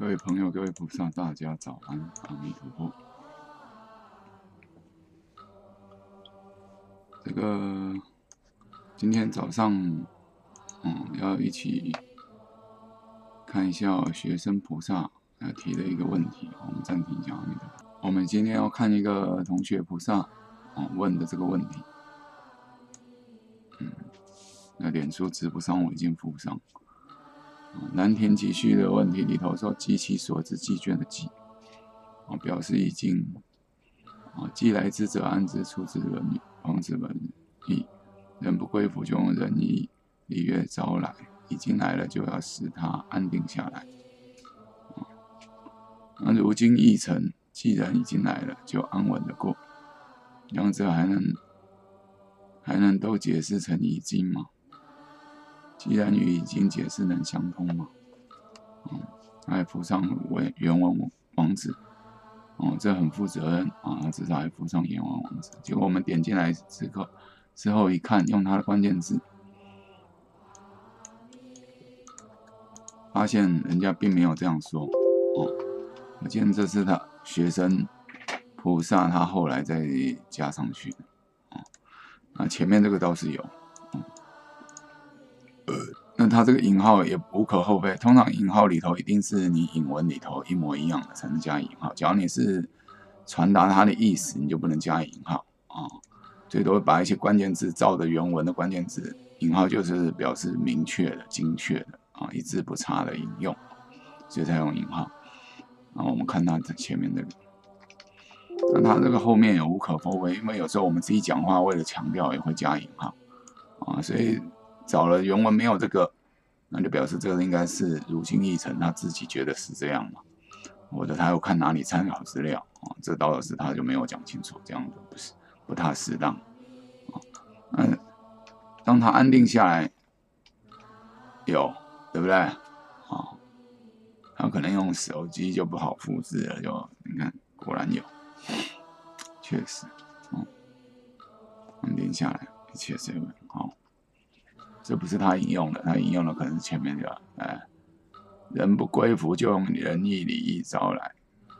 各位朋友，各位菩萨，大家早安，阿弥陀佛。这个今天早上，要一起看一下学生菩萨提的一个问题。我们暂停一下，阿弥陀佛。我们今天要看一个同学菩萨问的这个问题。那脸书直播上我已经附上。 南田集序的问题里头说“积其所知，既倦的积”，表示已经既来之者安之，出之人也。方知本意，人不归服就用仁义礼乐招来，已经来了就要使他安定下来。那如今议程，既然已经来了，就安稳的过。两者还能都解释成已经吗？ 既然与已经解释能相通吗？还附上原文网址，这很负责任至少还附上原文网址。结果我们点进来之后一看，用它的关键字，发现人家并没有这样说。我见这是他学生菩萨，他后来再加上去的。那前面这个倒是有。 那它这个引号也无可厚非，通常引号里头一定是你引文里头一模一样的才能加引号。假如你是传达它的意思，你就不能加引号最多把一些关键字照着原文的关键字引号，就是表示明确的、精确的一字不差的引用，所以才用引号。然后我们看它前面这个，那它这个后面也无可厚非，因为有时候我们自己讲话为了强调也会加引号所以。 找了原文没有这个，那就表示这个应该是如心意诚他自己觉得是这样嘛，或者他又看哪里参考资料这倒是他就没有讲清楚，这样就不太适当当他安定下来，对不对他可能用手机就不好复制了，你看果然有，确实安定下来一切随缘这不是他引用的，他引用的可能是前面的，人不归服就用仁义礼义招来，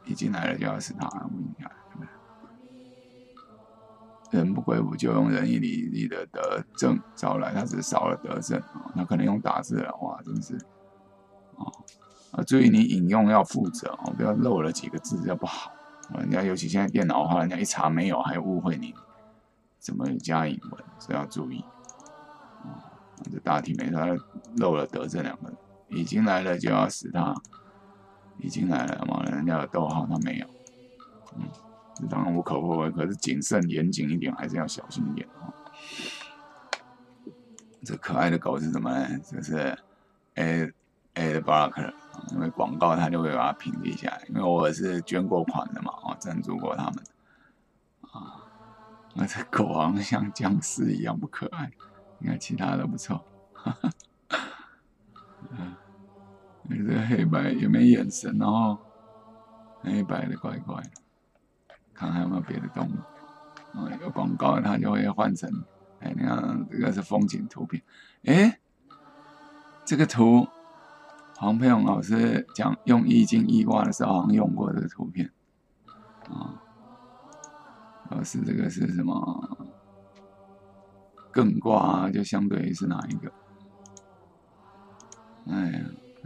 已经来了就要使他安稳下来，对不对？人不归服就用仁义礼义的德政招来，他只少了德政他可能用打字了，哇，真是注意你引用要负责不要漏了几个字，这不好。人家尤其现在电脑化，人家一查没有还误会你怎么加引文，所以要注意。这大体没他漏了“德”这两个，已经来了就要使他，已经来了嘛，人家有逗号他没有，这当然无可厚非，可是谨慎严谨一点还是要小心一点这可爱的狗是什么呢？这是 Ad Block， 因为广告他就会把它屏蔽下来，因为我是捐过款的嘛，赞助过他们那这狗好像僵尸一样不可爱。 应该其他的不错，这个黑白也没眼神，然后黑白的怪怪的，看还有没有别的动物。有广告它就会换成，你看这个是风景图片，这个图黄佩勇老师讲用易经易卦的时候好像用过这个图片，老师这个是什么？ 艮卦就相对于是哪一个？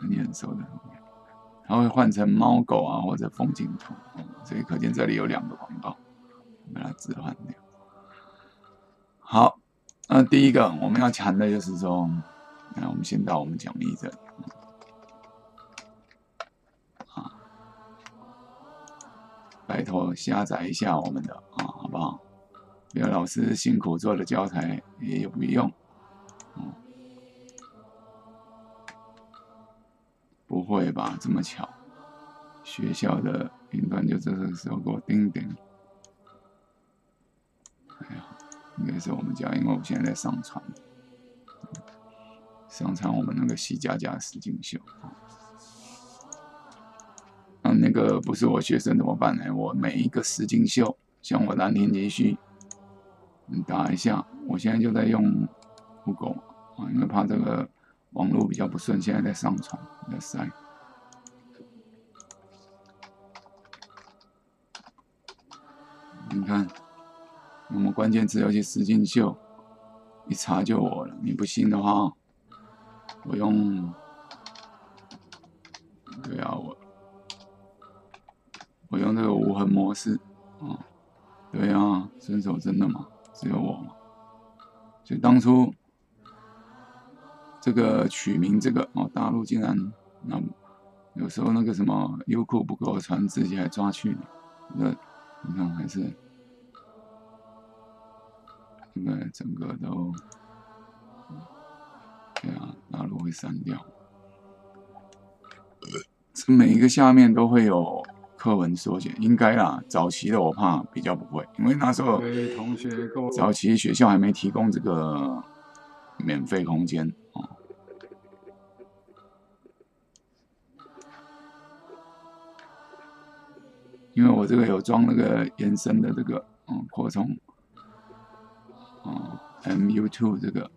你很熟的，它会换成猫狗或者风景图，所以可见这里有两个广告，把它置换掉。好，那第一个我们要谈的就是说，那我们先到我们讲义这里拜托下载一下我们的好不好？ 刘老师辛苦做的教材也不用，不会吧？这么巧，学校的云端就这个时候给我叮叮。应该是我们家，因为我们现在在上传，我们那个西加加石进修。那个不是我学生怎么办呢？我每一个石进修，像我南田集序。 你打一下，我现在就在用 Google 因为怕这个网络比较不顺，现在在上传，在塞。你看，我们关键词要去实境秀，一查就我了。你不信的话，我用，对啊，我用这个无痕模式啊，对啊，伸手真的吗？只有我吗？所以当初这个取名这个哦，大陆竟然那有时候那个什么优酷不给我传自己还抓去呢，你看还是。 这个整个都，对啊，大陆会删掉。这每一个下面都会有课文缩减，应该啦。早期的我怕比较不会，因为那时候早期学校还没提供这个免费空间哦。因为我这个有装那个延伸的这个扩充。 MU2 这个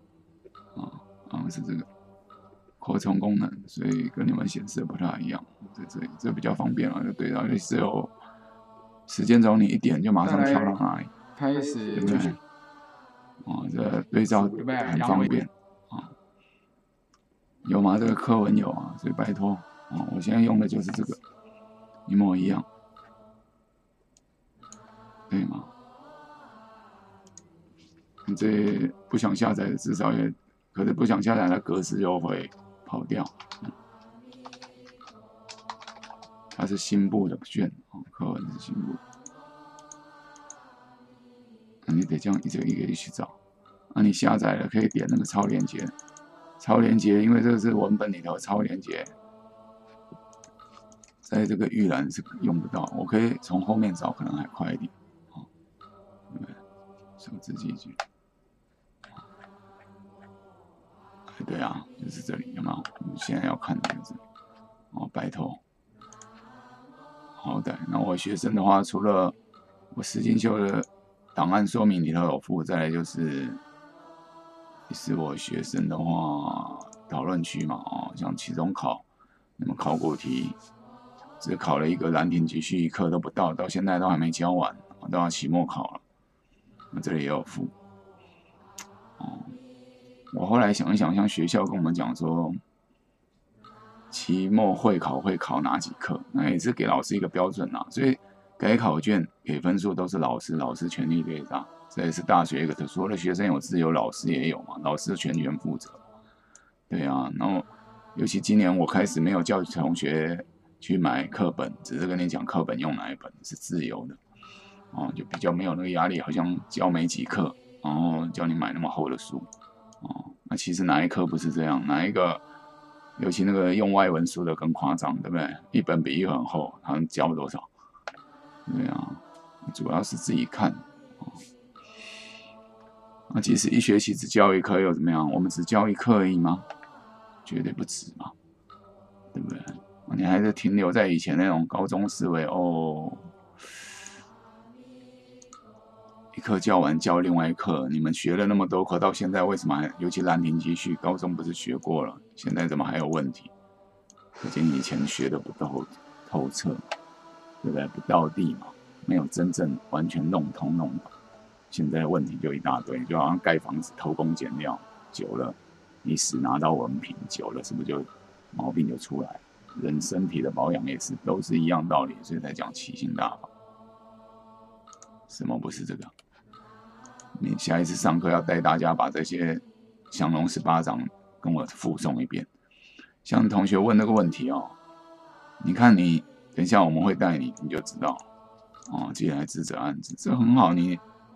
是这个扩充功能，所以跟你们显示的不太一样，在这里这比较方便了，就对了，就只有时间轴你一点就马上跳到哪里，开始对不对？这对照很方便有吗？这个课文有啊，所以拜托我现在用的就是这个，一模一样，对吗？ 你这不想下载的，至少也，可是不想下载的格式就会跑掉。它是新部的卷课文是新部，你得这样一个一个去找。你下载了可以点那个超链接，超链接，因为这个是文本里头超链接，在这个预览是用不到，我可以从后面找，可能还快一点。手指记忆。 对啊，就是这里，有没有？我们现在要看的就是，拜托，好歹那我学生的话，除了我实境秀的档案说明里头有附，再来就是我学生的话，讨论区嘛，像期中考，那么考古题，只考了一个兰亭集序，一课都不到，到现在都还没教完，都要期末考了，那这里也有附，我后来想一想，像学校跟我们讲说，期末会考会考哪几科，那也是给老师一个标准啦。所以改考卷、给分数都是老师全力对答。这也是大学一个，除了学生有自由，老师也有嘛，老师全权负责。对啊，然后尤其今年我开始没有叫同学去买课本，只是跟你讲课本用哪一本是自由的，就比较没有那个压力，好像教没几课，然后叫你买那么厚的书。 那其实哪一科不是这样？哪一个，尤其那个用外文书的更夸张，对不对？一本比一本厚，他们教多少？对啊，主要是自己看。那其实一学期只教一科又怎么样？我们只教一课而已吗？绝对不止嘛，对不对？你还是停留在以前那种高中思维哦。 一课教完教另外一课，你们学了那么多课，到现在为什么还？尤其兰亭集序，高中不是学过了，现在怎么还有问题？可见以前学的不够透彻，对不对？不到地嘛，没有真正完全弄通弄懂。现在问题就一大堆，就好像盖房子偷工减料，久了，你死拿到文凭，久了是不是就毛病就出来？人身体的保养也是，都是一样道理，所以才讲七星大法。什么不是这个？ 你下一次上课要带大家把这些降龙十八掌跟我复诵一遍。像同学问那个问题你看你等一下我们会带你，你就知道既然知者暗之，这很好。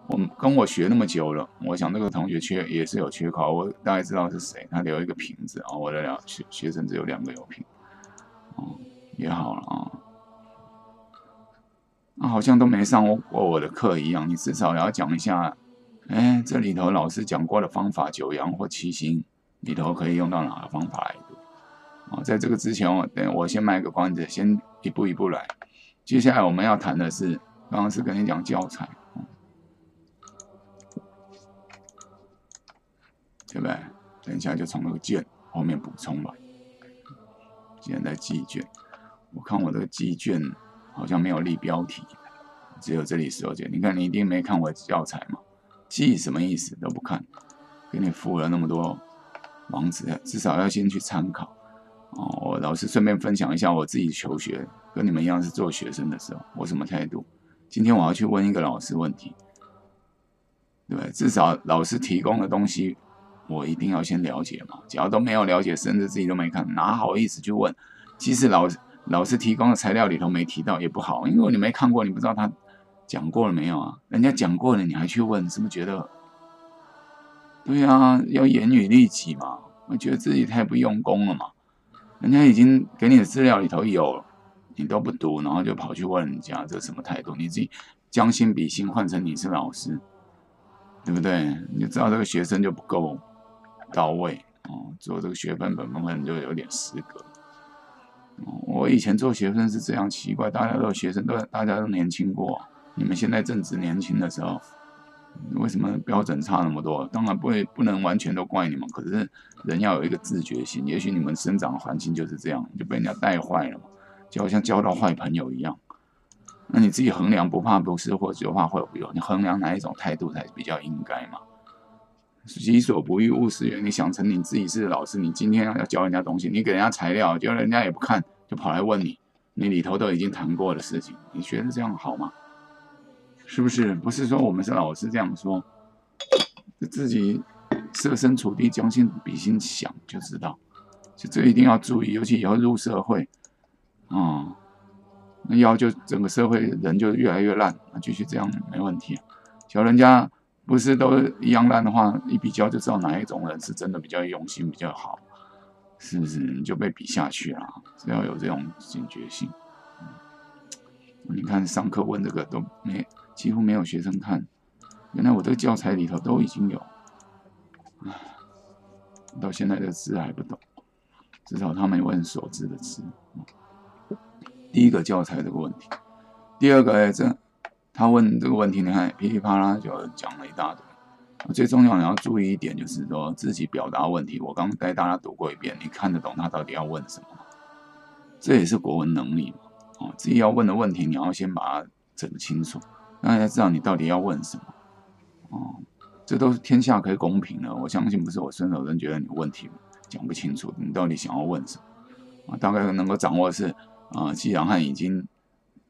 我跟我学那么久了，我想那个同学也是有缺考，我大概知道是谁。他留一个瓶子我的学生只有2个有瓶，也好了好像都没上过我的课一样，你至少也要讲一下。 哎，这里头老师讲过的方法，九阳或七星里头可以用到哪个方法来读？在这个之前，我先卖个关子，先一步一步来。接下来我们要谈的是，刚刚是跟你讲教材，对不对？等一下就从那个卷后面补充吧。现在记忆卷，我看我这个记忆卷好像没有立标题，只有这里19件。你看，你一定没看我教材嘛？记什么意思都不看，给你附了那么多网址，至少要先去参考。哦，我老师顺便分享一下我自己求学，跟你们一样是做学生的时候，我什么态度？今天我要去问一个老师问题，对不对？至少老师提供的东西，我一定要先了解嘛。只要都没有了解，甚至自己都没看，哪好意思去问？即使老师提供的材料里头没提到也不好，因为你没看过，你不知道他讲过了没有啊？人家讲过了，你还去问，是不是觉得？对啊，要严于律己嘛。我觉得自己太不用功了嘛。人家已经给你的资料里头有，你都不读，然后就跑去问人家，这什么态度？你自己将心比心，换成你是老师，对不对？你就知道这个学生就不够到位哦，做这个学分本分就有点失格。 我以前做学生是这样奇怪，大家都有学生，大家都年轻过。你们现在正值年轻的时候，为什么标准差那么多？当然不能完全都怪你们，可是人要有一个自觉性。也许你们生长环境就是这样，就被人家带坏了嘛，就好像交到坏朋友一样。那你自己衡量，不怕不是，或者怕会不有，你衡量哪一种态度才比较应该嘛？己所不欲，勿施于人。你想成你自己是老师，你今天要教人家东西，你给人家材料，结果人家也不看，就跑来问你，你里头都已经谈过的事情，你觉得这样好吗？是不是？不是说我们是老师这样说，自己设身处地、将心比心想就知道，就这一定要注意，尤其以后入社会，啊、那要就整个社会人就越来越烂，继续这样没问题、啊，小人家。 不是都一样烂的话，一比较就知道哪一种人是真的比较用心比较好，是不是？你就被比下去了，只要有这种警觉性。你看上课问这个都没，几乎没有学生看，原来我这个教材里头都已经有，唉，到现在的字还不懂，至少他们问所知的字。第一个教材这个问题，第二个哎这。 他问这个问题，你看噼里啪啦就讲了一大堆。最重要你要注意一点，就是说自己表达问题。我刚带大家读过一遍，你看得懂他到底要问什么吗？这也是国文能力嘛。哦，自己要问的问题，你要先把它整清楚，让大家知道你到底要问什么。哦，这都是天下可以公平的。我相信不是我孙守仁觉得你问题讲不清楚，你到底想要问什么？啊，大概能够掌握是啊，季阳汉已经。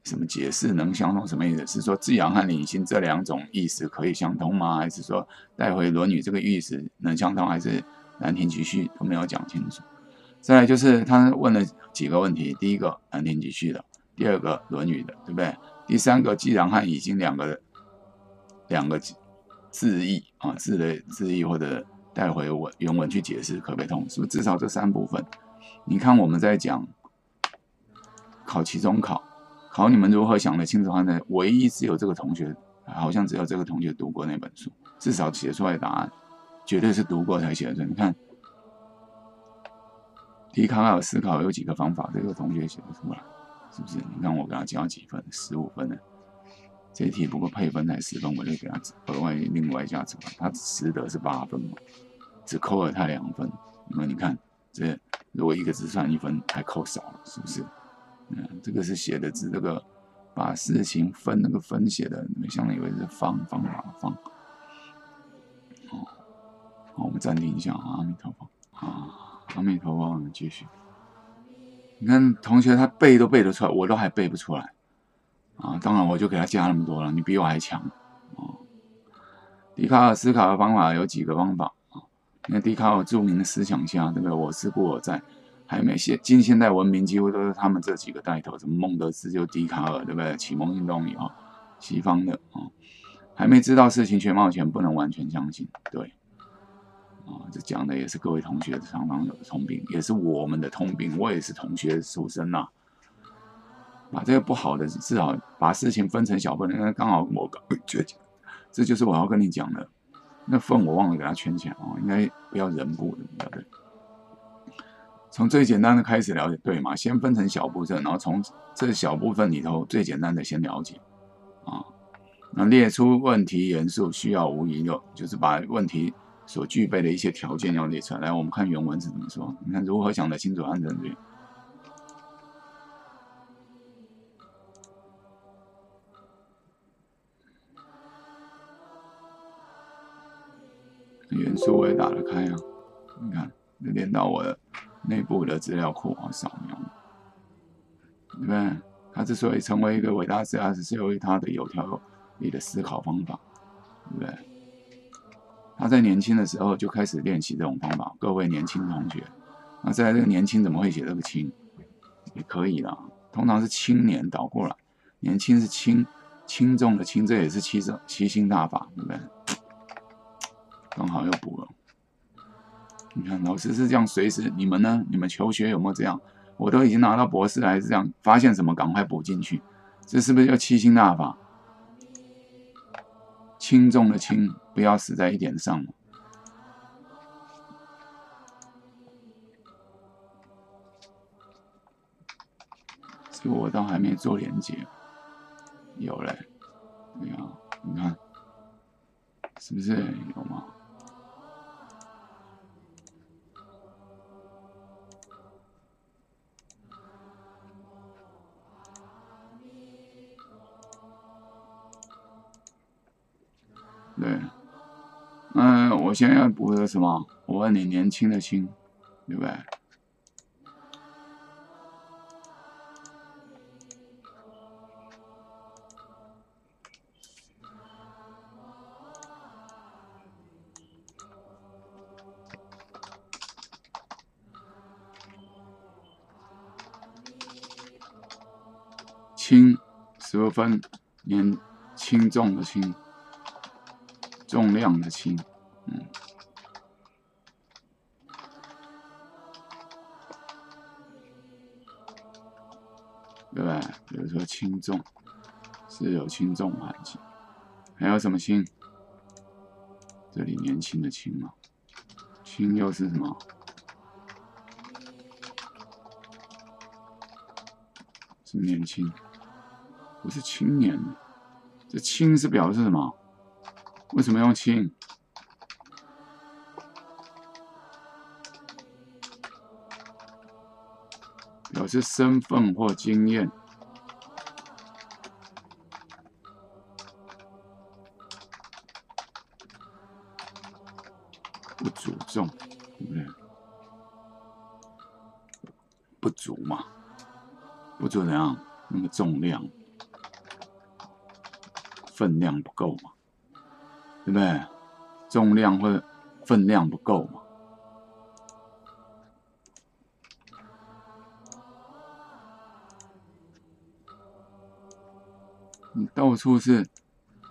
什么解释能相通？什么意思？是说季阳和李歆这两种意思可以相通吗？还是说带回《论语》这个意思能相通？还是兰亭集序都没有讲清楚？再来就是他问了几个问题：第一个兰亭集序的，第二个《论语》的，对不对？第三个季阳和已经两个字义啊，字的字义或者带回文原文去解释可不可以通？是不是至少这三部分？你看我们在讲考期中考。 考你们如何想得清楚？呢？唯一只有这个同学，好像只有这个同学读过那本书，至少写出来的答案，绝对是读过才写的。你看，笛卡尔思考有几个方法，这个同学写不出来，是不是？你看我给他加几分，15分呢？这一题不过配分才10分，我就给他额外另外加10分，他实得是8分嘛，只扣了他2分。那么你看，这如果一个字算1分，还扣少了，是不是？ 嗯，这个是写的字，这个把事情分那个分写的，你们相当以为是方法。哦，好，我们暂停一下啊，阿弥陀佛啊，阿弥陀佛，我们继续。你看同学他背都背得出来，我都还背不出来啊！当然我就给他加那么多了，你比我还强啊！笛卡尔思考的方法有几个方法啊？你看笛卡尔著名的思想家，对不对？我思故我在。 还没近现代文明几乎都是他们这几个带头，什么孟德斯鸠、笛卡尔，对不对？启蒙运动以后，西方的啊、还没知道事情全貌前，不能完全相信。对，啊、这讲的也是各位同学常常有的通病，也是我们的通病。我也是同学出身呐、啊，把这个不好的至少把事情分成小份，那刚好我觉得这就是我要跟你讲的。那份我忘了给它圈起来哦，应该不要人部的，对不对？ 从最简单的开始了解，对嘛？先分成小部分，然后从这小部分里头最简单的先了解，啊，那列出问题元素需要无疑的，就是把问题所具备的一些条件要列出来。来，我们看原文是怎么说？你看如何想得清楚，按正确。元素我也打得开啊。你看，连到我的内部的资料库啊，扫描，对不对？它之所以成为一个伟大之大师，是由于它的有条理的思考方法，对不对？他在年轻的时候就开始练习这种方法。各位年轻同学，那在这个年轻怎么会写这个轻？也可以啦，通常是青年倒过来，年轻是轻。 轻重的轻，这也是七星大法，对不对？刚好又补了。你看，老师是这样，随时你们呢？你们求学有没有这样？我都已经拿到博士了，还是这样？发现什么赶快补进去，这是不是叫七星大法？轻重的轻，不要死在一点上了。这个我倒还没做连接。 有嘞，对啊，你看，是不是有吗？对，我现在要补的什么？我问你，年轻的轻，对不对？ 轻十二分，年轻重的轻，重量的轻，对不对？比如说轻重是有轻重缓急，还有什么轻？这里年轻的轻嘛，轻又是什么？ 是年轻，不是青年。这“轻”是表示什么？为什么用“轻”？表示身份或经验。不足重，对不对？不足嘛。 不足怎样？那个重量、分量不够嘛，对不对？重量或分量不够嘛，你到处是，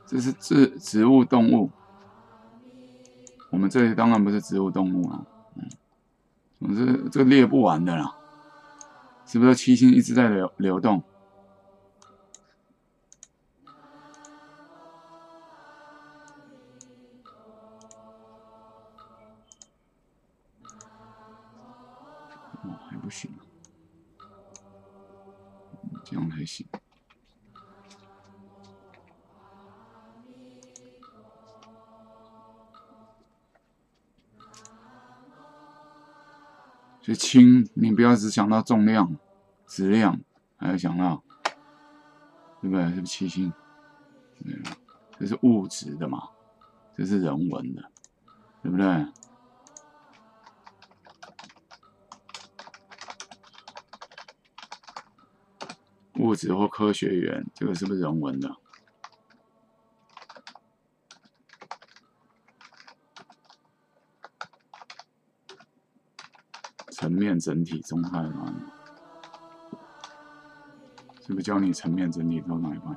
这是植物、动物。我们这里当然不是植物、动物啊，总之这列不完的啦。 是不是七星一直在流动？哦，还不行，这样才行。所以轻，你不要只想到重量。 质量，还要想到，对不对？是不是七星？对了，这是物质的嘛，这是人文的，对不对？物质或科学园，这个是不是人文的？层面整体中态嘛。 是不是教你层面整理到哪一块？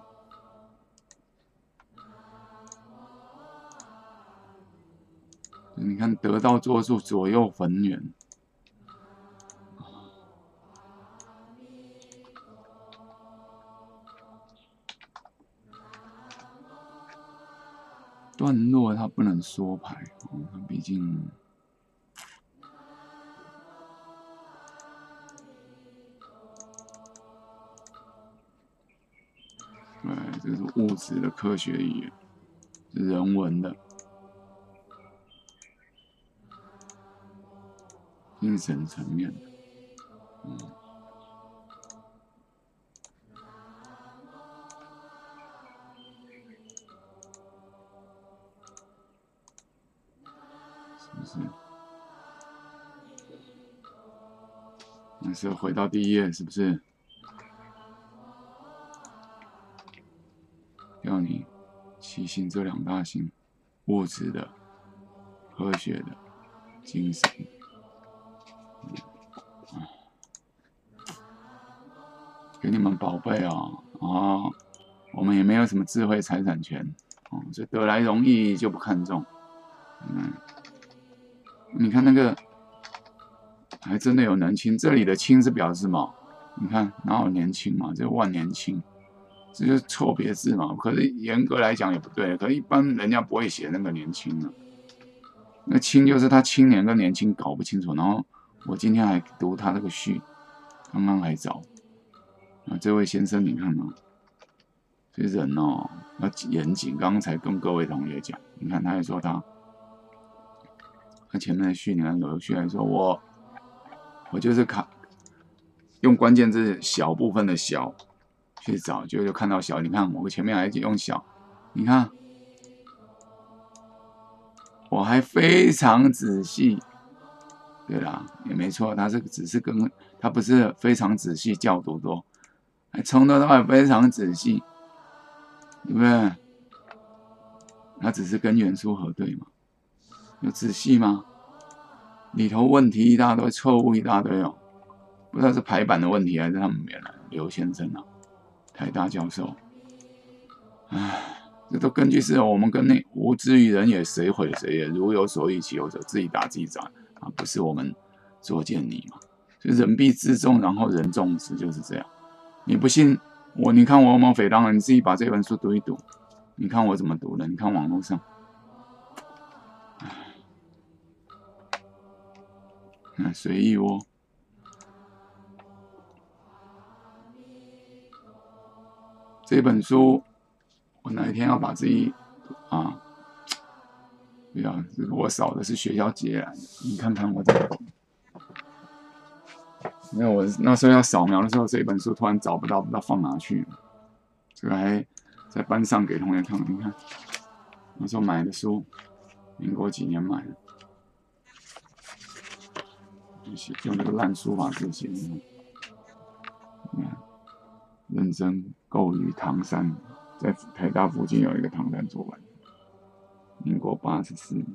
你看得到作数左右逢源，段落它不能缩排，它毕竟。 对，这是物质的科学语言，是人文的、精神层面的。还是要回到第一页，是不是？要你七星这两大星，物质的、科学的、精神。给你们宝贝哦，哦，我们也没有什么智慧财产权哦，所以得来容易就不看重。嗯，你看那个。 还真的有能青，这里的青是表示什么？你看哪有年轻嘛？这万年青，这就是错别字嘛。可是严格来讲也不对，可是一般人家不会写那个年轻啊。那青就是他青年跟年轻搞不清楚。然后我今天还读他那个序，刚刚还早啊。这位先生，你看哦，这人哦要严谨。刚才跟各位同学讲，你看他也说他前面的序，你看有序还说我就是用关键字小部分的小去找，就看到小。你看我前面还用小，你看我还非常仔细，对啦，也没错，他这个只是跟他不是非常仔细校读多，还从头到尾非常仔细，对不对？他只是跟原书核对嘛，有仔细吗？ 里头问题一大堆，错误一大堆哦，不知道是排版的问题还是他们原来刘先生啊，台大教授，唉，这都根据是我们跟那无知于人也，谁毁谁也，如有所欲其有者，自己打自己掌啊，不是我们作践你嘛？所以人必自重，然后人重之，就是这样。你不信我？你看我有没有匪当人？你自己把这本书读一读，你看我怎么读的？你看网络上。 嗯，随意哦。这本书，我哪一天要把自己啊，不要，这个我扫的是学校借来的，你看看我怎么。没有，我那时候要扫描的时候，这本书突然找不到，不知道放哪去了。这个还在班上给同学看，你看，那时候买的书，民国几年买的。 用这个烂书法字写，你看，认真购于唐山，在台大附近有一个唐山出版，民国84年，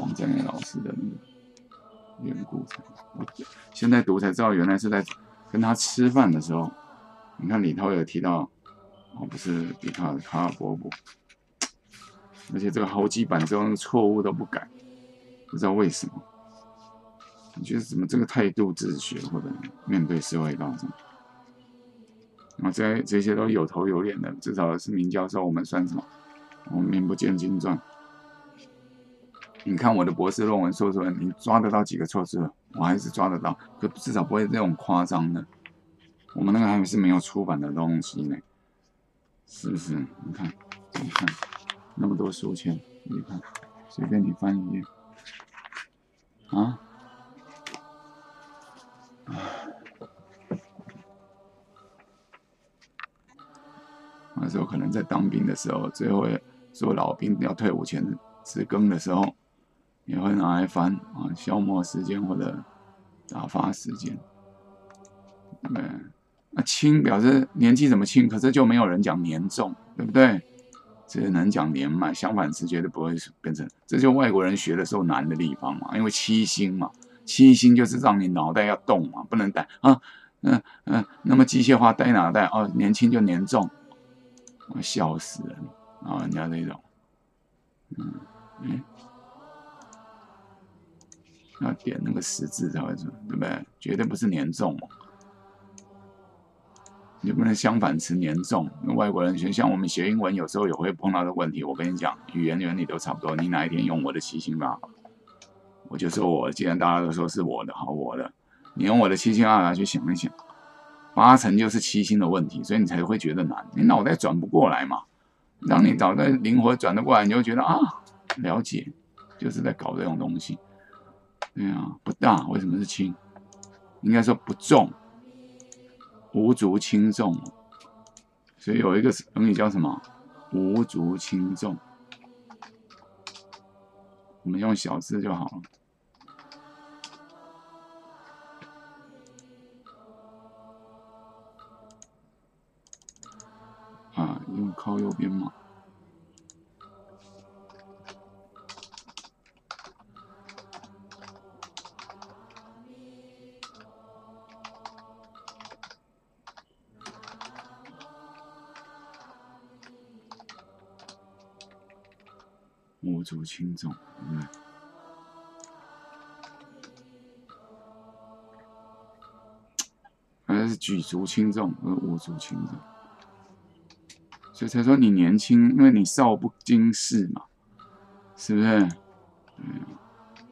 王占元老师的那个缘故，我现在读才知道，原来是在跟他吃饭的时候，你看里头有提到，哦，不是比卡尔伯伯，而且这个好几版之后，那个错误都不改。 不知道为什么，你觉得怎么这个态度自学或者面对社会大众，然后这些都有头有脸的，至少是明教授，我们算什么？我们名不见经传。你看我的博士论文、硕士论文，你抓得到几个错字了？我还是抓得到，可至少不会这种夸张的。我们那个还是没有出版的东西呢，是不是？你看，那么多书签，你看，随便你翻一页。 啊！那时候可能在当兵的时候，最后做老兵要退伍前辞更的时候，也会拿来翻啊，消磨时间或者打发时间。那轻表示年纪怎么轻，可是就没有人讲年重，对不对？只能讲年迈，相反词绝对不会变成，这就外国人学的时候难的地方嘛，因为七星嘛，七星就是让你脑袋要动嘛，不能呆啊，那么机械化呆脑袋哦，年轻就年重，我笑死人啊，人家这种，要点那个十字才会说，对不对？绝对不是年重。 你不能相反词年重，那外国人学像我们学英文，有时候也会碰到的问题。我跟你讲，语言原理都差不多。你哪一天用我的七星法，我就说我既然大家都说是我的，好我的，你用我的七星法去想一想，八成就是七星的问题，所以你才会觉得难。你脑袋转不过来嘛，让你脑袋灵活转得过来，你就觉得啊，了解，就是在搞这种东西。对啊，不大，为什么是轻？应该说不重。 无足轻重，所以有一个成语叫什么？无足轻重。我们用小字就好了。啊，右靠右边嘛。 莫足轻重，对不对？还是举足轻重，而无足轻重，所以才说你年轻，因为你少不经事嘛，是不是？对，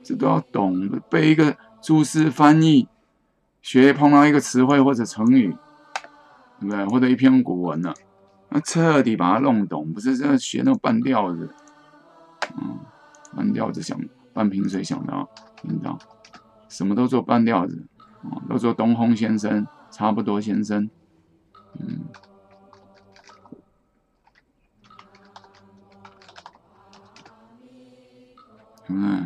这都要懂的。背一个注释翻译，学碰到一个词汇或者成语，对不对？或者一篇古文了，那彻底把它弄懂，不是在学那种半吊子。 嗯，半吊子想半瓶水想到听到，什么都做半吊子，啊，都做东烘先生，差不多先生，嗯，对不对？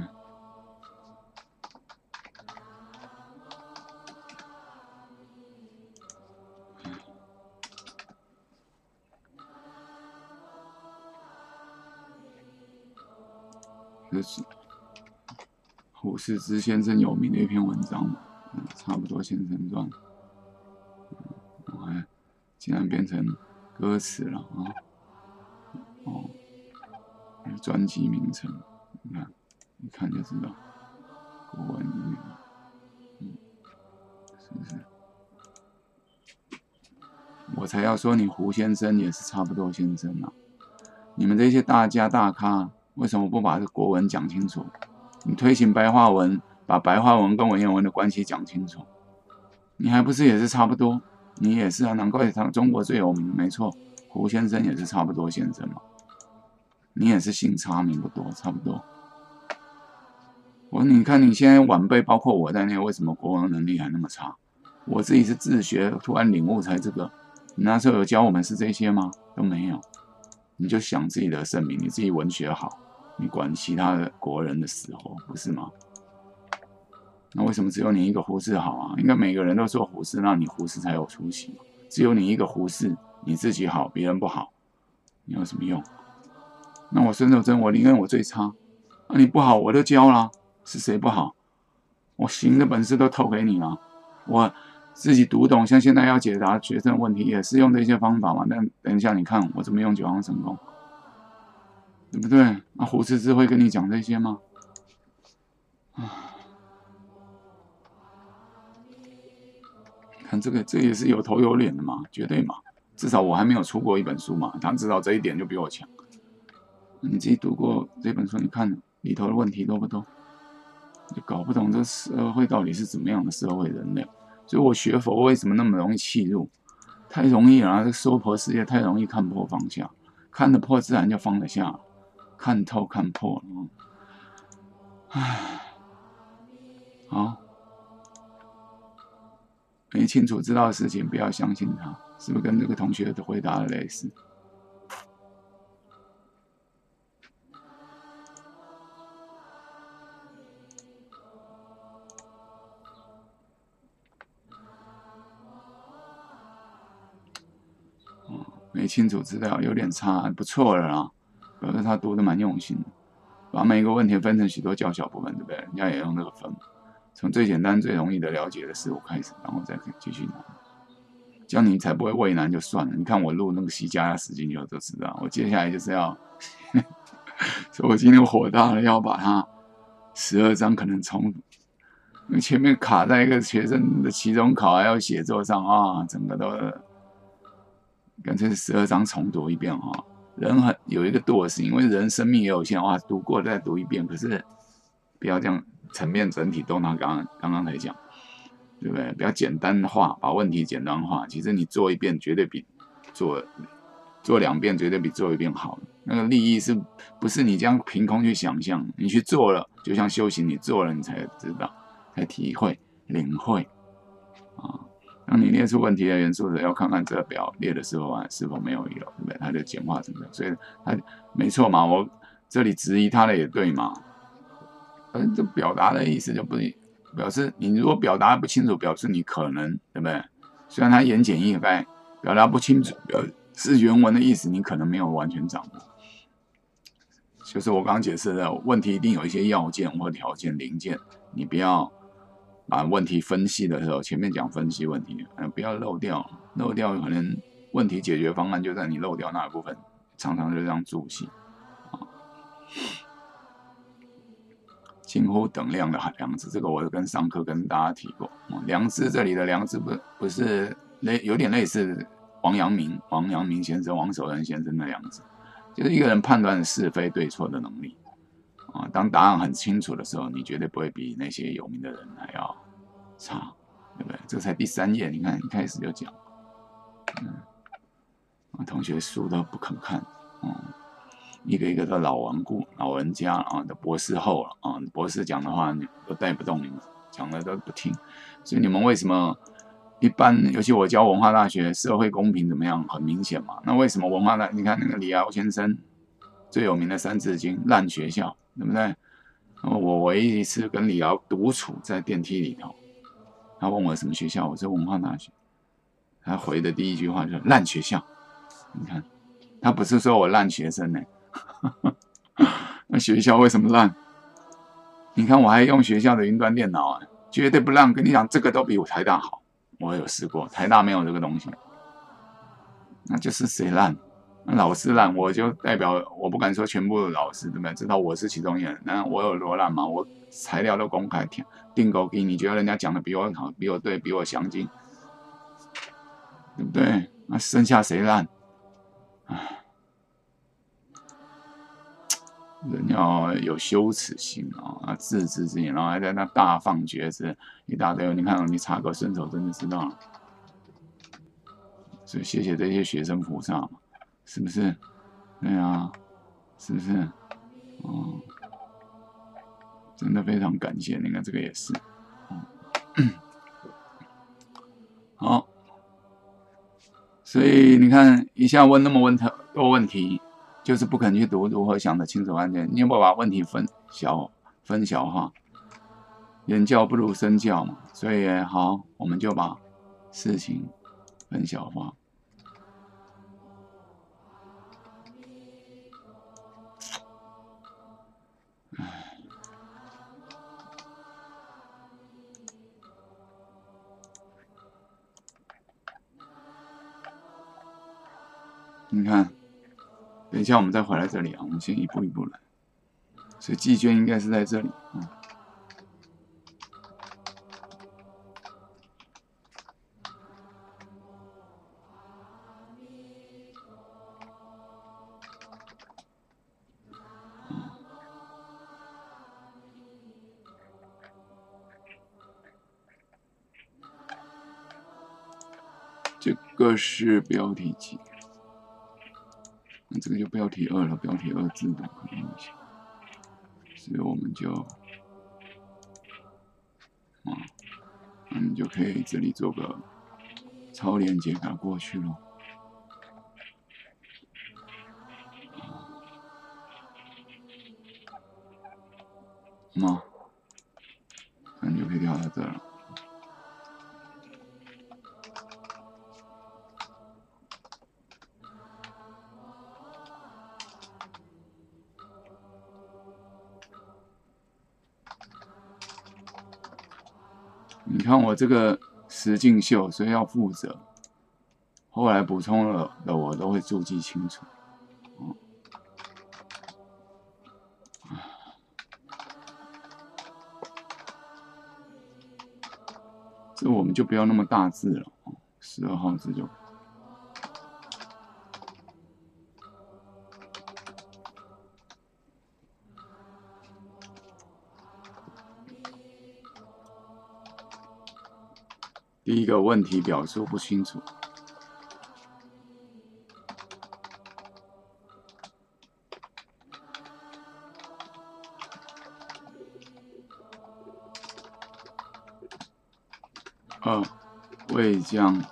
胡适之先生有名的一篇文章嘛，差不多先生传，我还竟然变成歌词了啊！哦，专辑名称，你看，一看就知道，国文里面，嗯，是不是？我才要说你胡先生也是差不多先生啊！你们这些大家大咖。 为什么不把这国文讲清楚？你推行白话文，把白话文跟文言文的关系讲清楚，你还不是也是差不多？你也是啊，难怪他中国最有名，没错，胡先生也是差不多先生嘛。你也是姓差名不多，差不多。我你看你现在晚辈，包括我在内，为什么国文能力还那么差？我自己是自学，突然领悟才这个。你那时候有教我们是这些吗？都没有。你就想自己的盛名，你自己文学好。 你管其他的国人的死活，不是吗？那为什么只有你一个胡适好啊？应该每个人都说胡适，那你胡适才有出息嘛。只有你一个胡适，你自己好，别人不好，你有什么用？那我孙守真，我宁愿我最差，那、啊、你不好我都教啦，是谁不好？我行的本事都透给你啦，我自己读懂，像现在要解答学生问题，也是用这些方法嘛。但等一下你看我怎么用九行神功。 对不对？那、啊、胡适之会跟你讲这些吗？看这个，这也是有头有脸的嘛，绝对嘛。至少我还没有出过一本书嘛，他至少这一点就比我强。你自己读过这本书，你看里头的问题多不多？就搞不懂这社会到底是怎么样的社会人类。所以我学佛为什么那么容易弃入？太容易了、啊，这娑婆世界太容易看破放下，看得破自然就放得下了。 看透看破了，唉，好，没清楚知道的事情不要相信他，是不是跟这个同学的回答的类似？哦，没清楚知道有点差，不错了啦。 表示他读的蛮用心的，把每一个问题分成许多较小部分，对不对？人家也用那个分，从最简单、最容易的了解的事物开始，然后再继续难。这样你才不会畏难就算了。你看我录那个西加亚史经就知道，我接下来就是要，所以我今天火大了，要把它12章可能从，因为前面卡在一个学生的期中考还有写作上啊，整个都干脆12章重读一遍啊。 人很有一个惰性，因为人生命也有限，哇，读过再读一遍。可是不要这样，层面整体都拿刚刚才讲，对不对？不要简单化，把问题简单化。其实你做一遍绝对比做2遍绝对比做一遍好。那个利益是不是你这样凭空去想象？你去做了，就像修行，你做了你才知道，才体会、领会啊。 当你列出问题的元素时，要看看这表列的是否没有遗漏，对不对？它就简化成这样，所以它没错嘛。我这里质疑它的也对嘛，可是这表达的意思就不表示你如果表达不清楚，表示你可能对不对？虽然它言简意赅，表达不清楚是原文的意思，你可能没有完全掌握。就是我刚刚解释的问题，一定有一些要件或条件零件，你不要把问题分析的时候，前面讲分析问题，不要漏掉，漏掉可能问题解决方案就在你漏掉那一部分，常常就这样注戏啊。近乎等量的良知，这个我跟上课跟大家提过。良知这里的良知不是有点类似王阳明先生、王守仁先生的良知，就是一个人判断是非对错的能力啊。当答案很清楚的时候，你绝对不会比那些有名的人还要差，对不对？这才第三页，你看一开始就讲，同学书都不肯看，一个一个的老人家啊，的博士后了啊，博士讲的话你都带不动，你们讲的都不听，所以你们为什么一般，尤其我教文化大学，社会公平怎么样，很明显嘛。那为什么文化大，你看那个李敖先生最有名的《三字经》，烂学校，对不对？我唯一一次跟李敖独处在电梯里头，他问我什么学校，我说文化大学，他回的第一句话就是烂学校。你看，他不是说我烂学生呢、欸。那学校为什么烂？你看我还用学校的云端电脑啊，绝对不烂。跟你讲，这个都比我台大好，我有试过，台大没有这个东西。那就是谁烂？那老师烂，我就代表我不敢说全部的老师，对不对？知道我是其中一人，那我有多烂嘛？我材料都公开，定狗给你觉得人家讲的比我好，比我对，比我详尽，对不对？那剩下谁烂？唉，人要有羞耻心啊，自知之明，然后还在那大放厥词一大堆。你看，你查个顺手真的知道了。所以谢谢这些学生菩萨，是不是？对啊，是不是？嗯，真的非常感谢。你看这个也是，好。所以你看，一下问那么多问题。就是不肯去读如何想得清楚案件，你有没有把问题分小化？言教不如身教嘛，所以好，我们就把事情分小化。你看。等一下，我们再回来这里啊，我们先一步一步来。所以季卷应该是在这里啊、这个是标题集。那这个就标题2了，标题2自动可能不行，所以我们就，那你就可以这里做个超链接打过去咯。那你就可以跳到这了。你看我这个实境秀，所以要负责。后来补充了的，我都会注记清楚。这我们就不要那么大字了，12号字就。第一个问题表述不清楚，2未将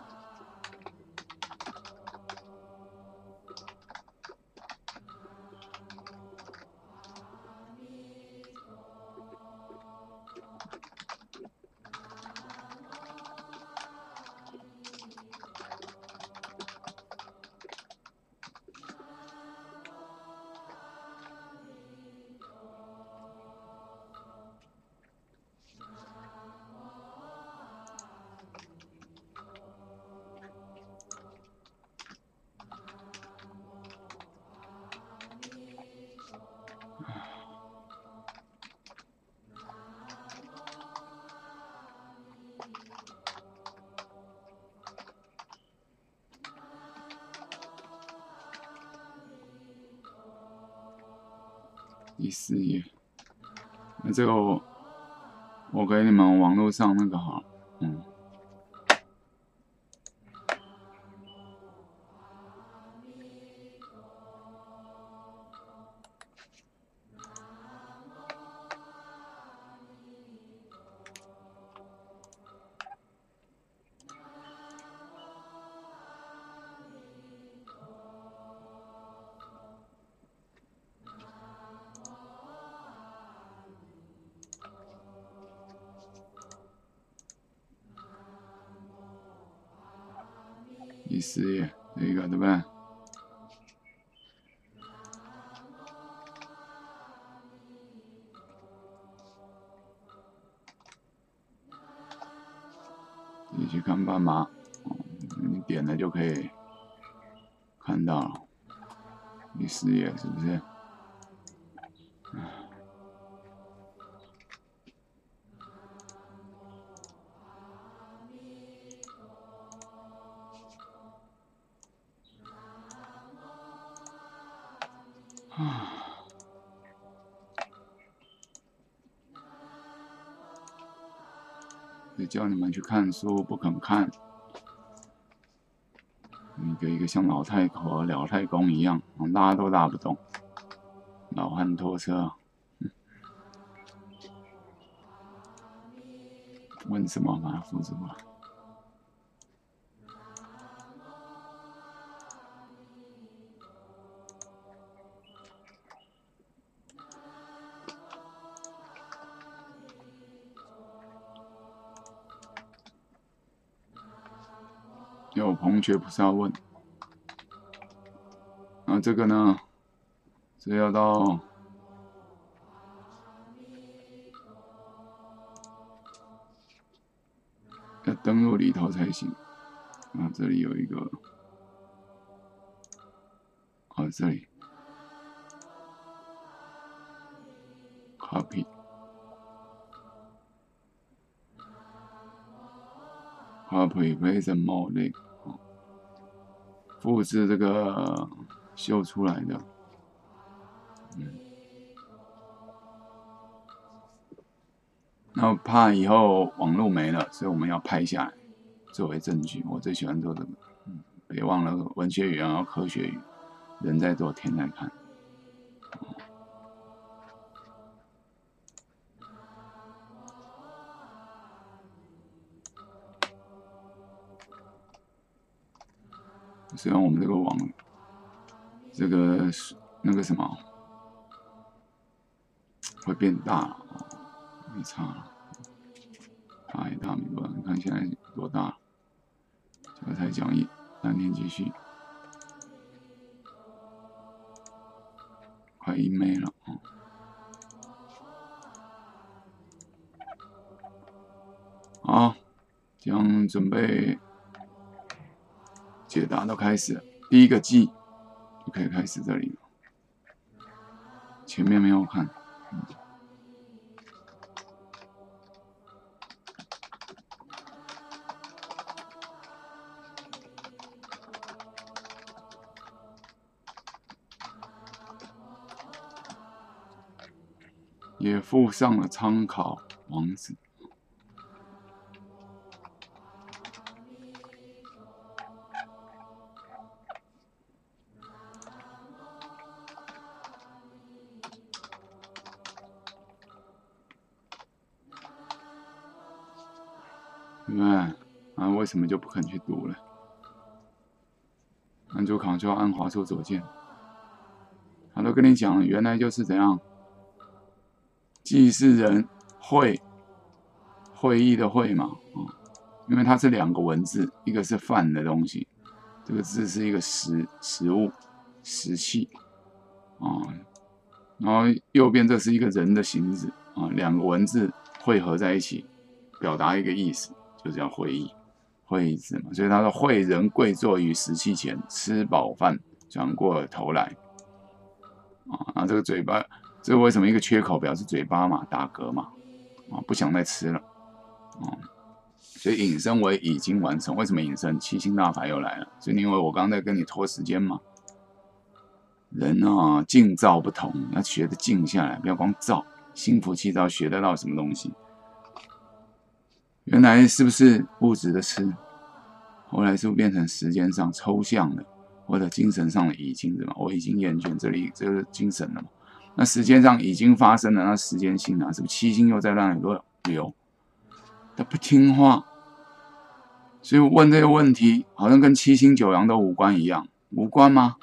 14页。那这个我给你们网络上那个好了，14页这个对吧？自己去看斑马，你点了就可以看到了。14页是不是？叫你们去看书不肯看，你给一个像老太婆、老太公一样，拉都拉不动，老汉拖车。问什么把它扶住了？有彭觉菩萨问，然后这个呢是要到要登录里头才行。啊，这里有一个，啊，这里 copy copy version mode。 复制这个秀出来的，那怕以后网络没了，所以我们要拍下来作为证据。我最喜欢做这个，别忘了文学语言和科学语，人在做，天在看。虽然我们这个网，这个那个什么会变大了，没差了，大也大没多大。你看现在多大了？这个才讲义，3天继续，快1枚了啊！好，将准备。 解答都开始了，第一个记就可以开始这里了。前面没有看，也附上了参考网址。 对吧？啊，为什么就不肯去读了？按住Ctrl，按滑出左键。他都跟你讲了，原来就是怎样，既是人会议的会嘛，因为它是两个文字，一个是泛的东西，这个字是一个食物食器啊，然后右边这是一个人的形字啊，两个文字汇合在一起，表达一个意思。 就叫会议字嘛，所以他说“会人跪坐于石器前，吃饱饭，转过头来。”啊，那这个嘴巴，这为什么一个缺口表示嘴巴嘛，打嗝嘛，啊，不想再吃了，啊，所以引申为已经完成。为什么引申？七星大法又来了，所以因为我刚才跟你拖时间嘛，人啊，静躁不同，要学的静下来，不要光躁。心浮气躁，学得到什么东西？原来是不是物质的吃？后来是不是变成时间上抽象的，或者精神上的已经什么？我已经厌倦这里，这是精神了嘛？那时间上已经发生了，那时间性啊，是不是七星又在那里乱流？他不听话，所以我问这个问题，好像跟七星九阳都无关一样，无关吗？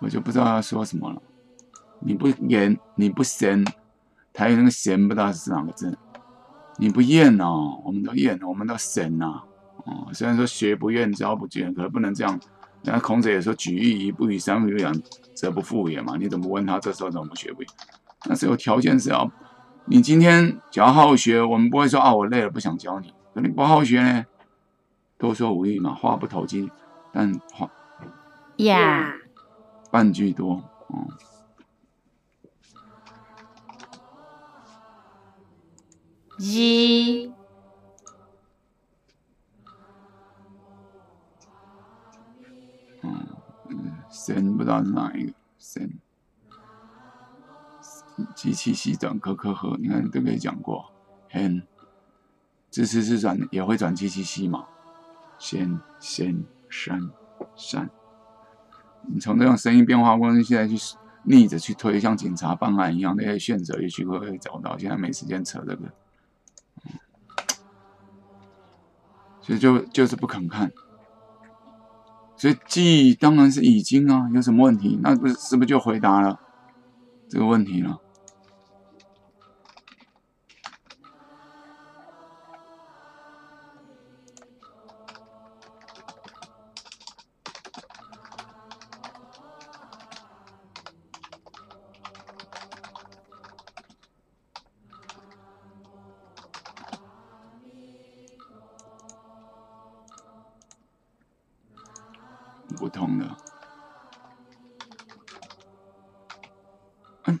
我就不知道要说什么了。你不言，你不嫌，台语那个嫌不知道是哪个字。你不厌哦，我们都厌，我们都嫌啊。哦，虽然说学不厌，教不倦，可是不能这样。那孔子也说：“举一隅，不与三分于两，则不复也”嘛。你怎么问他这时候怎么学不？那是有条件是要，你今天只要好学，我们不会说啊，我累了不想教你。可你不好学呢，多说无益嘛，话不投机，但话呀。Yeah. 半句多，嗯，一，神不知道是哪一个神，机器系转可可和，你看都可以讲过，很，这次是转也会转机器系嘛，先山。 你从这种声音变化过程，现在去逆着去推，像警察办案一样，那些线索也许会找到。现在没时间扯这个，所以就是不肯看。所以既当然是已经啊，有什么问题？那是不是就回答了这个问题了？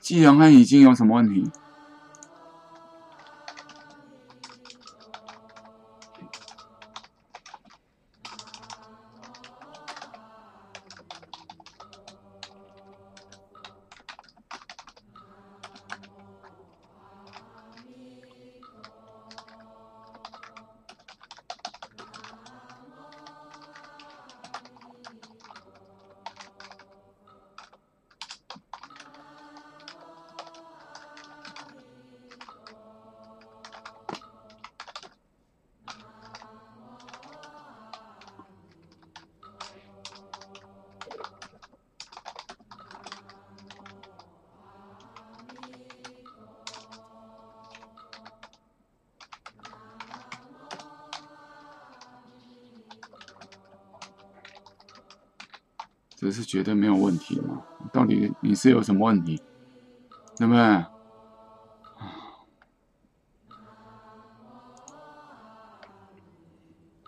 既然他已经有什么问题？这是绝对没有问题的嘛？到底你是有什么问题，对不对？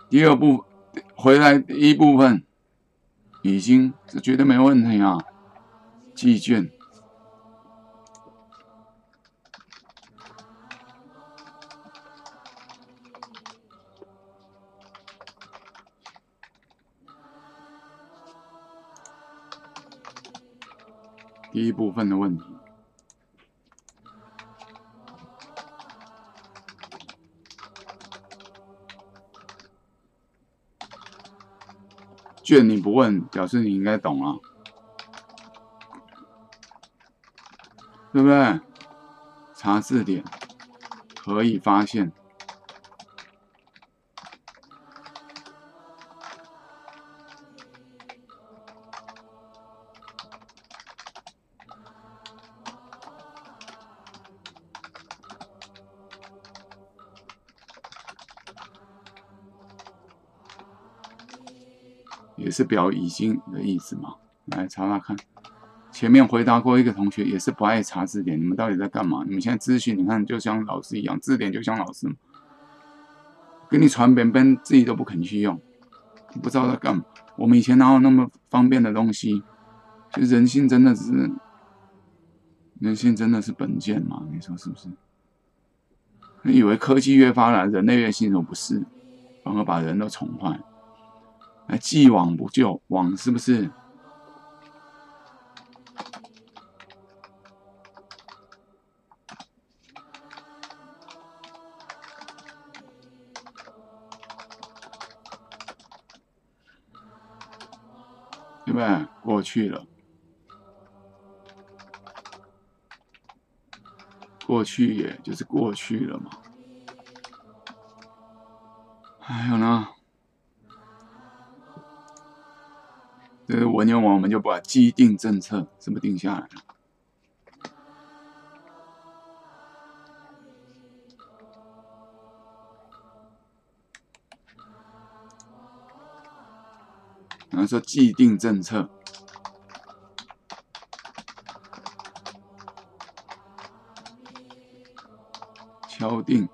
第二部回来第一部分，已经是绝对没问题啊，记卷。 第一部分的问题，卷你不问，表示你应该懂啊，对不对？查字典可以发现，也是表已经的意思嘛？来查查看，前面回答过一个同学，也是不爱查字典。你们到底在干嘛？你们现在资讯，你看就像老师一样，字典就像老师，给你传本本，自己都不肯去用，不知道在干嘛。我们以前哪有那么方便的东西？就人性真的是，人性真的是本贱嘛？你说是不是？你以为科技越发达，人类越幸福，不是，反而把人都宠坏。 既往不咎，往是不是？对吧？过去了，过去也就是过去了嘛。还有呢，这个文言文我们就把既定政策怎么定下来了？ 然后说既定政策，敲定，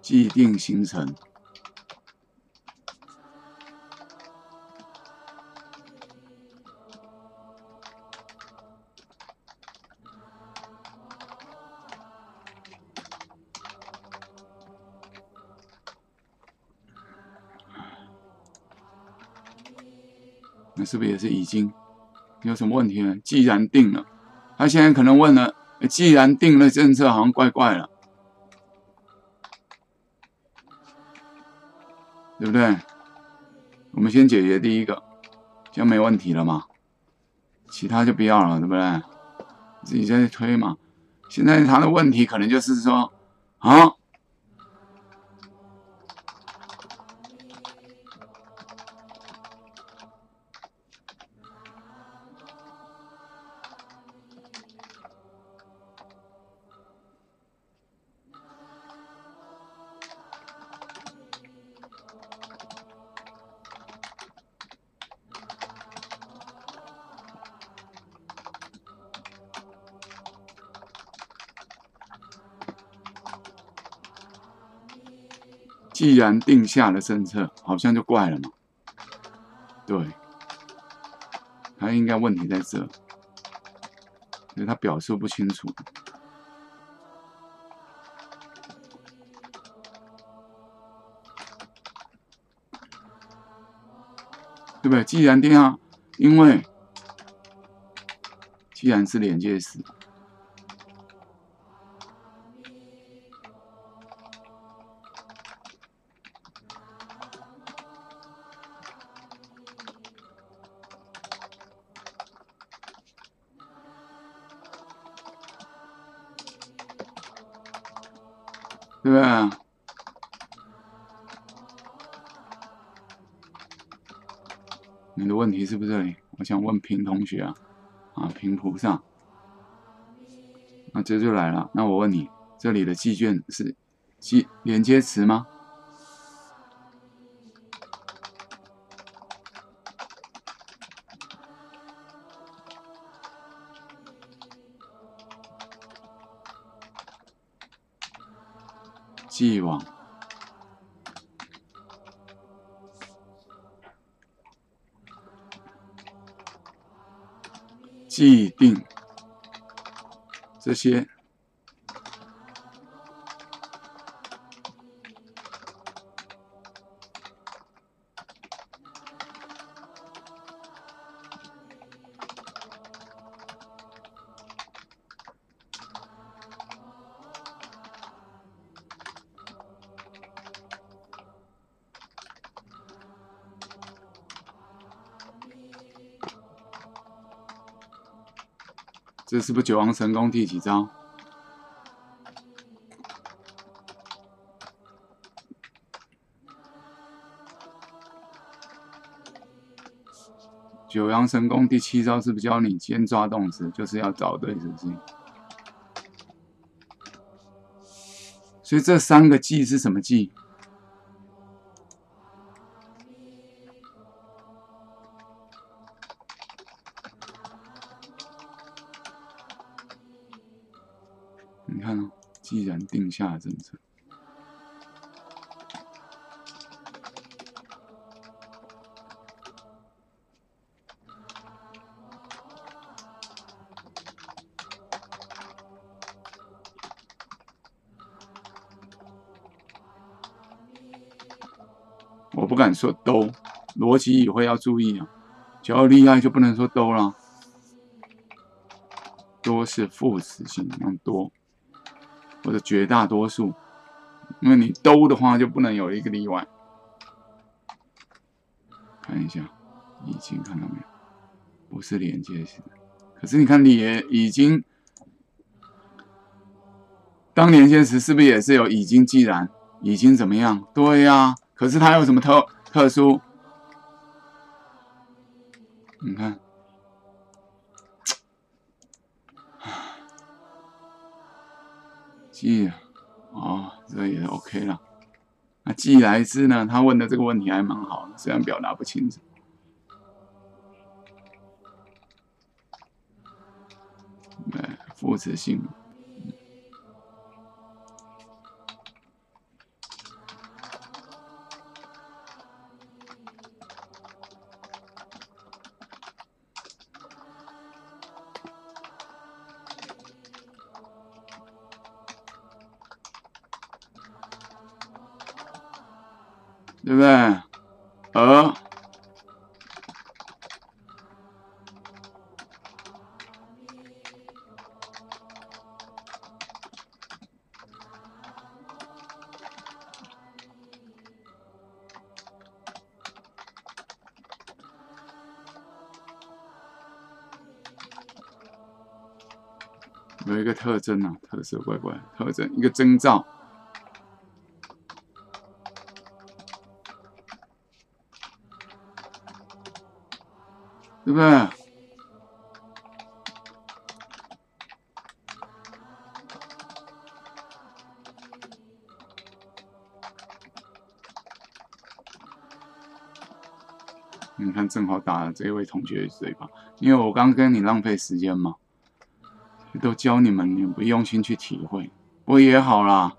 既定形成，是不是也是已经有什么问题呢？既然定了，他现在可能问了：既然定了政策，好像怪怪了，对不对？我们先解决第一个，这样没问题了嘛？其他就不要了，对不对？自己在推嘛。现在他的问题可能就是说：啊。 既然定下了政策，好像就怪了嘛。对，他应该问题在这，所以他表述不清楚。对不对？既然定啊，因为既然是连接词。 对不对？你的问题是不是这里？我想问平同学啊，平菩萨，那这就来了。那我问你，这里的寄卷是寄连接词吗？既往，既定，这些这是不是九阳神功第几招？九阳神功第七招是不是教你先抓动词，就是要找对词性？所以这三个记是什么记？既然定下政策，我不敢说都，逻辑也会要注意啊。只要厉害就不能说都了，多是副词性，用多。 或者绝大多数，因为你兜的话就不能有一个例外。看一下，已经看到没有？不是连接性的，可是你看你也已经当连接时是不是也是有已经既然已经怎么样？对呀、啊，可是它有什么特殊？你看。 既哦，这也 OK 了。那既来之呢？他问的这个问题还蛮好的，虽然表达不清楚。对，副词性。对不对？而有一个特征啊，特色怪怪，特征一个征兆。 对不对？你看，正好打了这位同学嘴巴，因为我刚跟你浪费时间嘛，都教你们，你们不用心去体会，不过也好啦，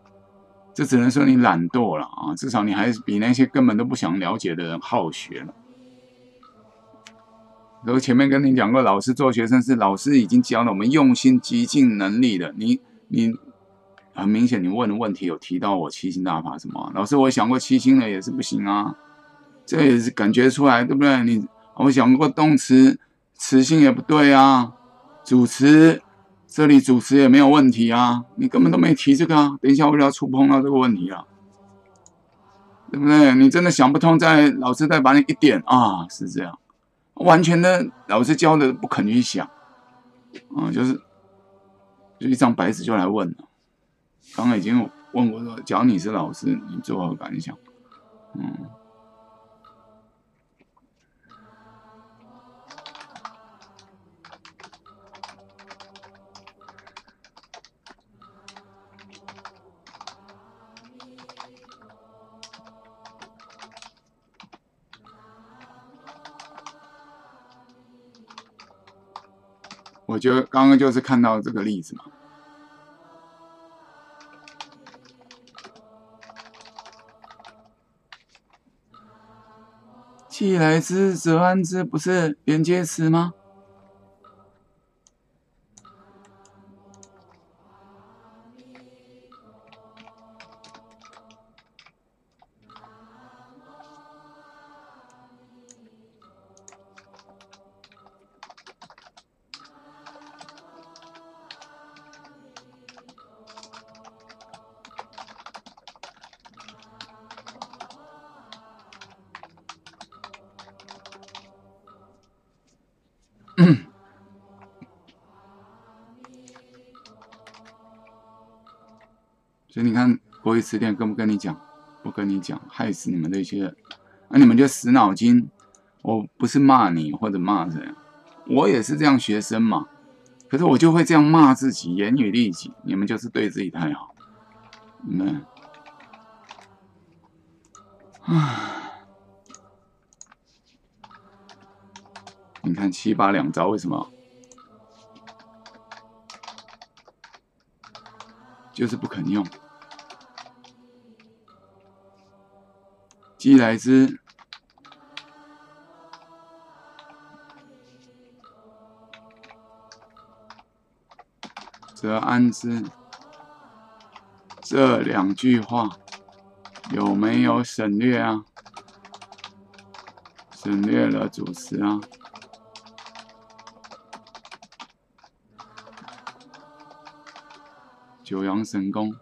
这只能说你懒惰了啊，至少你还是比那些根本都不想了解的人好学了。 我前面跟你讲过，老师做学生是老师已经教了我们用心极尽能力的。你很明显，你问的问题有提到我七星大法什么、啊？老师，我想过七星了也是不行啊，这也是感觉出来，对不对？我想过动词词性也不对啊，主词这里主词也没有问题啊，你根本都没提这个啊。等一下我就要触碰到这个问题啊，对不对？你真的想不通，老师再把你一点啊，是这样。 完全的老师教的不肯去想，就一张白纸就来问了。刚刚已经问过说，假如你是老师，你作何感想？我觉得刚刚就是看到这个例子嘛，既来之则安之，不是连接词吗？所以你看，国语词典跟不跟你讲？不跟你讲，害死你们这些人。那、你们就死脑筋。我不是骂你或者骂人，我也是这样学生嘛。可是我就会这样骂自己，言语利己。你们就是对自己太好。你们，你看七八两招为什么？ 就是不肯用。既来之，则安之。这两句话有没有省略啊？省略了主词啊。 九阳神功，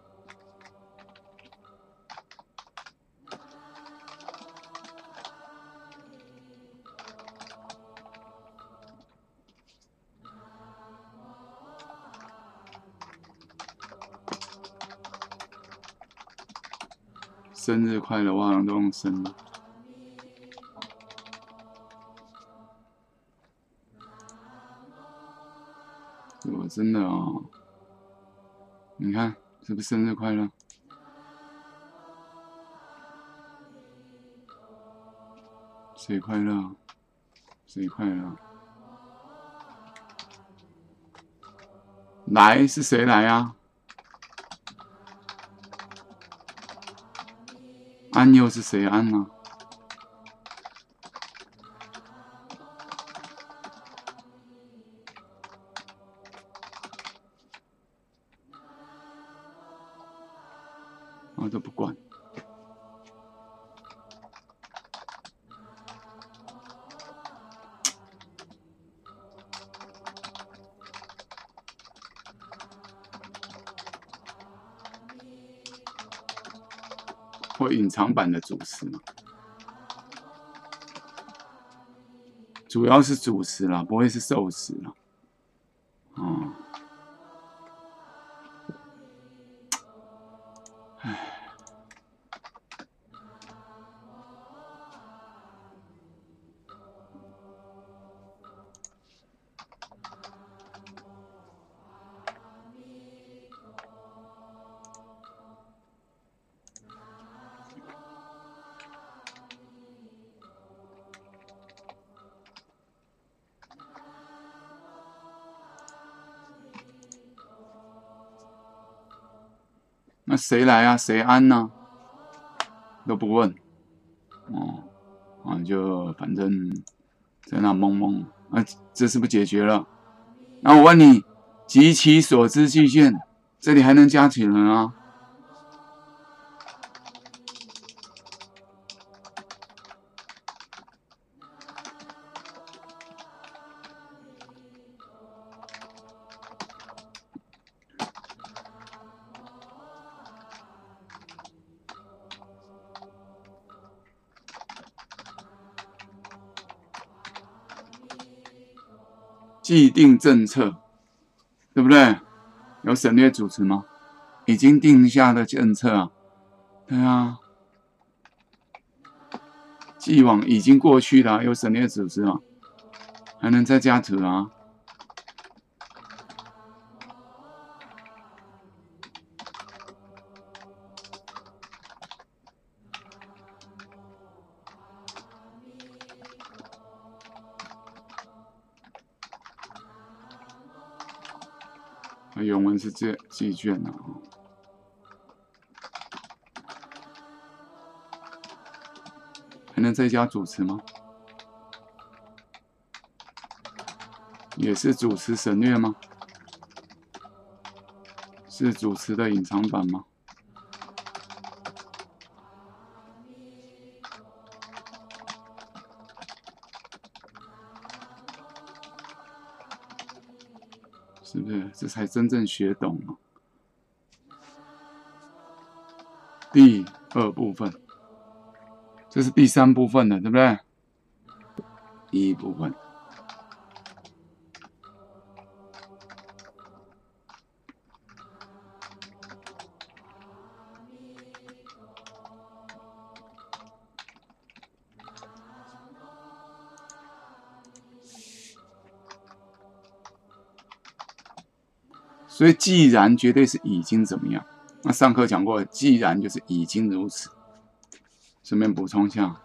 生日快乐，我好像都用生日。我真的哦，你看是不是生日快乐？谁快乐？谁快乐？来是谁来啊？ 安又是谁安呢？我都不管。或隐藏版的主食嘛，主要是主食啦，不会是寿司啦。哦，唉，那谁来啊？谁安呢？都不问，哦，啊，就反正在那懵懵啊，这是不解决了。那我问你，及其所知巨限，这里还能加几轮啊？既定政策，对不对？有省略主词吗？已经定下的政策啊，对啊。既往已经过去的、啊，有省略主词啊，还能再加词啊。原文是这寄卷啊，还能再加主词吗？也是主词省略吗？是主词的隐藏版吗？是不是？这才真正学懂啊！第二部分，这是第三部分了，对不对？第一部分，所以，既然绝对是已经怎么样？那上课讲过，既然就是已经如此。顺便补充一下，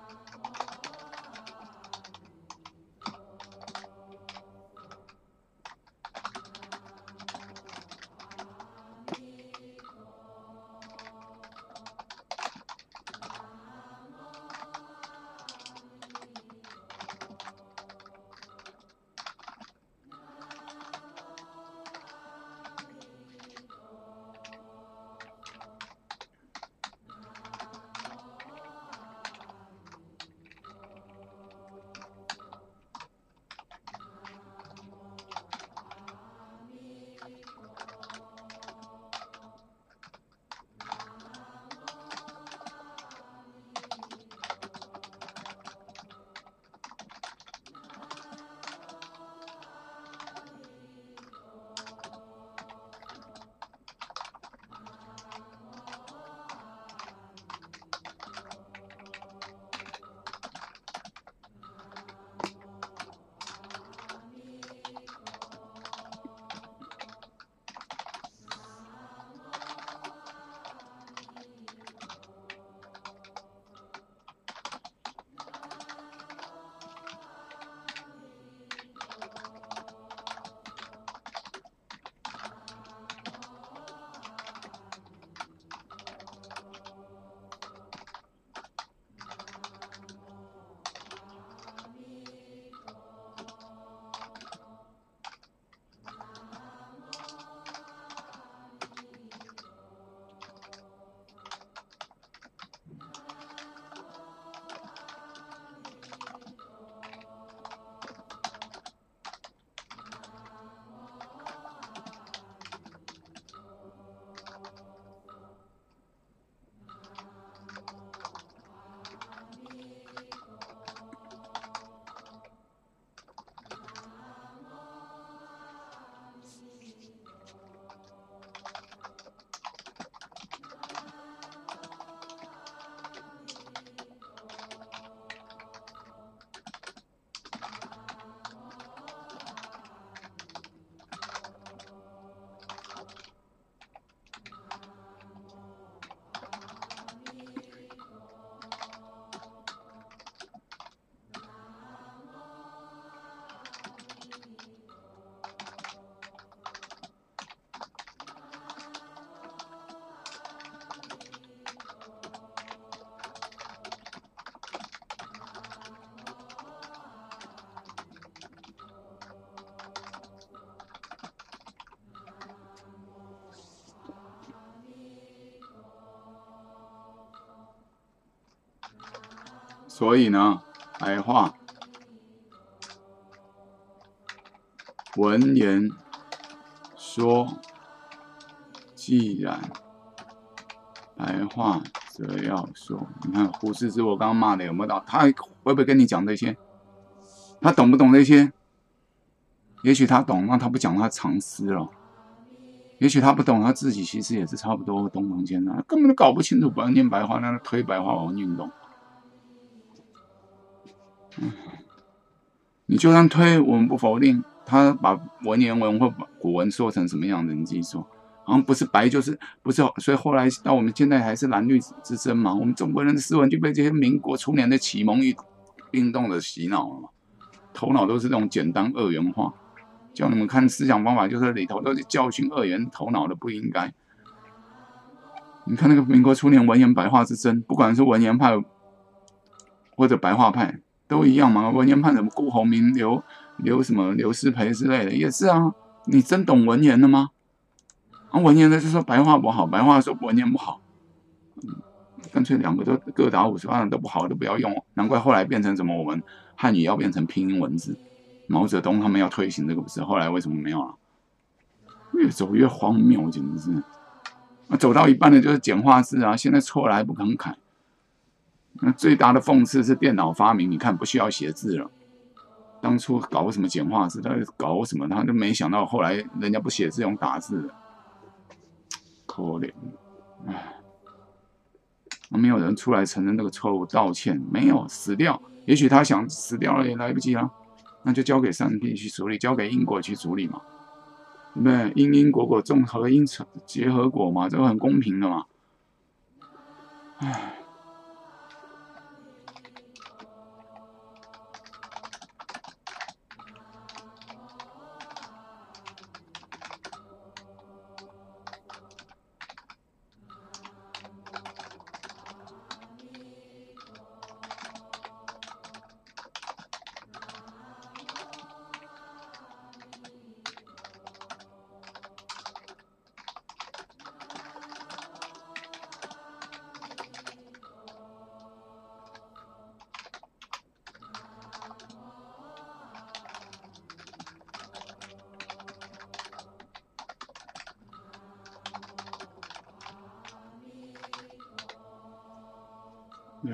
所以呢，来画文言说，既然来画则要说。你看胡适之，我刚刚骂的有没有到？他会不会跟你讲这些？他懂不懂这些？也许他懂，那他不讲他藏私了。 也许他不懂，他自己其实也是差不多东方尖啊，根本都搞不清楚白念白话，那推白话文运动。你就算推，我们不否定他把文言文或古文说成什么样的，你自己说，好像不是白就是不是，所以后来到我们现在还是蓝绿之争嘛。我们中国人的思文就被这些民国初年的启蒙运动的洗脑了嘛，头脑都是这种简单二元化。 叫你们看思想方法，就是里头都是教训二元头脑的不应该。你看那个民国初年文言白话之争，不管是文言派或者白话派，都一样嘛。文言派什么顾侯明、刘师培之类的，也是啊。你真懂文言了吗？啊，文言的就说白话不好，白话说文言不好，干脆两个都各打50万都不好，都不要用。难怪后来变成什么，我们汉语要变成拼音文字。 毛泽东他们要推行这个不是？后来为什么没有了？越走越荒谬，简直是！啊，走到一半的就是简化字啊，现在错了还不肯改。那最大的讽刺是电脑发明，你看不需要写字了。当初搞什么简化字，他搞什么，他都没想到后来人家不写字用打字了，可怜！唉，没有人出来承认这个错误，道歉没有死掉，也许他想死掉了也来不及了。 那就交给上帝去处理，交给因果去处理嘛，对不对？因果综合因结合果嘛，这个很公平的嘛。唉，对，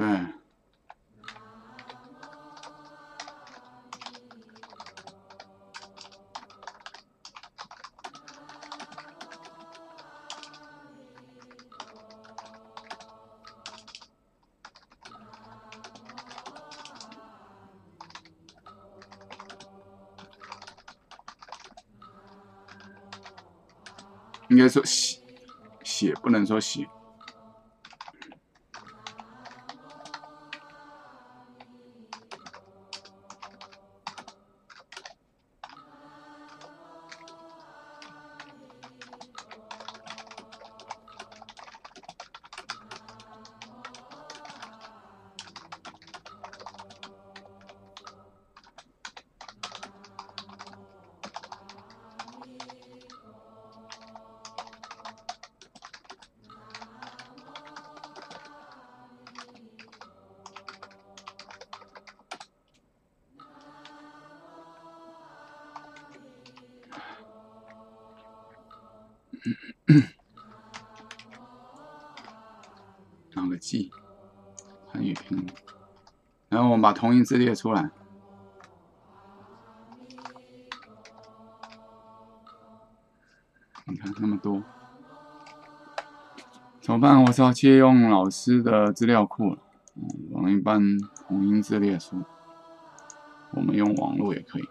应该说写不能说写。 哪个记？汉语拼音。然后我们把同义字列出来。你看那么多，怎么办？我是要借用老师的资料库了。往一般同音字列出，我们用网络也可以。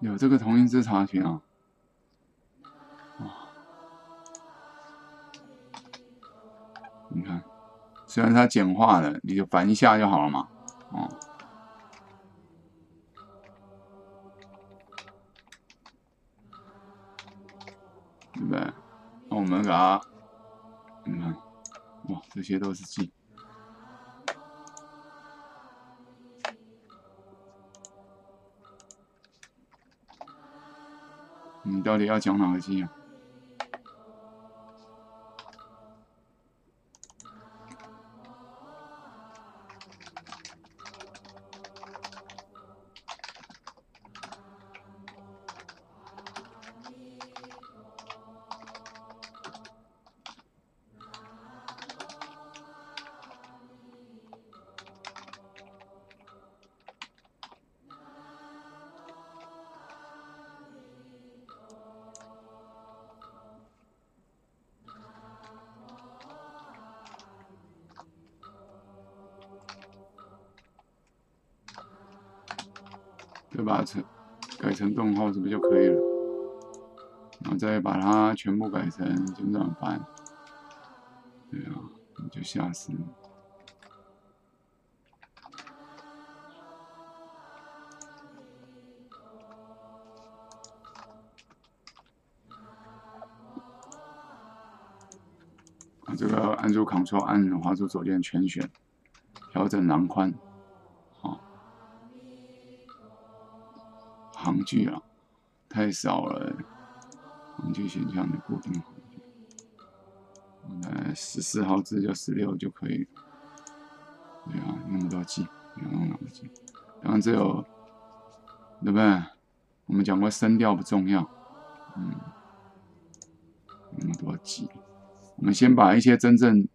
有这个同音字查询啊，你看，虽然它简化了，你就烦一下就好了嘛，哦，对不对？那我们给它嗯，哇，这些都是记。 你到底要讲哪个记啊？改成动号是不是就可以了？然后再把它全部改成就这样翻，对啊，你就吓死了。啊，这个按住 Ctrl 按，滑鼠左键全选，调整栏宽。 行距啊，太少了。行距选项的固定行距，我来14号字就16就可以了。对啊，那么多 G， 要用哪个 G？ 当然只有，对不对？我们讲过声调不重要，嗯，那么多 G， 我们先把一些真正，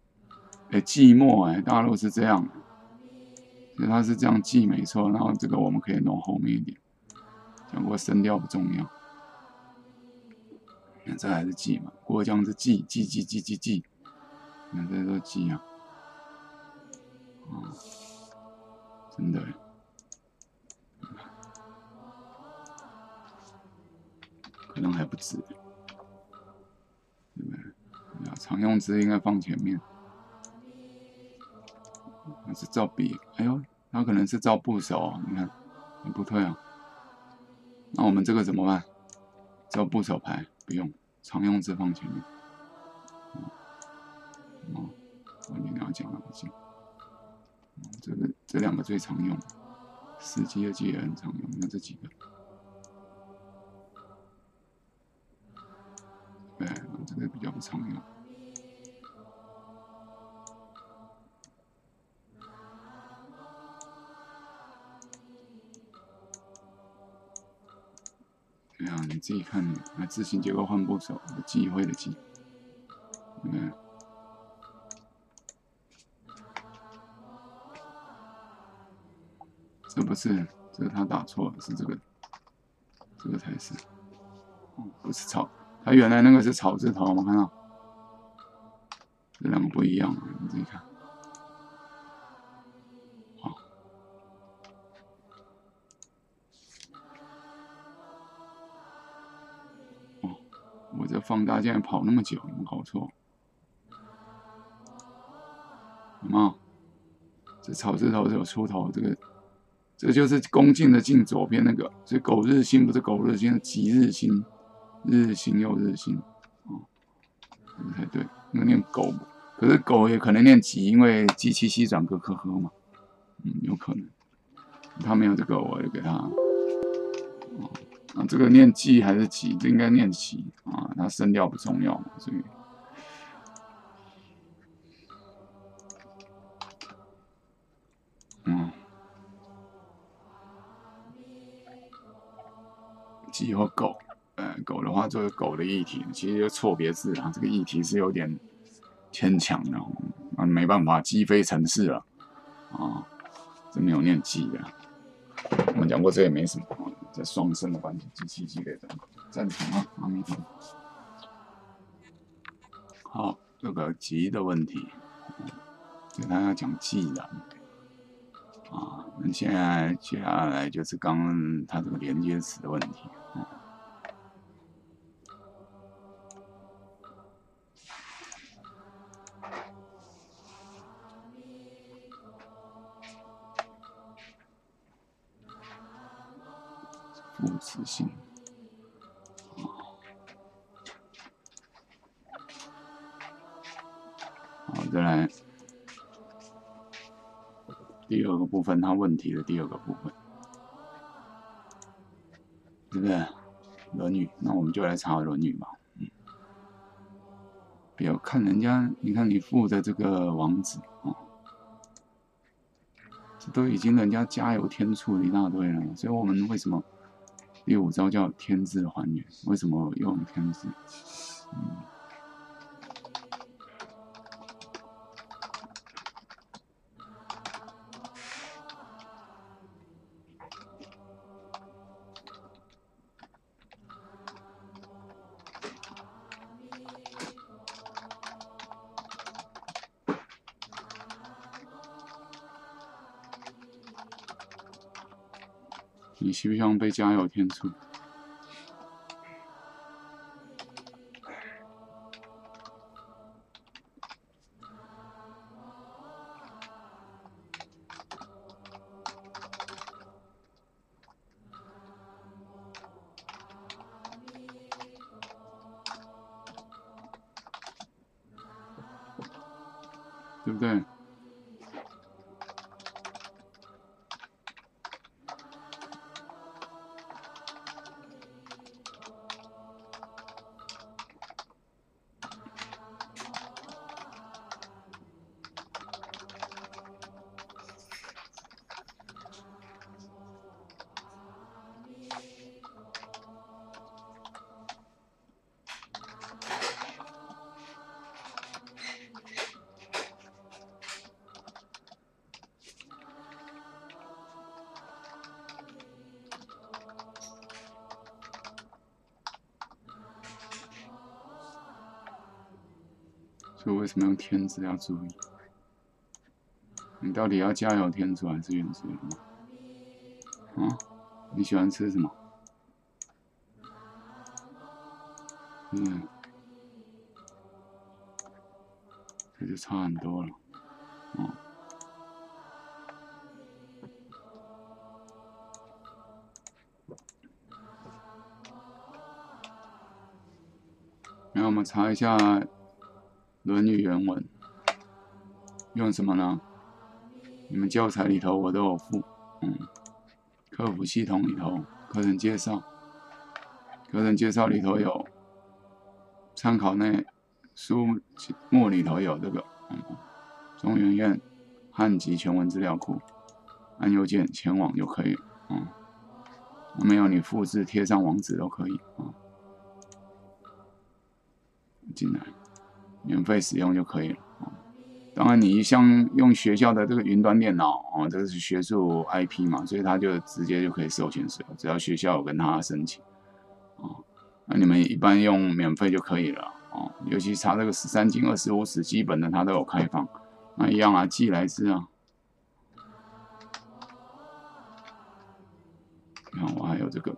寂寞大陆是这样的，所以它是这样记没错。然后这个我们可以弄后面一点。 讲过声调不重要，那这还是记嘛？过江是记，那这都记啊，啊，真的，可能还不止，对不对？常用词应该放前面，那是照比，哎呦，他可能是照部首啊，你看，不对啊。 那我们这个怎么办？照部首排不用，常用字放前面。哦，我一定要讲哪个字？这两个最常用，司机的机也很常用。那这几个，对，这个比较不常用。 对啊，你自己看，啊，字形结构换部首，记会的记，对不对？这不是，这是他打错了，是这个，这个才是，哦，不是草，他原来那个是草字头，我看到，这两个不一样，你自己看。 放大竟然跑那么久，有没有搞错？有没有？这草字头是有出头，这就是恭敬的敬左边那个，所以苟日新不是苟日新，是吉日新，日新又日新，哦，这个才对。那念苟，可是苟也可能念吉，因为吉七夕转咯嘛，嗯，有可能。他没有这个，我就给他。哦 啊，这个念“记”还是“吉”？这应该念“吉”啊，它声调不重要嘛，所以嗯，“鸡”和“狗”，“狗”的话就是“狗”的异体，其实就错别字啊。这个异体是有点牵强的啊，没办法，鸡非城市了啊，这没有念“鸡”的。我们讲过，这也没什么。 这双生的关系，机给暂停啊，阿弥陀佛。好，这个“吉”的问题，所以他要讲“既然”啊。那现在接下来就是刚刚他这个连接词的问题啊。副词性，再来第二个部分，它问题的第二个部分，对不对？《论语》，那我们就来查《论语》吧。不要看人家，你看你附的这个网址啊，这都已经人家加油添醋了一大堆了。所以我们为什么第五招叫添字还原？为什么用添字？你希不希望被加油添醋？对不对？ 所以为什么用添字要注意？你到底要加油添醋还是原汁原味？啊？你喜欢吃什么？嗯，这就差很多了。哦。然后我们查一下。 《论语》原文用什么呢？你们教材里头我都有附，客服系统里头课程介绍，课程介绍里头有，参考内书目里头有这个，中研院汉籍全文资料库，按右键前往就可以，没有你复制贴上网址都可以啊，进来。 免费使用就可以了当然，你像用学校的这个云端电脑这个是学术 IP 嘛，所以它就直接就可以授权使用，只要学校有跟它申请那你们一般用免费就可以了尤其查这个13经、25史基本的它都有开放，那一样啊，寄来自啊。你看我还有这个，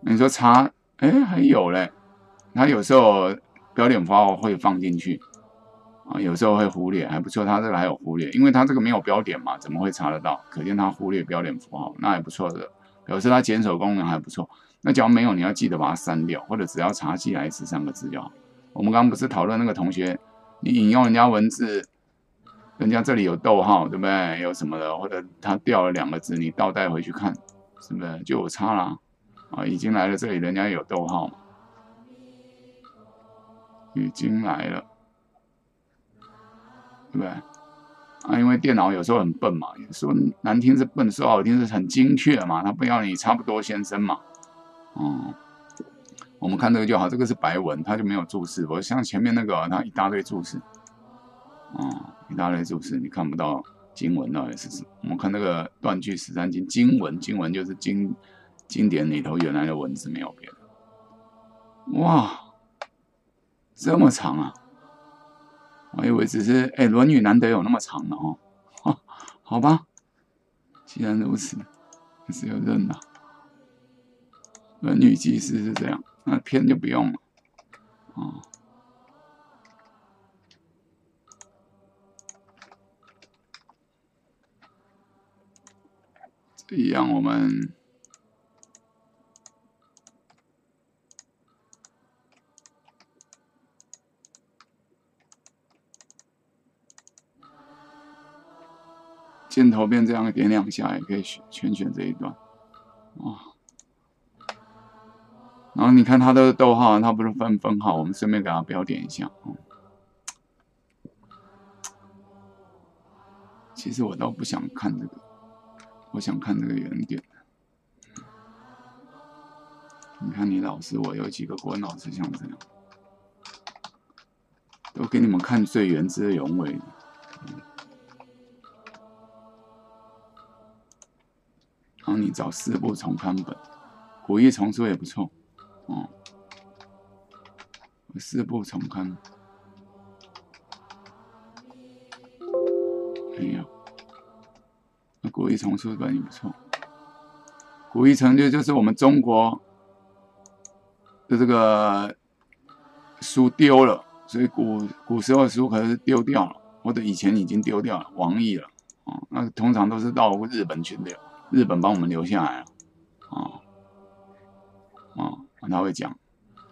你说查，还有嘞，它有时候。 标点符号会放进去有时候会忽略，还不错，它这个还有忽略，因为它这个没有标点嘛，怎么会查得到？可见它忽略标点符号，那还不错的，表示它检索功能还不错。那假如没有，你要记得把它删掉，或者只要查“寄来自”3个字就好。我们刚刚不是讨论那个同学，你引用人家文字，人家这里有逗号，对不对？有什么的，或者他掉了2个字，你倒带回去看，是不是就有差啦？已经来了这里，人家有逗号嘛。 已经来了，对不对？因为电脑有时候很笨嘛，说难听是笨，说好听是很精确嘛，他不要你差不多先生嘛。我们看这个就好，这个是白文，它就没有注释。我像前面那个，它一大堆注释，一大堆注释，你看不到经文到底是什么。我们看那个断句13经，经文，经文就是经典里头原来的文字，没有别的。哇！ 这么长啊！我以为只是《论语》难得有那么长的好吧，既然如此，只有认了。《论语纪事》是这样，那篇就不用了这一样我们。箭头变这样，点两下也可以全选这一段，哦。然后你看它的逗号，它不是分号，我们顺便给它标点一下。哦，其实我倒不想看这个，我想看这个原点。你看你老师，我有几个国文老师像这样，都给你们看最原汁原味的。嗯，然后你找四部重刊本，古意丛书也不错。哦，四部重刊没有，那古意丛书本也不错。古意成就就是我们中国的这个书丢了，所以古时候的书可是丢掉了，或者以前已经丢掉了，亡佚了。哦，那通常都是到日本去留，日本帮我们留下来了。哦，哦，他会讲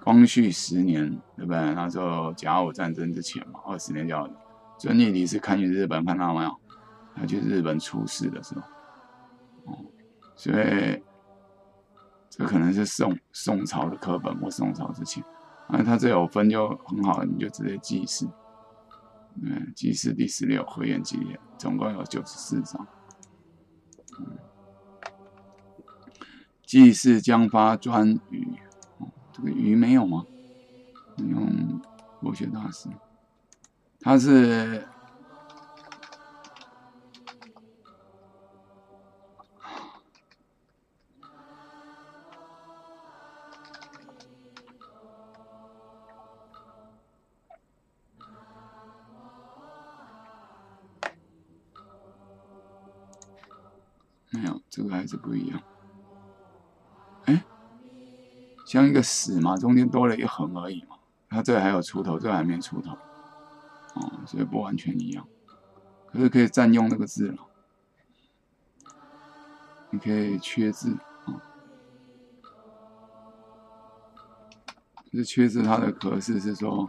光绪10年，对不对？那时候甲午战争之前嘛，20年叫遵义理事看去日本，看到没有？他去日本出事的时候，哦，所以这可能是宋朝的课本或宋朝之前。那他这有分就很好了，你就直接记事。嗯，记事第16回演纪年，总共有94章。嗯，记事将发专鱼，哦，这个鱼没有吗？用国学大师，他是没有，这个还是不一样。像一个死嘛，中间多了一横而已嘛。它这还有出头，这还没出头，哦，所以不完全一样。可是可以占用那个字了，你可以缺字啊。哦，可是缺字它的格式是说，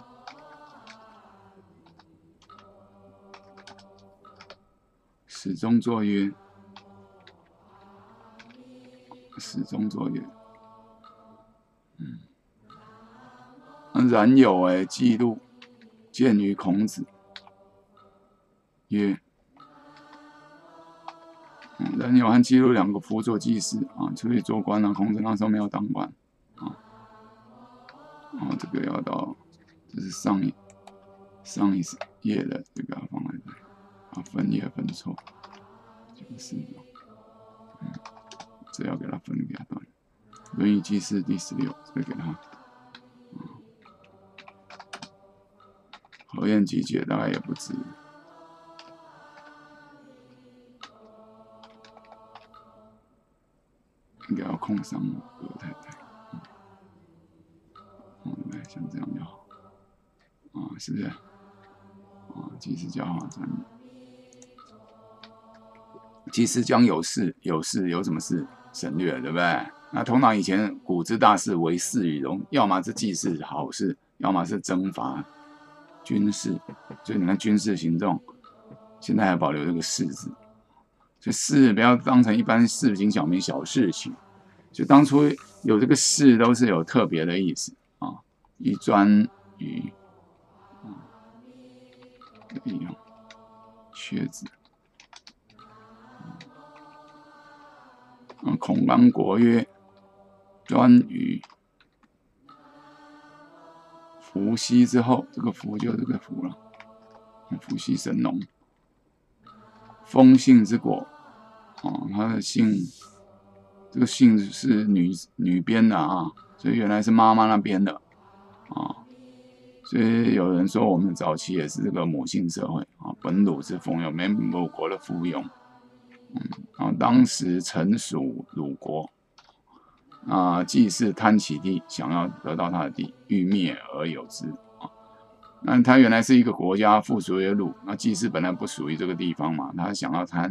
始终作曰，始终作曰。嗯，冉有为记录见于孔子，曰，冉有和记录两个辅佐祭司啊，出去做官了。孔子那时候没有当官啊，啊，这个要到，这是上一页的这个放在这里，啊，分页分错，就是的，嗯，这要给它分给它断。《论语记事》第16，再给他。何晏集解大概也不止。应该要空上葛太太。嗯，应该像这样就好。啊，是不是？啊，祭司教化传。祭司将有事，有什么事省略了，对不对？那通常以前古之大事为事与戎，要么是祭祀好事，要么是征伐军事。所以你看军事行动，现在还保留这个事字。所以事不要当成一般市井小民小事情。所以当初有这个事都是有特别的意思啊，一专于，嗯，一样缺字。嗯，孔安国曰。专于伏羲之后，这个伏就这个伏了。伏羲神农，风信之果，哦，他的姓，这个姓是女编的啊，所以原来是妈妈那边的啊。所以有人说我们早期也是这个母姓社会啊，本鲁之封有没鲁国的附庸，嗯，然后当时臣属鲁国。啊，祭祀贪其地，想要得到他的地，欲灭而有之啊。那他原来是一个国家，附属于鲁。那祭祀本来不属于这个地方嘛，他想要他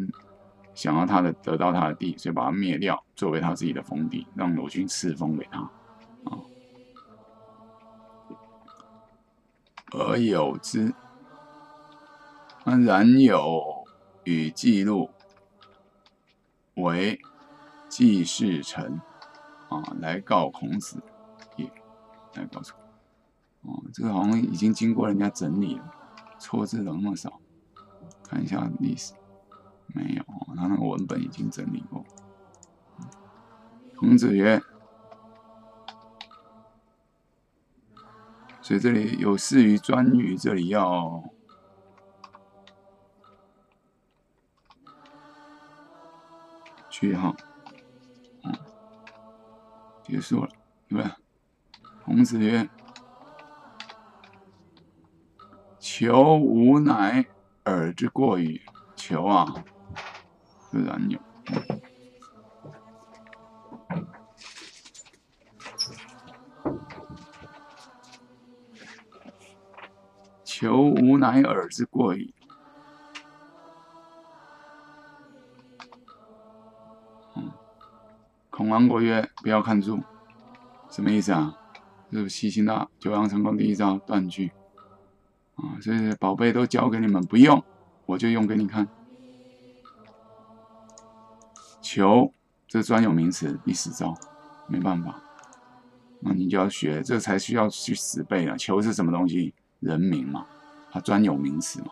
的得到他的地，所以把他灭掉，作为他自己的封地，让鲁军赐封给他啊。而有之。那冉有与记录为季氏臣啊，来告孔子也，来告错。哦，这个好像已经经过人家整理了，错字怎么那么少？看一下历史，没有，他那个文本已经整理过。孔子曰。 所以这里有事于专于，这里要句号，嗯，结束了，对不对？孔子曰：“求吾乃尔之过与？”求啊，自然有。 求吾乃尔之过矣。嗯，孔安国曰：“不要看住，什么意思啊？就是西辛辣九阳神功第一招断句啊，所以宝贝都交给你们，不用我就用给你看。求，这专有名词，第10招，没办法，那你就要学，这才需要去死背了。求是什么东西？人名嘛。” 他专有名词嘛，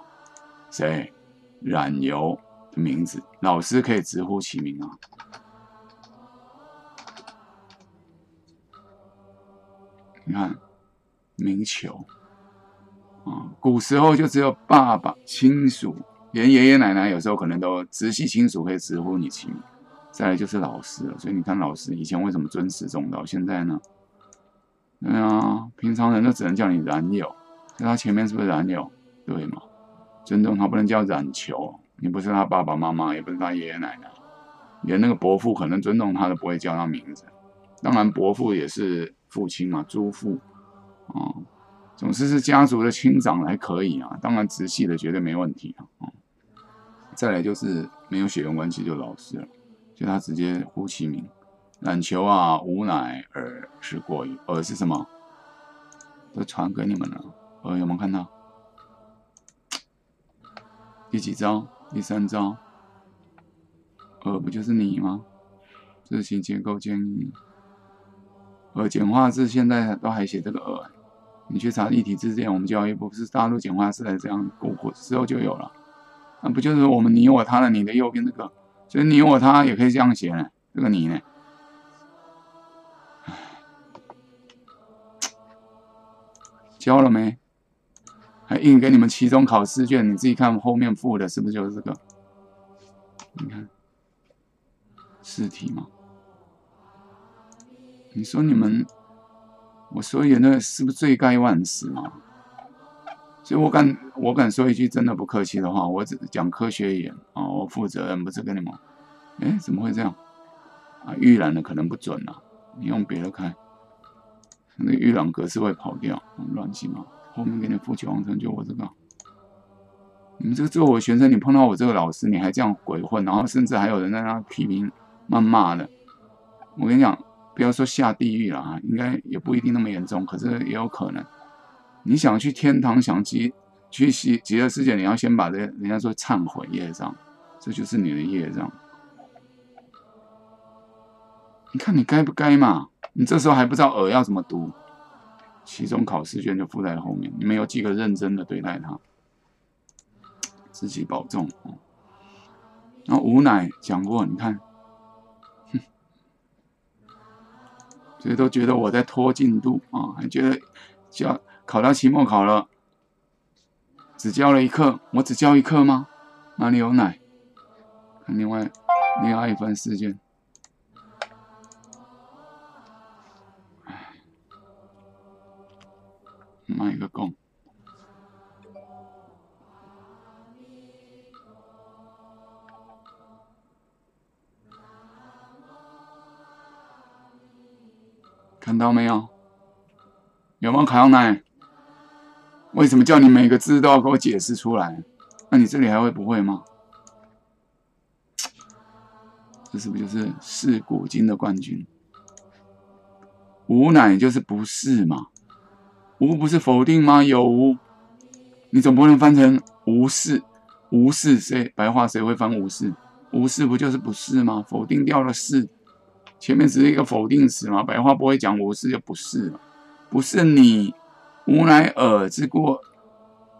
谁？冉有的名字，老师可以直呼其名啊。你看，名求啊，古时候就只有爸爸、亲属，连爷爷奶奶有时候可能都直系亲属可以直呼你其名。再来就是老师了，所以你看老师以前为什么尊师重道，现在呢？对啊，平常人都只能叫你冉有。 在他前面是不是冉有？对嘛？尊重他不能叫冉求，你不是他爸爸妈妈，也不是他爷爷奶奶，连那个伯父可能尊重他都不会叫他名字。当然，伯父也是父亲嘛，诸父啊，总之是家族的亲长才可以啊。当然，直系的绝对没问题啊。再来就是没有血缘关系就老师了，所以他直接呼其名。冉求啊，吾乃尔之过矣。尔是什么？都传给你们了。 有没有看到？第几招？第3招。不就是你吗？字形结构建议。简化字现在都还写这个“。你去查立体字典，我们教育部是大陆简化字才这样，古时候就有了。那不就是我们你我他的你的右边这个？所以你我他也可以这样写呢。这个你呢？ 教了没？还硬给你们期中考试卷，你自己看后面附的是不是就是这个？你看，试题嘛。你说你们，我说人类是不是罪该万死嘛？所以我敢说一句真的不客气的话，我只讲科学一点啊，我负责任，不是跟你们。哎，怎么会这样？啊，预览的可能不准啊，你用别的看。 那个预览格式会跑掉，乱七八糟。后面给你附九阳神，就我这个。你们这个作为学生，你碰到我这个老师，你还这样鬼混，然后甚至还有人在那批评、谩骂的。我跟你讲，不要说下地狱了啊，应该也不一定那么严重，可是也有可能。你想去天堂，想去极乐世界，你要先把这人家说忏悔业障，这就是你的业障。你看你该不该嘛？ 你这时候还不知道“要怎么读，期中考试卷就附在后面。你们有几个认真的对待它，自己保重。然后吾乃讲过，你看，所以都觉得我在拖进度啊，还觉得考到期末考了，只教了一课，我只教一课吗？哪里有乃？看另外一份试卷。 卖一个供，看到没有？有没有考奶？为什么叫你每个字都要给我解释出来？那你这里还会不会吗？这是不是就是是古今的冠军？无乃就是不是嘛？ 无不是否定吗？有无，你总不能翻成无视。无视谁？白话谁会翻无视？无是不就是不是吗？否定掉了是，前面只是一个否定词嘛。白话不会讲无是就不是嘛，不是你吾乃尔之过，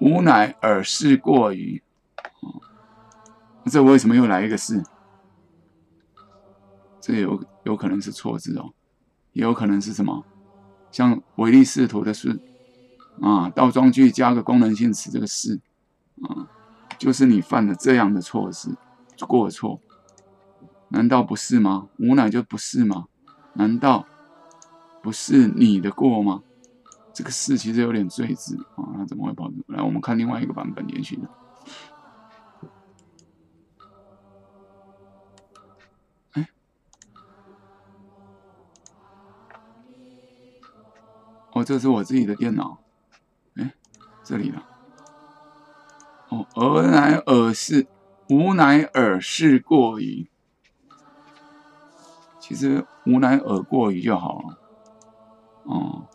吾乃尔是过于。这为什么又来一个是？这有可能是错字哦，也有可能是什么？像唯利是图的是啊，倒装句加个功能性词，这个是啊，就是你犯了这样的错事。 过错，难道不是吗？吾乃就不是吗？难道不是你的过吗？这个是其实有点罪字啊，那怎么会跑出来？我们看另外一个版本延续的。哎，哦，这是我自己的电脑，哎，这里了。哦，而乃尔是。 吾乃尔是过于，其实吾乃尔过于就好了。哦、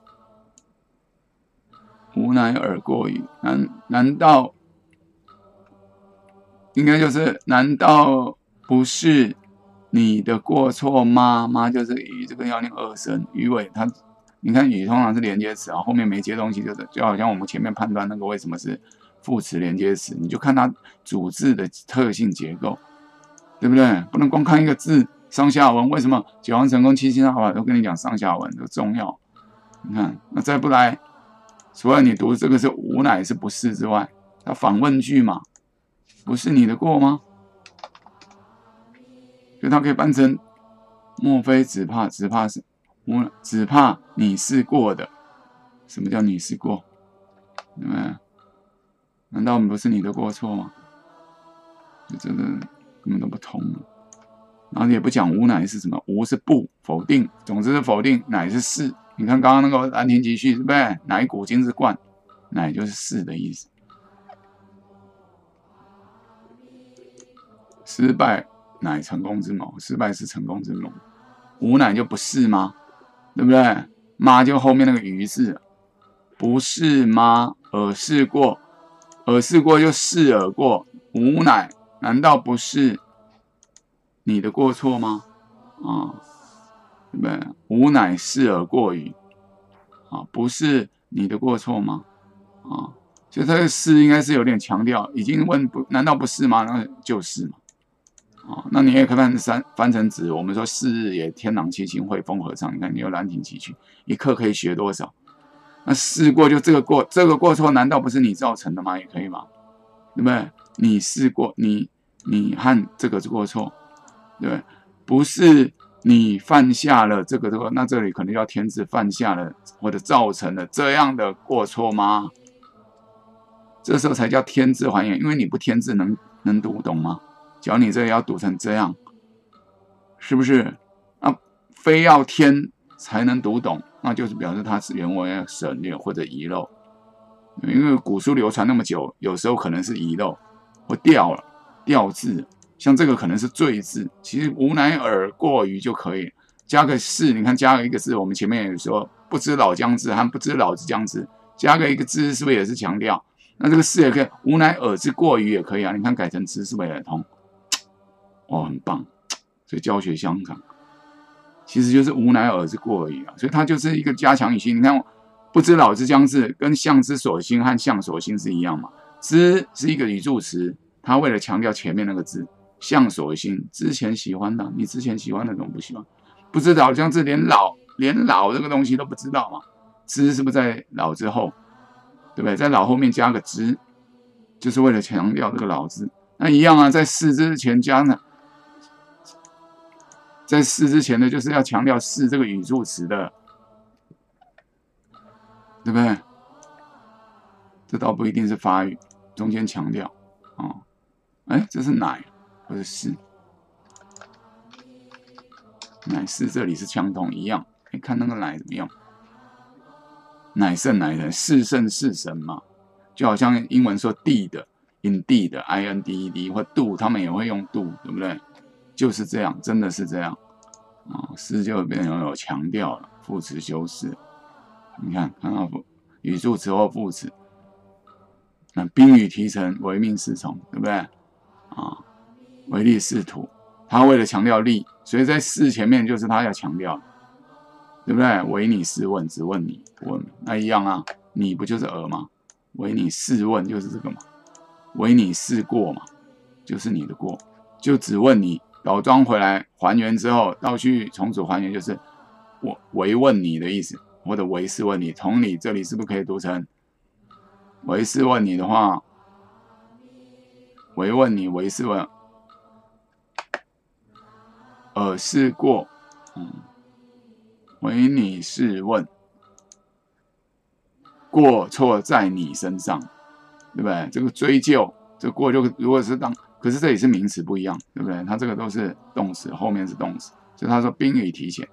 嗯，吾乃尔过于，难道应该就是难道不是你的过错吗？吗就是于这个要念二声，于尾它，你看于通常是连接词啊，后面没接东西，就是就好像我们前面判断那个为什么是。 副词连接词，你就看它主字的特性结构，对不对？不能光看一个字上下文。为什么解放成功七七大法都跟你讲上下文都重要？你看，那再不来，除了你读这个是吾乃是不是之外，它反问句嘛，不是你的过吗？所以它可以翻成，莫非只怕是吾，只怕你是过的。什么叫你是过？对不对？ 难道我们不是你的过错吗？这真的根本都不通了。然后也不讲无乃是什么，无是不否定，总之是否定，乃是是。你看刚刚那个安田集序是不是？乃古今之冠，乃就是是的意思。失败乃成功之谋，失败是成功之母。无乃就不是吗？对不对？妈就后面那个于字，不是吗？尔是过。 尔是过就是尔过，吾乃难道不是你的过错吗？啊，对不对？吾乃是尔过于，啊，不是你的过错吗？啊，所以他的是应该是有点强调，已经问不难道不是吗？那就是嘛，啊，那你也可以翻成子，我们说是日也天朗气清，惠风和畅。你看你有兰亭集序，一课可以学多少？ 那是过就这个过错，难道不是你造成的吗？也可以吗？对不对？你是过你和这个过错，对不对？不是你犯下了这个，那这里可能要添置犯下了或者造成了这样的过错吗？这时候才叫添置还原，因为你不添置能读懂吗？只要你这里要读成这样，是不是？啊，非要添才能读懂。 那就是表示它是原文要省略或者遗漏，因为古书流传那么久，有时候可能是遗漏或掉了掉字，像这个可能是罪字。其实吾乃尔过于就可以加个是，你看加了一个字，我们前面也说不知老将至和不知老之将至，加个一个字是不是也是强调？那这个是也可以，吾乃尔之过于也可以啊。你看改成之是不是也通？哦，很棒，所以教学相长。 其实就是吾乃尔之过矣啊，所以它就是一个加强语气。你看，不知老之将至，跟象之所兴和象所兴是一样嘛？之是一个语助词，它为了强调前面那个字，象所兴之前喜欢的，你之前喜欢的怎么不喜欢？不知老将至，连老这个东西都不知道嘛？之是不是在老之后，对不对？在老后面加个之，就是为了强调这个老字。那一样啊，在是之前加呢？ 在是之前呢，就是要强调是这个语助词的，对不对？这倒不一定是法语，中间强调啊，哎、这是乃或者是，乃是这里是相同一样，你看那个乃怎么样？乃圣乃人，是圣是神嘛，就好像英文说 D 的 ，indeed 的 ，I-N-D-E-D 或 do， 他们也会用 do， 对不对？ 就是这样，真的是这样啊！是就变成有强调了，副词修饰。你看，看到语助词或副词，那宾语提成，唯命是从，对不对？啊，唯利是图。他为了强调利，所以在是前面就是他要强调，对不对？唯你是问，只问你不问，那一样啊，你不就是而吗？唯你是问就是这个嘛，唯你是过嘛，就是你的过，就只问你。倒装回来还原之后，倒去重组还原就是我唯问你的意思，或者唯是问你。同理，这里是不是可以读成唯是问你的话？唯问你，唯是问，尔是过，唯你是问，过错在你身上，对不对？这个追究，这过就如果是当，可是这里是名词不一样，对不对？它这个都是动词，后面是动词，所以他说宾语提前。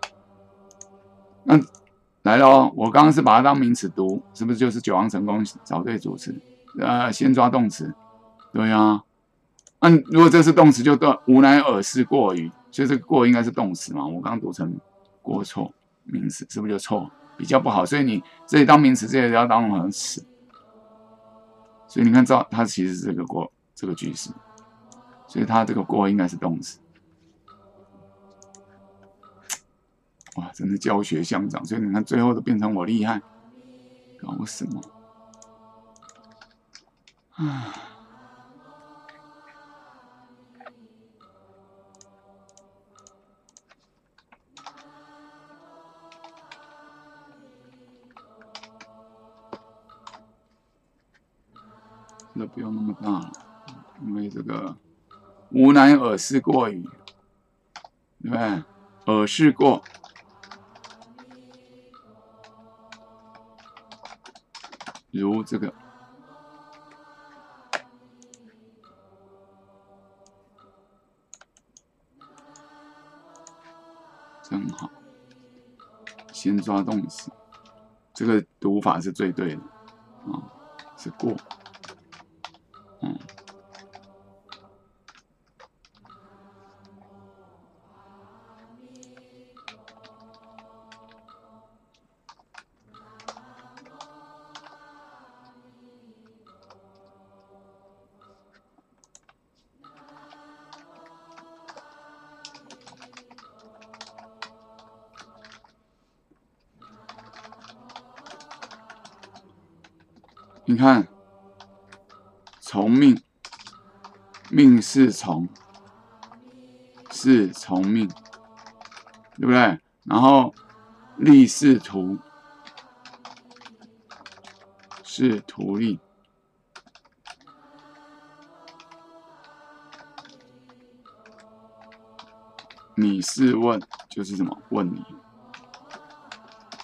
那来了哦，我刚刚是把它当名词读，是不是就是九行成功找对主词？先抓动词。对啊，如果这是动词，就对，无乃尔是过于，所以这个过应该是动词嘛。我刚刚读成过错名词，是不是就错？比较不好，所以你这里当名词，这里要当成词。所以你看，它其实是这个过这个句式，所以它这个过应该是动词。哇，真的教学相长，所以你看最后都变成我厉害，搞什么？啊！都不用那么大了，因为这个吾乃尔是过于，对不对？尔是过，如这个，正好，先抓动词，这个读法是最对的啊，是过。你看，从命，命是从命，对不对？然后利是图利，你是问就是什么？问你。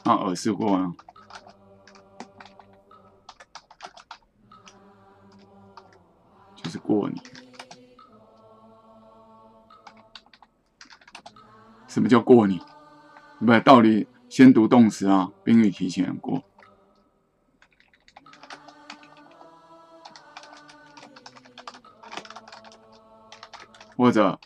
那尔是过呢？是过你，什么叫过你？不，道理先读动词啊，宾语提前过。或者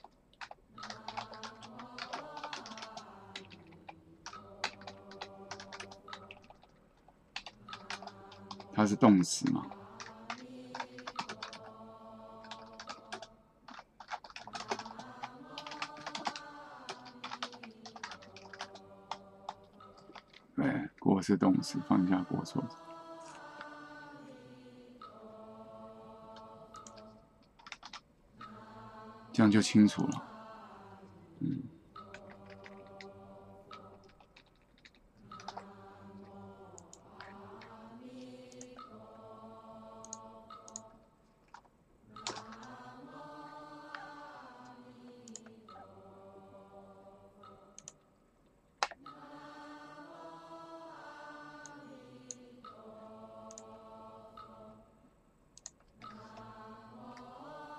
它是动词嘛？是动词，放下过错。这样就清楚了。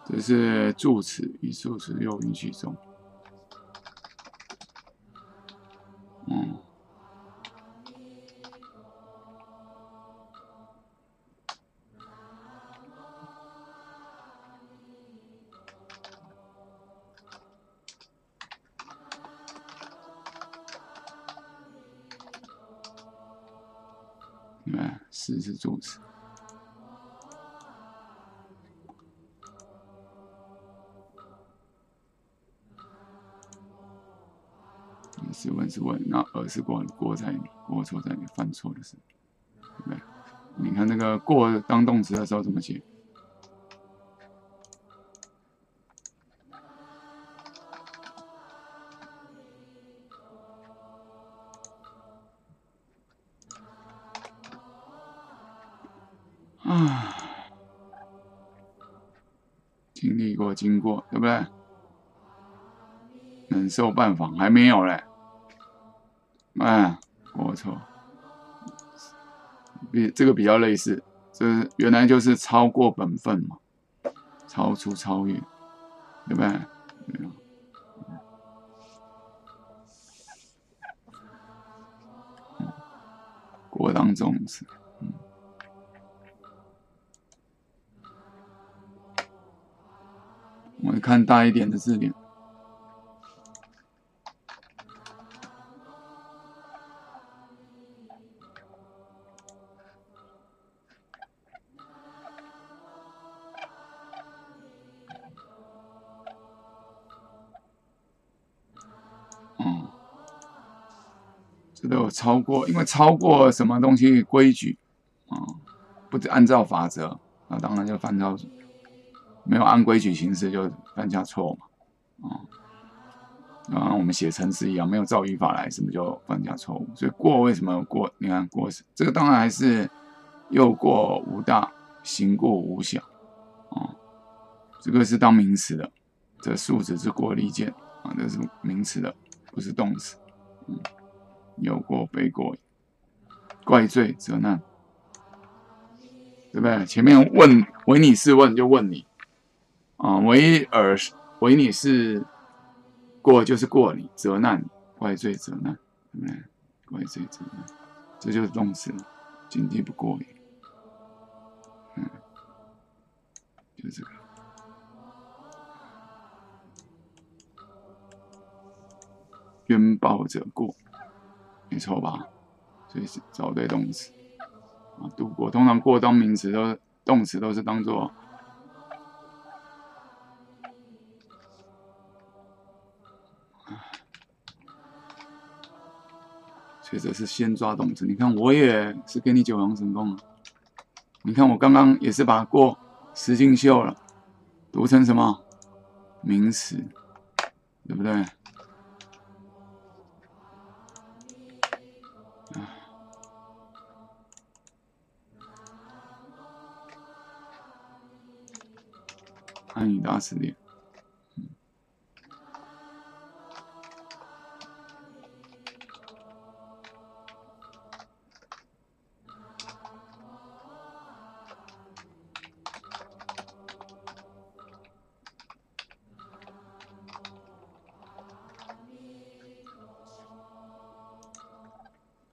这是助词，与助词又语句中。你看，是助词。是问是问，那而是过错在你犯错的事，对不对？你看那个过当动词的时候怎么写？啊，经历过，经过，对不对？ 忍受办法还没有嘞，哎，我错，这个比较类似，这原来就是超过本分嘛，超出超越，对不对？对嗯、过当动词，嗯，我们看大一点的字典。 都有超过，因为超过什么东西规矩啊、不按照法则，那当然就犯到没有按规矩行事，就犯下错嘛啊。啊，我们写程式一样，没有照语法来，是不是就犯下错误？所以过为什么过？你看过这个当然还是又过无大，行过无小啊。这个是当名词的，这数值是过例件啊，这是名词的，不是动词。嗯。 有过背过，怪罪责难，对不对？前面问唯你是问就问你，啊、唯你是过就是过你，责难怪罪责难，对不对？怪罪责难，这就是动词，警惕不过也，嗯，就这个。 冤报者过。 没错吧？所以找对动词啊，度过通常过当名词都是动词都是当做所以这是先抓动词。你看我也是给你九阳神功啊，你看我刚刚也是把过实境秀了，读成什么名词，对不对？ 汉语大词典，嗯，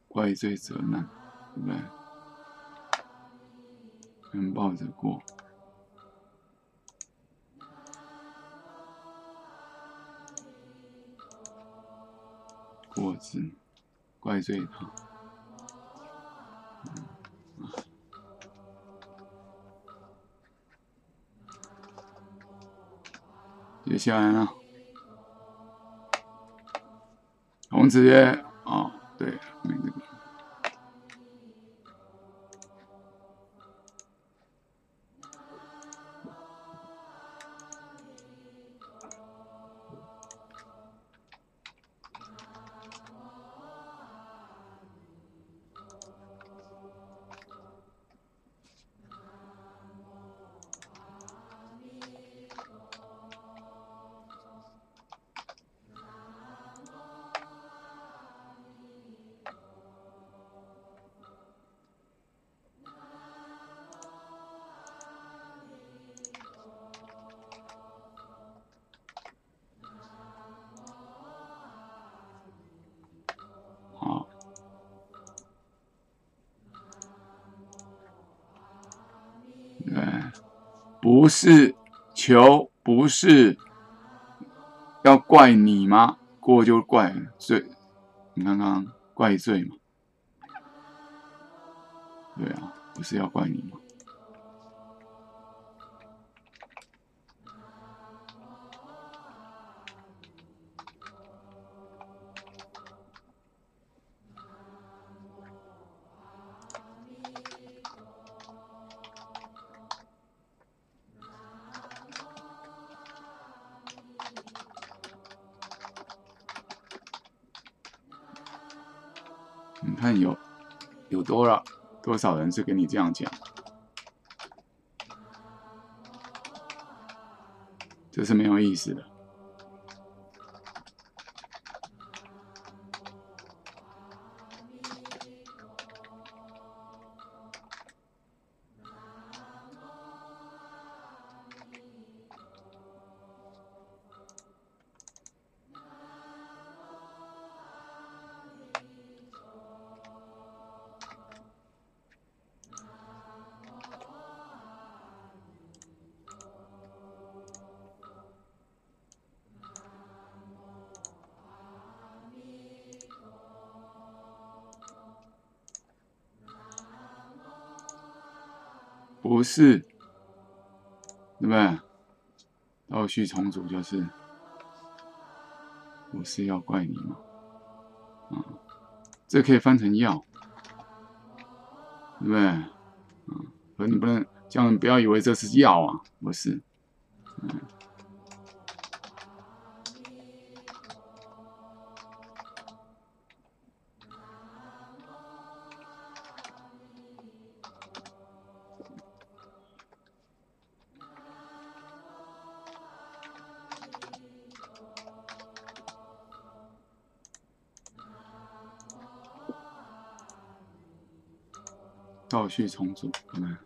怪罪责难，对不对？拥抱着过。 过之，怪罪他。接下来呢？孔子曰：“啊，对，没这个。不是求，不是要怪你吗？过就怪罪，你看看怪罪嘛，对啊，不是要怪你吗？看有多少人是跟你这样讲。这是没有意思的。不是，对不对？倒序重组就是，不是要怪你吗？啊，这可以翻成要，对不对？嗯，可你不能这样，不要以为这是要啊，不是，嗯。 倒序重组，对吧？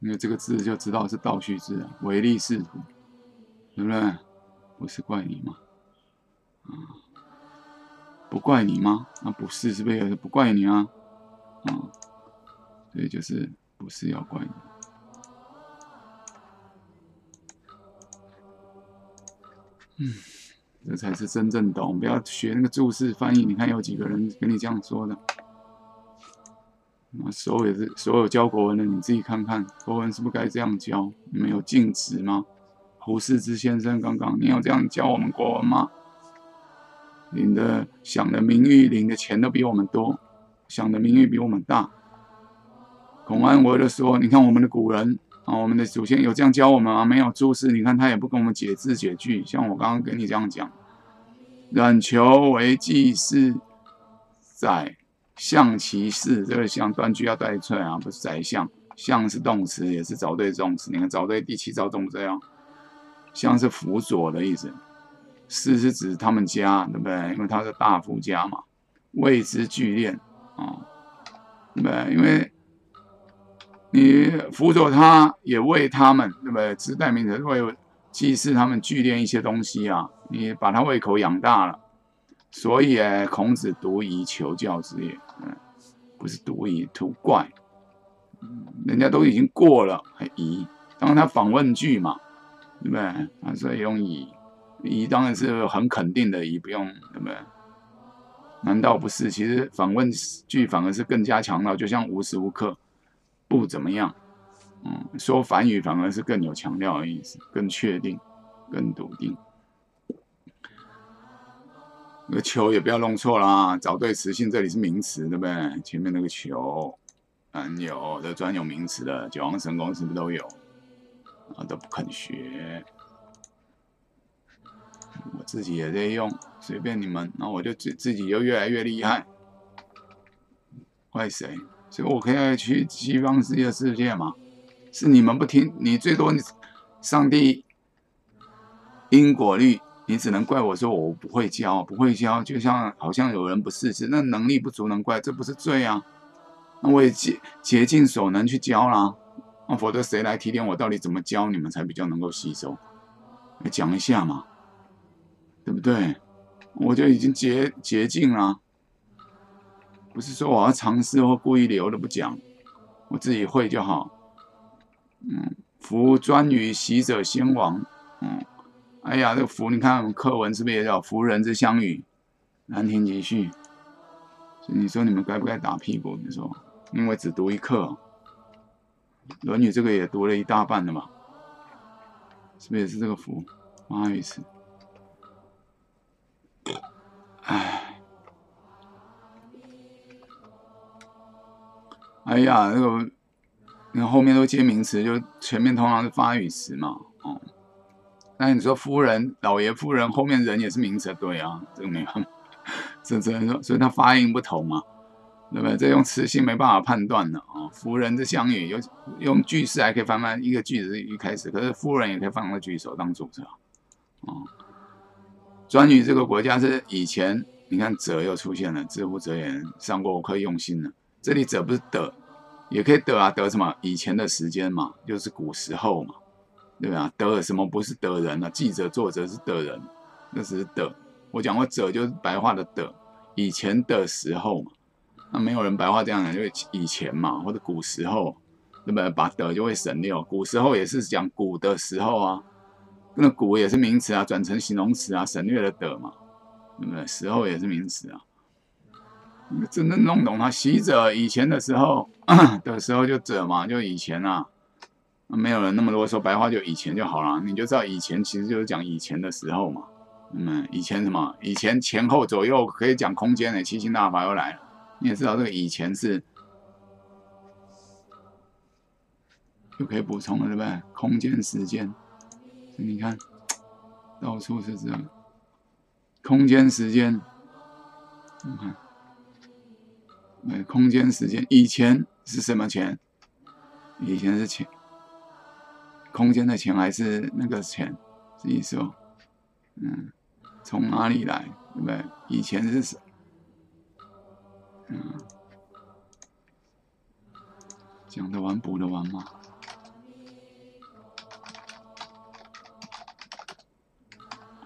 因为这个字就知道是倒序字啊，唯利是图，对不对？不是怪你吗？嗯，不怪你吗？那、不是，是不是也是不怪你啊？嗯，所以就是不是要怪你。 这才是真正懂，不要学那个注释翻译。你看有几个人跟你这样说的？所有教国文的，你自己看看，国文是不是该这样教？你们有禁止吗？胡适之先生刚刚，你有这样教我们国文吗？领的享的名誉，领的钱都比我们多，享的名誉比我们大。孔安维的说，你看我们的古人。 啊，我们的祖先有这样教我们啊？没有注释，你看他也不跟我们解字解句。像我刚刚跟你这样讲，冉求为季氏宰相其事，这个相断句要带出来啊，不是宰相，相是动词，也是找对动词。你看找对第七招动不对啊？相是辅佐的意思，氏是指他们家，对不对？因为他是大夫家嘛，谓之聚敛啊，对不对？因为。 你辅佐他，也为他们，对不对？指代名词为祭祀他们聚敛一些东西啊，你把他胃口养大了，所以孔子独疑求教之也，嗯，不是独疑，图怪，人家都已经过了还疑，当然他反问句嘛，对不对？啊，所以用疑，疑当然是很肯定的疑，不用，对不对？ 难道不是？其实反问句反而是更加强调，就像无时无刻。 不怎么样，嗯，说反语反而是更有强调的意思，更确定，更笃定。那个求也不要弄错啦，找对词性，这里是名词，对不对？前面那个求，有的专有名词的，九阳神功是不是都有？啊，都不肯学，我自己也在用，随便你们，然后我就自己就越来越厉害，怪谁？ 所以我可以去西方世界嘛？是你们不听，你最多上帝因果律，你只能怪我说我不会教，不会教，就像好像有人不识字，那能力不足能怪，这不是罪啊？那我也竭尽所能去教啦，那否则谁来提点我到底怎么教你们才比较能够吸收？讲一下嘛，对不对？我就已经竭尽啦。 不是说我要尝试或故意留的不讲，我自己会就好。嗯，夫专于习者先王。嗯，哎呀，这个夫，你看我们课文是不是也叫夫人之相与，兰亭集序。所以你说你们该不该打屁股？你说，因为只读一课，《论语》这个也读了一大半了嘛，是不是也是这个夫？妈意思。哎。 哎呀，那个，你看后面都接名词，就前面通常是发语词嘛，哦，那你说夫人、老爷夫人后面人也是名词，对啊，这个没有，这所以它发音不同嘛，对不对？这用词性没办法判断的啊。夫人这乡野，用句式还可以翻翻一个句子一开始，可是夫人也可以放个句首当主词啊。哦，专于这个国家是以前，你看者又出现了，知乎者也，上过课用心了。这里者不是的，也可以的啊，得什么？以前的时间嘛，就是古时候嘛。 对吧？得什么不是得人了、啊？记者、作者是得人，那只是得。我讲过者就是白话的得，以前的时候嘛，那没有人白话这样讲，因为以前嘛，或者古时候，对不对？把得就会省略。古时候也是讲古的时候啊，那古也是名词啊，转成形容词啊，省略了得嘛，对不对？时候也是名词啊。真正弄懂它，习者以前的时候的时候就者嘛，就以前啊。 没有人那么啰嗦，白话就以前就好了，你就知道以前其实就是讲以前的时候嘛。以前什么？以前前后左右可以讲空间的、七星大法又来了。你也知道这个以前是，又可以补充了，对不对？空间、时间，你看到处是这样，空间、时间，你看，空间、时间，以前是什么前？以前是前。 空间的钱还是那个钱，是意思哦。嗯，从哪里来，对不对？以前是什？嗯，讲得完补得完吗？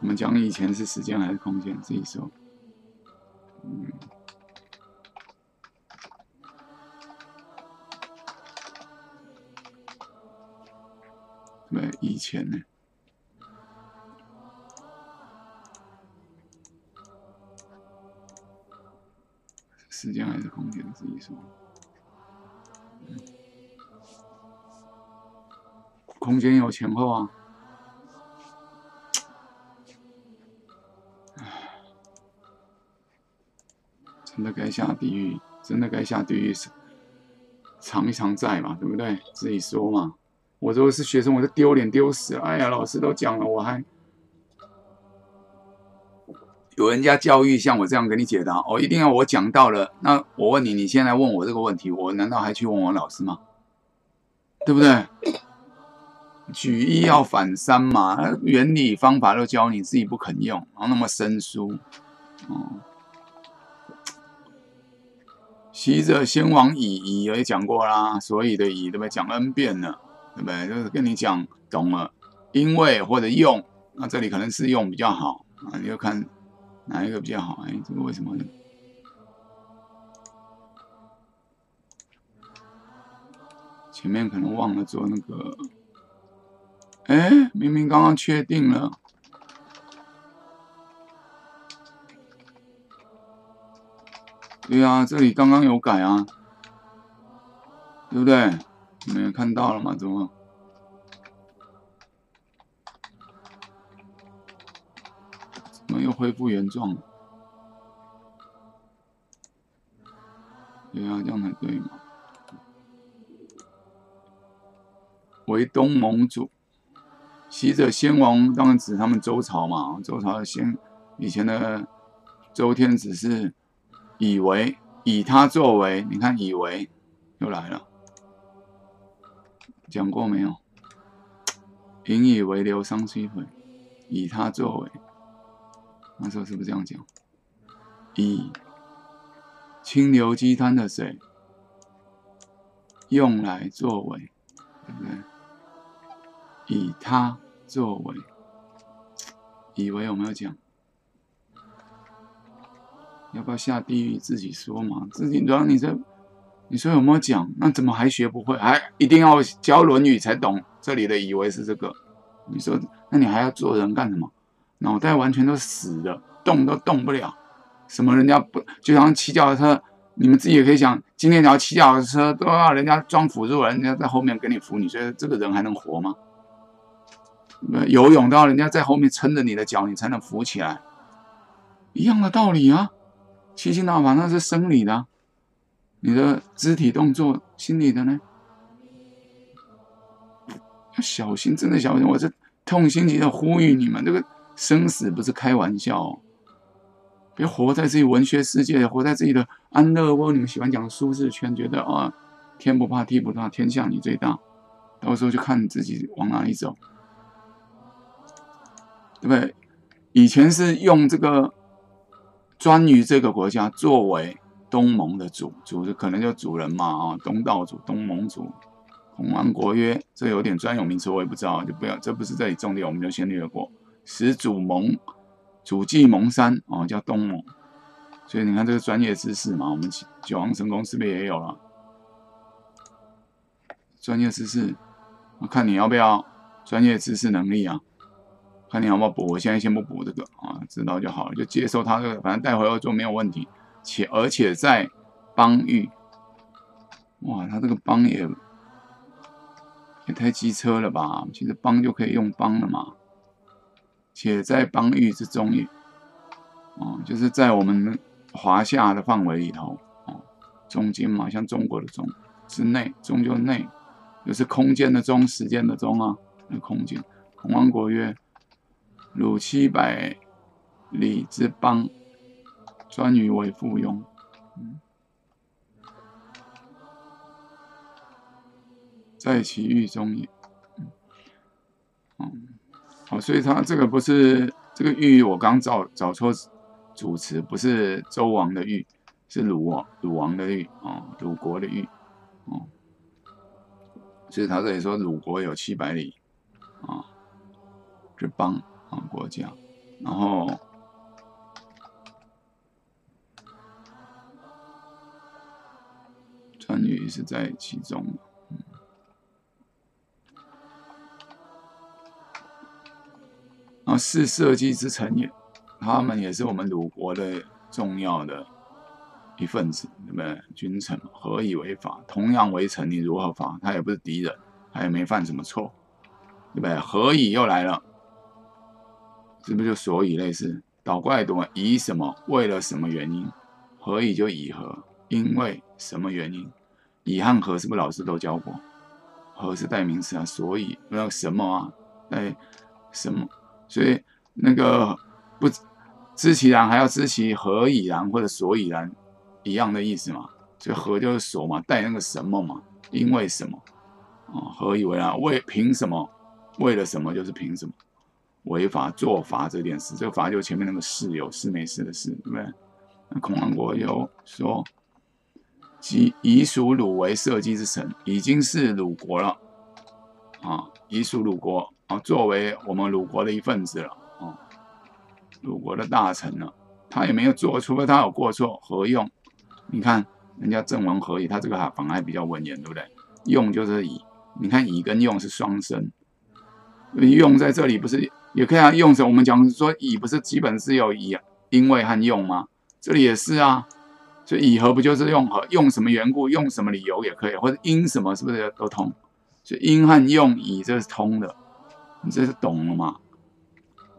我们讲以前是时间还是空间，是意思哦。嗯。 对，以前呢，时间还是空间自己说。空间有前后啊。真的该下地狱，真的该下地狱，尝一尝债嘛，对不对？自己说嘛。 我如果是学生，我就丢脸丢死了。哎呀，老师都讲了，我还有人家教育像我这样给你解答哦，一定要我讲到了。那我问你，你现在问我这个问题，我难道还去问我老师吗？对不对？举一要反三嘛，原理方法都教你，自己不肯用，然后那么生疏。哦，习者先往以也讲过啦，所以的以对不对？讲 n 遍了。 对不对？就是跟你讲懂了，因为或者用，那这里可能是用比较好啊，你就看哪一个比较好。哎，这个为什么呢？前面可能忘了做那个，哎，明明刚刚确定了，对啊，这里刚刚有改啊，对不对？ 你们看到了吗？怎么？怎么又恢复原状了？对啊，这样才对嘛。为东盟主，习者先王当然指他们周朝嘛。周朝先以前的周天子是以为以他作为，你看以为又来了。 讲过没有？引以为流觞虽毁，以他作为。那时候是不是这样讲？以清流激滩的水用来作为，对不对？以他作为，以为有没有讲？要不要下地狱自己说嘛？自己让你这。 你说有没有讲？那怎么还学不会？还一定要教《论语》才懂？这里的以为是这个。你说，那你还要做人干什么？脑袋完全都死的，动都动不了。什么人家不就像骑脚踏车？你们自己也可以想，今天只要骑脚踏车都要人家装辅助，人家在后面给你扶，你觉得这个人还能活吗？游泳都要人家在后面撑着你的脚，你才能扶起来。一样的道理啊，七星大法那是生理的、啊。 你的肢体动作，心理的呢？要小心，真的小心！我这痛心疾首呼吁你们，这个生死不是开玩笑哦。别活在自己文学世界，活在自己的安乐窝。你们喜欢讲舒适圈，觉得啊，天不怕地不怕，天下你最大。到时候就看你自己往哪里走，对不对？以前是用这个专于这个国家作为东盟的主，主可能就主人嘛啊，东道主、东盟主、红安国约，这有点专有名词，我也不知道，就不要，这不是这里重点，我们就先略过。始祖盟。主计盟山哦，叫东盟，所以你看这个专业知识嘛，我们九皇神功是不是也有了？专业知识，看你要不要专业知识能力啊，看你要不要补。我现在先不补这个啊，知道就好了，就接受它这个，反正带回来做没有问题。而且在邦域，哇，它这个邦也太机车了吧？其实邦就可以用邦了嘛。且在邦域之中也，哦，就是在我们华夏的范围里头，哦，中间嘛，像中国的中之内，中就内，就是空间的中，时间的中啊，那空间。洪安国曰：鲁700里之邦，专于为附庸。在其域中也。好，所以它这个不是这个域，我刚找错主词，不是周王的域，是鲁王的域啊，鲁国的域哦。所以他这里说鲁国有700里啊，这邦啊国家，然后川渝是在其中。然后是社稷之臣也，他们也是我们鲁国的重要的一份子，对不对？君臣何以为法？同样为臣，你如何法？他也不是敌人，他也没犯什么错，对不对？何以又来了？是不是就所以类似？倒过来读，以什么？为了什么原因？何以就以何？因为什么原因？以和何是不是老师都教过？何是代名词啊，所以不知道什么啊？哎，什么？所以那个不知其然，还要知其何以然或者所以然，一样的意思嘛。所以何就是所嘛，带那个什么嘛，因为什么啊？何以为然？凭什么？为了什么就是凭什么？违法做法这件事，这个法就前面那个事，有事没事的事，对不对？那孔安国有说，即以属鲁为社稷之臣，已经是鲁国了啊，以属鲁国。啊，作为我们鲁国的一份子了，啊，鲁国的大臣了，他也没有做，除非他有过错，何用？你看人家正文何以，他这个反而还比较文言，对不对？用就是以，你看以跟用是双声，用在这里不是也可以啊？用成我们讲说以不是基本是有以因为和用吗？这里也是啊，所以以何不就是用何？用什么缘故？用什么理由也可以，或者因什么是不是都通？所以因和用以这是通的。你这是懂了吗？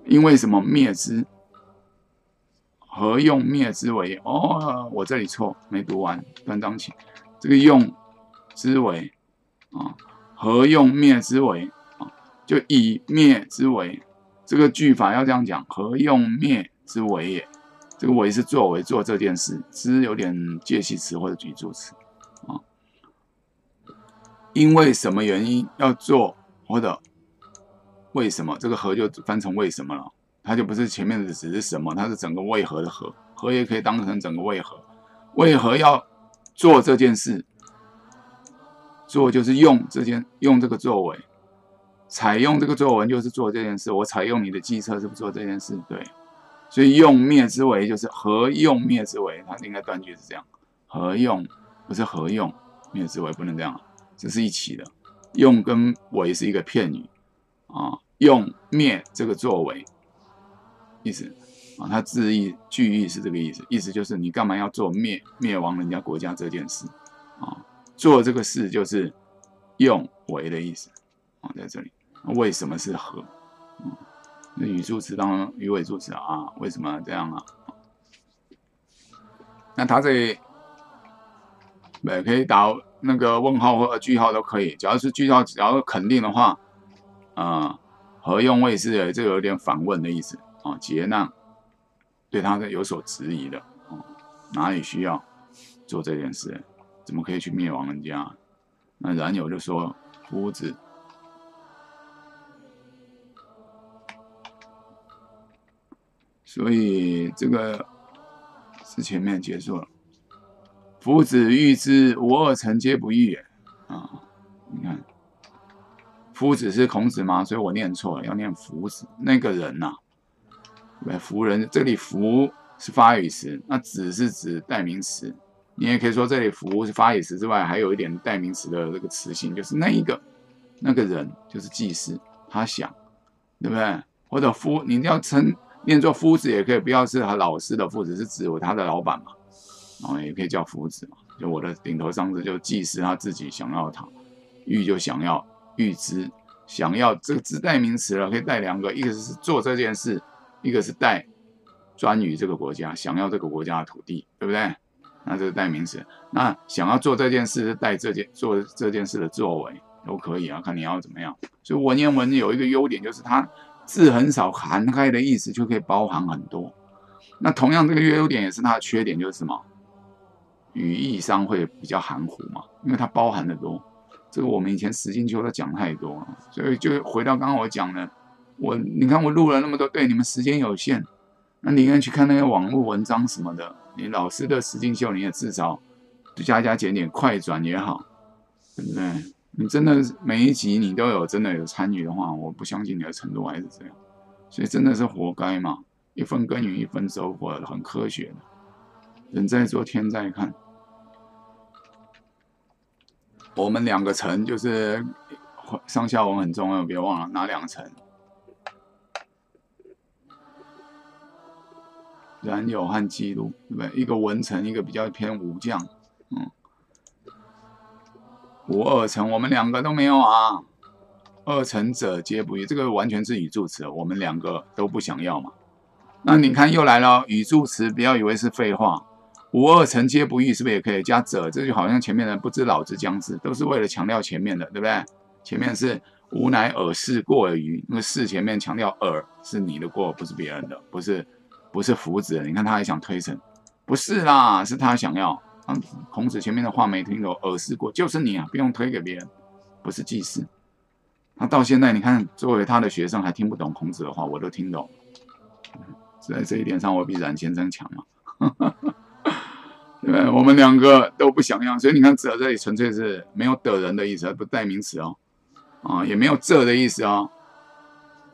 因为什么灭之？何用灭之为？哦，我这里错，没读完。断章取义，这个用之为啊，何用灭之为啊？就以灭之为，这个句法要这样讲：何用灭之为也？这个为是作为做这件事，之有点介系词或者语助词啊。因为什么原因要做或者？为什么这个何就翻成为什么了？它就不是前面的只是什么，它是整个为何的何，何也可以当成整个为何。为何要做这件事？做就是用这个作为，采用这个作文就是做这件事。我采用你的计策是不是做这件事？对，所以用灭之为就是何用灭之为，它应该断句是这样。何用不是何用灭之为，不能这样，这是一起的。用跟为是一个片语。啊，用灭这个作为意思啊，它字义句意是这个意思，意思就是你干嘛要做灭亡人家国家这件事啊？做这个事就是用为的意思啊，在这里，为什么是何？那语助词当中语尾助词啊，为什么这样啊？那它这里也可以打那个问号或句号都可以，只要是句号，只要肯定的话。啊、合用卫士的这个有点反问的意思啊，杰难对他是有所质疑的啊，哪里需要做这件事？怎么可以去灭亡人家？那冉有就说：“夫子，所以这个是前面结束了。夫子欲知无二臣皆不欲也啊，你看。” 夫子是孔子吗？所以我念错了，要念夫子。那个人呐、啊，夫人这里夫是发语词，那子是指代名词。你也可以说这里夫是发语词之外，还有一点代名词的这个词性，就是那个人就是祭司，他想，对不对？或者夫，你要念作夫子也可以，不要是和老师的夫子，是指我他的老板嘛，然后也可以叫夫子嘛。就我的顶头上司就祭司他自己想要他，欲就想要。 预知想要这个字代名词了，可以带两个，一个是做这件事，一个是带专于这个国家，想要这个国家的土地，对不对？那这是代名词。那想要做这件事是带做这件事的作为都可以啊，看你要怎么样。所以文言文有一个优点就是它字很少，涵盖的意思就可以包含很多。那同样这个优点也是它的缺点，就是什么语义上会比较含糊嘛，因为它包含的多。 这个我们以前实境秀都讲太多了，所以就回到刚刚我讲的，你看我录了那么多，对你们时间有限，那你应该去看那些网络文章什么的，你老师的实境秀你也至少加减点快转也好，对不对？你真的每一集你都有真的有参与的话，我不相信你的程度还是这样，所以真的是活该嘛，一分耕耘一分收获，很科学的，人在做天在看。 我们两个层就是上下文很重要，别忘了哪两层。冉有和记录，对不对？一个文层，一个比较偏武将，嗯。无二层，我们两个都没有啊。二层者皆不欲，这个完全是语助词，我们两个都不想要嘛。那你看又来了，语助词，不要以为是废话。 无二臣皆不欲，是不是也可以加者？这就好像前面的不知老之将至，都是为了强调前面的，对不对？前面是吾乃尔是过尔于，那个是前面强调尔是你的过，不是别人的，不是夫子的。你看他还想推陈，不是啦，是他想要。孔子前面的话没听懂，尔是过就是你啊，不用推给别人，不是祭祀。他到现在你看，作为他的学生还听不懂孔子的话，我都听懂。在这一点上，我比冉先生强嘛。对不对？我们两个都不想要，所以你看“者”这里纯粹是没有“的人”的意思，而不代名词哦，啊，也没有“这”的意思哦，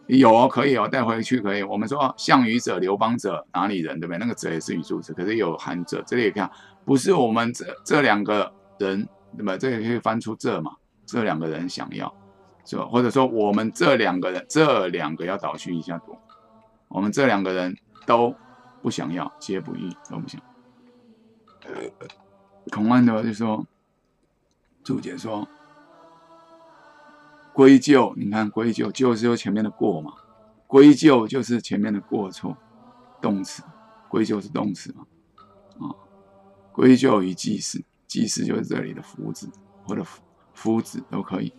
有哦，可以哦，带回去可以。我们说项羽者、刘邦者，哪里人，对不对？那个“者”也是语助词，可是有含“者”，这里也看，不是我们这两个人，对吧？这里可以翻出“这”嘛，这两个人想要，是吧？或者说我们这两个人，这两个要倒叙一下读，我们这两个人都不想要，皆不欲，都不想。 孔安德就说：“注解说，归咎，你看归咎就是由前面的过嘛，归咎就是前面的过错，动词，归咎是动词嘛，啊，归咎于祭祀，祭祀就是这里的夫子或者夫子都可以，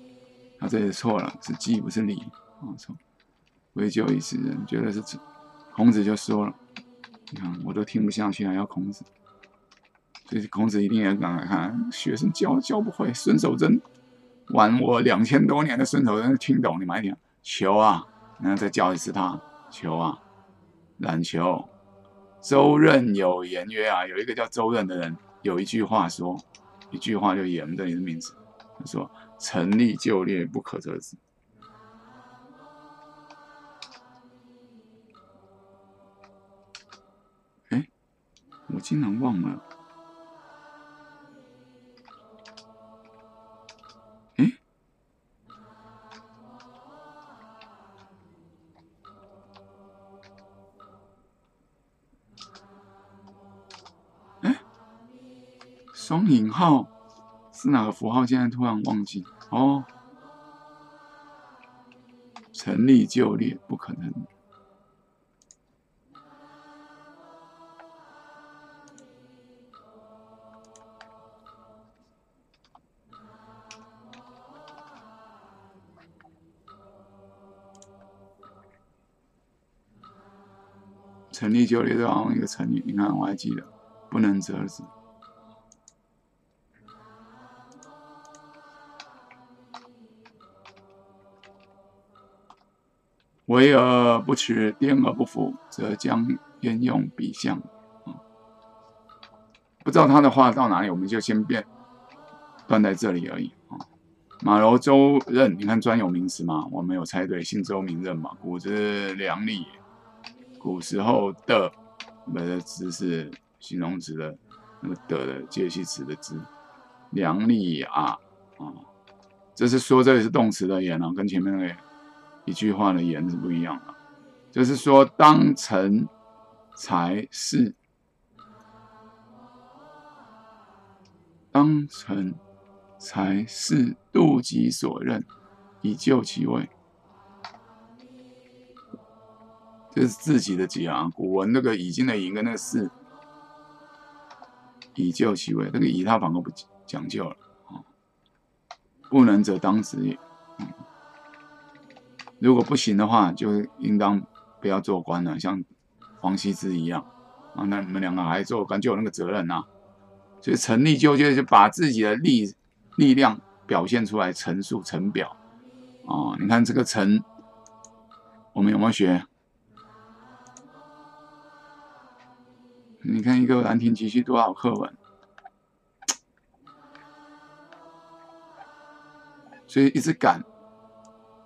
他这里错了，是祭不是礼啊，错，归咎于世人，觉得是孔子就说了，你看我都听不下去，还要孔子。” 所以孔子一定也敢看，学生教不会。孙守贞玩我2000多年的孙守贞听懂，你买点求啊，然后再教一次他求啊，冉求。周任有言曰啊，有一个叫周任的人，有一句话说，一句话就言这里的名字，他说：“臣立就列，不可折止。”哎，我竟然忘了。 双引号是哪个符号？现在突然忘记哦。成立就列，不可能。成立就列队行一个成语，你看我还记得，不能折纸。 为而不取，颠而不服，则将焉用彼象？不知道他的话到哪里，我们就先变断在这里而已啊。马楼周任，你看专有名词嘛，我们有猜对，姓周名任嘛。古之良吏，古时候的，不是之是形容词的那个的的介系词的之，良吏啊啊，这是说这里是动词的言啊，跟前面那个。 一句话的言是不一样的，就是说，当成才是，当成才是度己所任，以就其位。这是自己的己啊，古文那个已经的已跟那个是，以就其位，那个以他反而不讲究了啊，不能者当止也。 如果不行的话，就应当不要做官了，像王羲之一样啊。那你们两个还做官，就有那个责任啊。所以陈立就把自己的力量表现出来，陈述、陈表啊。你看这个陈，我们有没有学？你看一个《兰亭集序》多少课文？所以一直赶。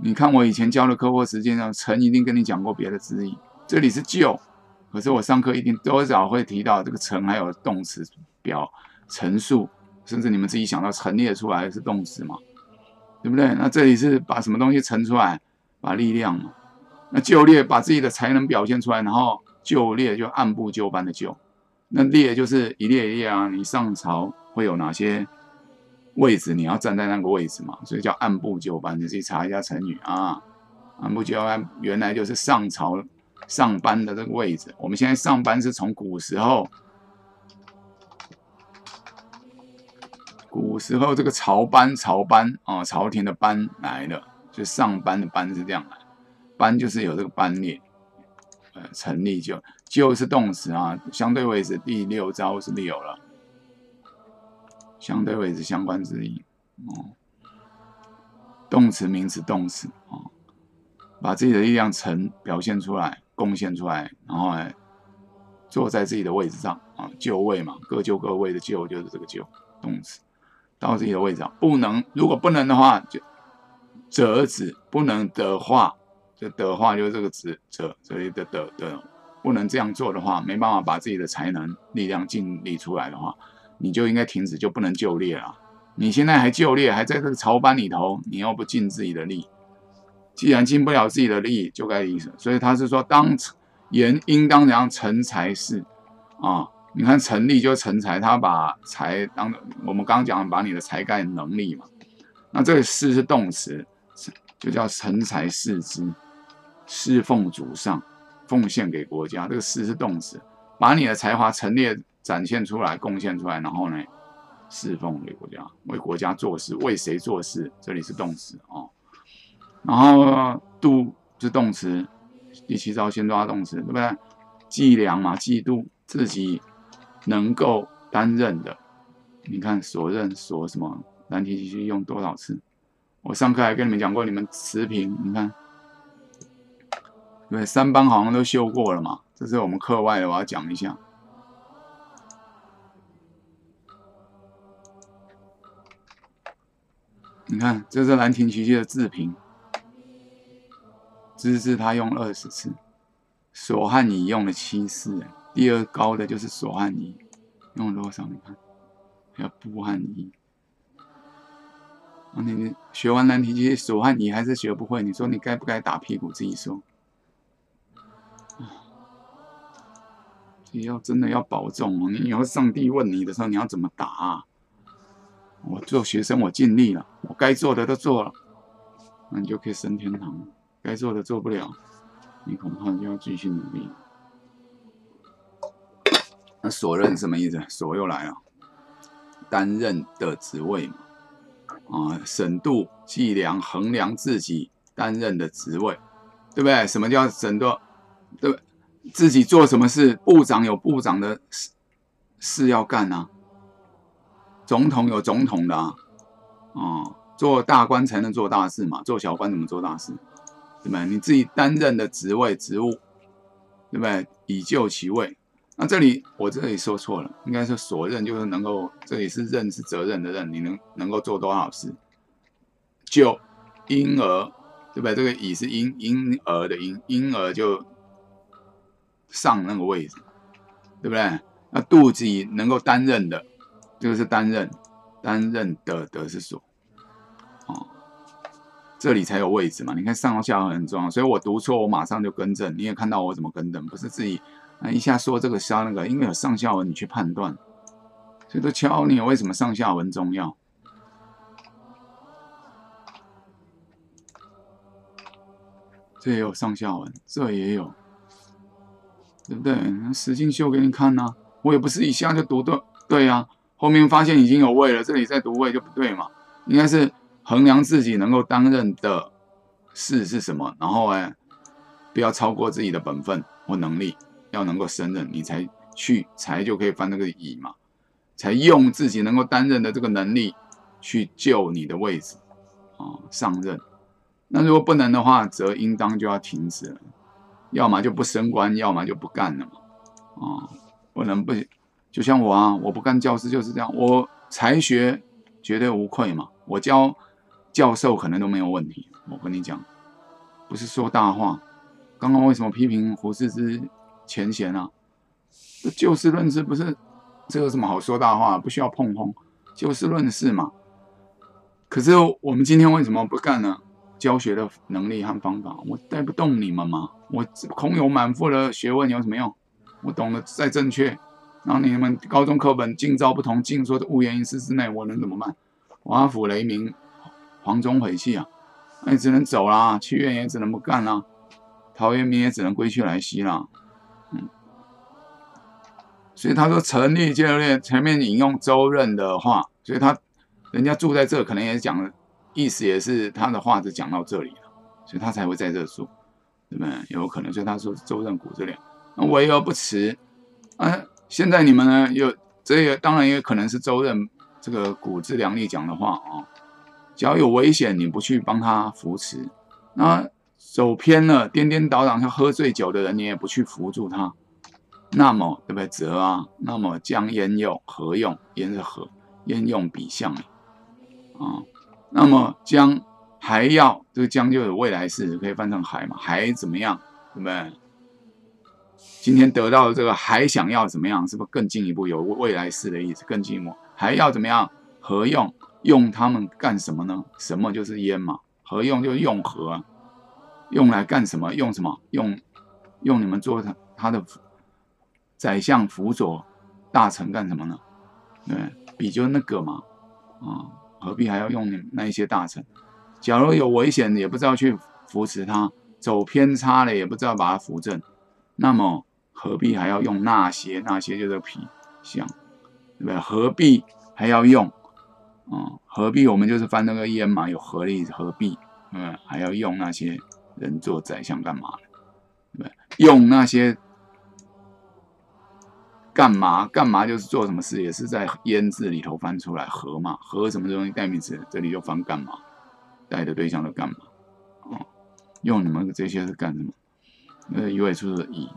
你看我以前教的课或实践上，陈一定跟你讲过别的字义。这里是就，可是我上课一定多少会提到这个陈，还有动词表陈述，甚至你们自己想到陈列出来是动词嘛，对不对？那这里是把什么东西陈出来，把力量嘛。那就列把自己的才能表现出来，然后就列就按部就班的就，那列就是一列一列啊。你上朝会有哪些？ 位置你要站在那个位置嘛，所以叫按部就班。你自己查一下成语啊，按部就班原来就是上朝上班的这个位置。我们现在上班是从古时候这个朝班啊，朝廷的班来的，所以上班的班是这样来，班就是有这个班列，成立就是动词啊，相对位置第六招是有了。 相对位置相关之意哦，动词、名词、动词啊、哦，把自己的力量表现出来，贡献出来，然后来坐在自己的位置上啊、哦，就位嘛，各就各位的就就是这个就动词，到自己的位置上，不能如果不能的话就折纸，不能的话就的话就是这个纸折这里的的，不能这样做的话，没办法把自己的才能、力量尽力出来的话。 你就应该停止，就不能就列了。你现在还就列，还在这个朝班里头，你又不尽自己的力。既然尽不了自己的力，就该离职。所以他是说，当言应当怎样成才是啊？你看成立就成才，他把才当我们刚刚讲把你的才干能力嘛。那这个是是动词，就叫成才是之，侍奉祖上，奉献给国家。这个是是动词，把你的才华陈列。 展现出来，贡献出来，然后呢，侍奉给国家，为国家做事，为谁做事？这里是动词啊、哦。然后度是动词，第七招先抓动词，对不对？计量嘛，计度自己能够担任的。你看所任所什么，难题集序用多少次？我上课还跟你们讲过，你们词频，你看，对，三班好像都修过了嘛，这是我们课外的，我要讲一下。 你看，这是《兰亭集序》的自评，知字他用20次，所汗乙用了7次，第二高的就是所汗乙，用了多少？你看，还有布汗乙。啊，你学完《兰亭集序》所汗乙还是学不会，你说你该不该打屁股？自己说，自己要真的要保重哦。你以后上帝问你的时候，你要怎么答啊？ 我做学生，我尽力了，我该做的都做了，那你就可以升天堂了。该做的做不了，你恐怕就要继续努力。那所任什么意思？所又来了，担任的职位嘛，啊，审度、计量、衡量自己担任的职位，对不对？什么叫审度？对不对？自己做什么事，部长有部长的事要干啊，总统有总统的啊，哦，做大官才能做大事嘛，做小官怎么做大事？对不对？你自己担任的职位职务，对不对？以就其位。那这里我这里说错了，应该是所任，就是能够，这里是任是责任的任，你能够做多少事？就因而，对不对？这个以是因，因而的因，因而就。 上那个位置，对不对？那肚子里能够担任的，这个是担任，担任的得是所，哦，这里才有位置嘛。你看上和下和很重要，所以我读错，我马上就更正。你也看到我怎么更正，不是自己一下说这个下那个，因为有上下文你去判断，所以都教你为什么上下文重要。 这也有上下文，这也有。 对不对？实境秀给你看呐、啊，我也不是一下就读对啊，后面发现已经有位了，这里再读位就不对嘛，应该是衡量自己能够担任的事是什么，然后哎，不要超过自己的本分或能力，要能够胜任，你才去才就可以翻那个乙嘛，才用自己能够担任的这个能力去就你的位置啊、上任。那如果不能的话，则应当就要停止了。 要么就不升官，要么就不干了嘛，啊、不能不，就像我啊，我不干教师就是这样，我才学绝对无愧嘛，我教教授可能都没有问题，我跟你讲，不是说大话。刚刚为什么批评胡适之前嫌啊？就事论事，不是这有什么好说大话，不需要碰轰，就事论事嘛。可是我们今天为什么不干呢？ 教学的能力和方法，我带不动你们嘛。我空有满腹的学问有什么用？我懂得再正确，然后你们高中课本尽照不同，尽说的物原因事之内，我能怎么办？瓦釜雷鸣，黄钟毁弃啊！那、哎、只能走啦，去院也只能不干啦，陶渊明也只能归去来兮啦。嗯，所以他说成立教练，前面引用周任的话，所以他人家住在这，可能也讲了。 意思也是他的话就讲到这里了，所以他才会在这说，对不对？有可能，所以他说周任古之两，那为而不辞。现在你们呢，有这也当然也可能是周任这个古之良吏讲的话啊、哦。只要有危险，你不去帮他扶持，那走偏了、颠颠倒倒像喝醉酒的人，你也不去扶助他，那么对不对？则啊，那么将焉用何用？焉是何？焉用彼相啊？哦 那么将还要这个将就有未来式，可以翻成还嘛？还怎么样？对不对？今天得到的这个还想要怎么样？是不是更进一步有未来式的意思？更进一步还要怎么样？何用？用他们干什么呢？什么就是焉嘛？何用就是用何、啊，用来干什么？用什么？用你们做他的宰相、辅佐大臣干什么呢？对，比就那个嘛，啊。 何必还要用你那一些大臣？假如有危险，也不知道去扶持他；走偏差了，也不知道把他扶正。那么何必还要用那些？那些就是皮相，对不对？何必还要用？何必我们就是翻那个焉嘛，有何力，何必？对不对？还要用那些人做宰相干嘛？对不对？用那些干嘛？干嘛就是做什么事，也是在焉字里头翻出来何嘛？何什么东西代名词？这里就翻干嘛？带的对象都干嘛？哦，用你们这些是干什么？鱼尾处的乙，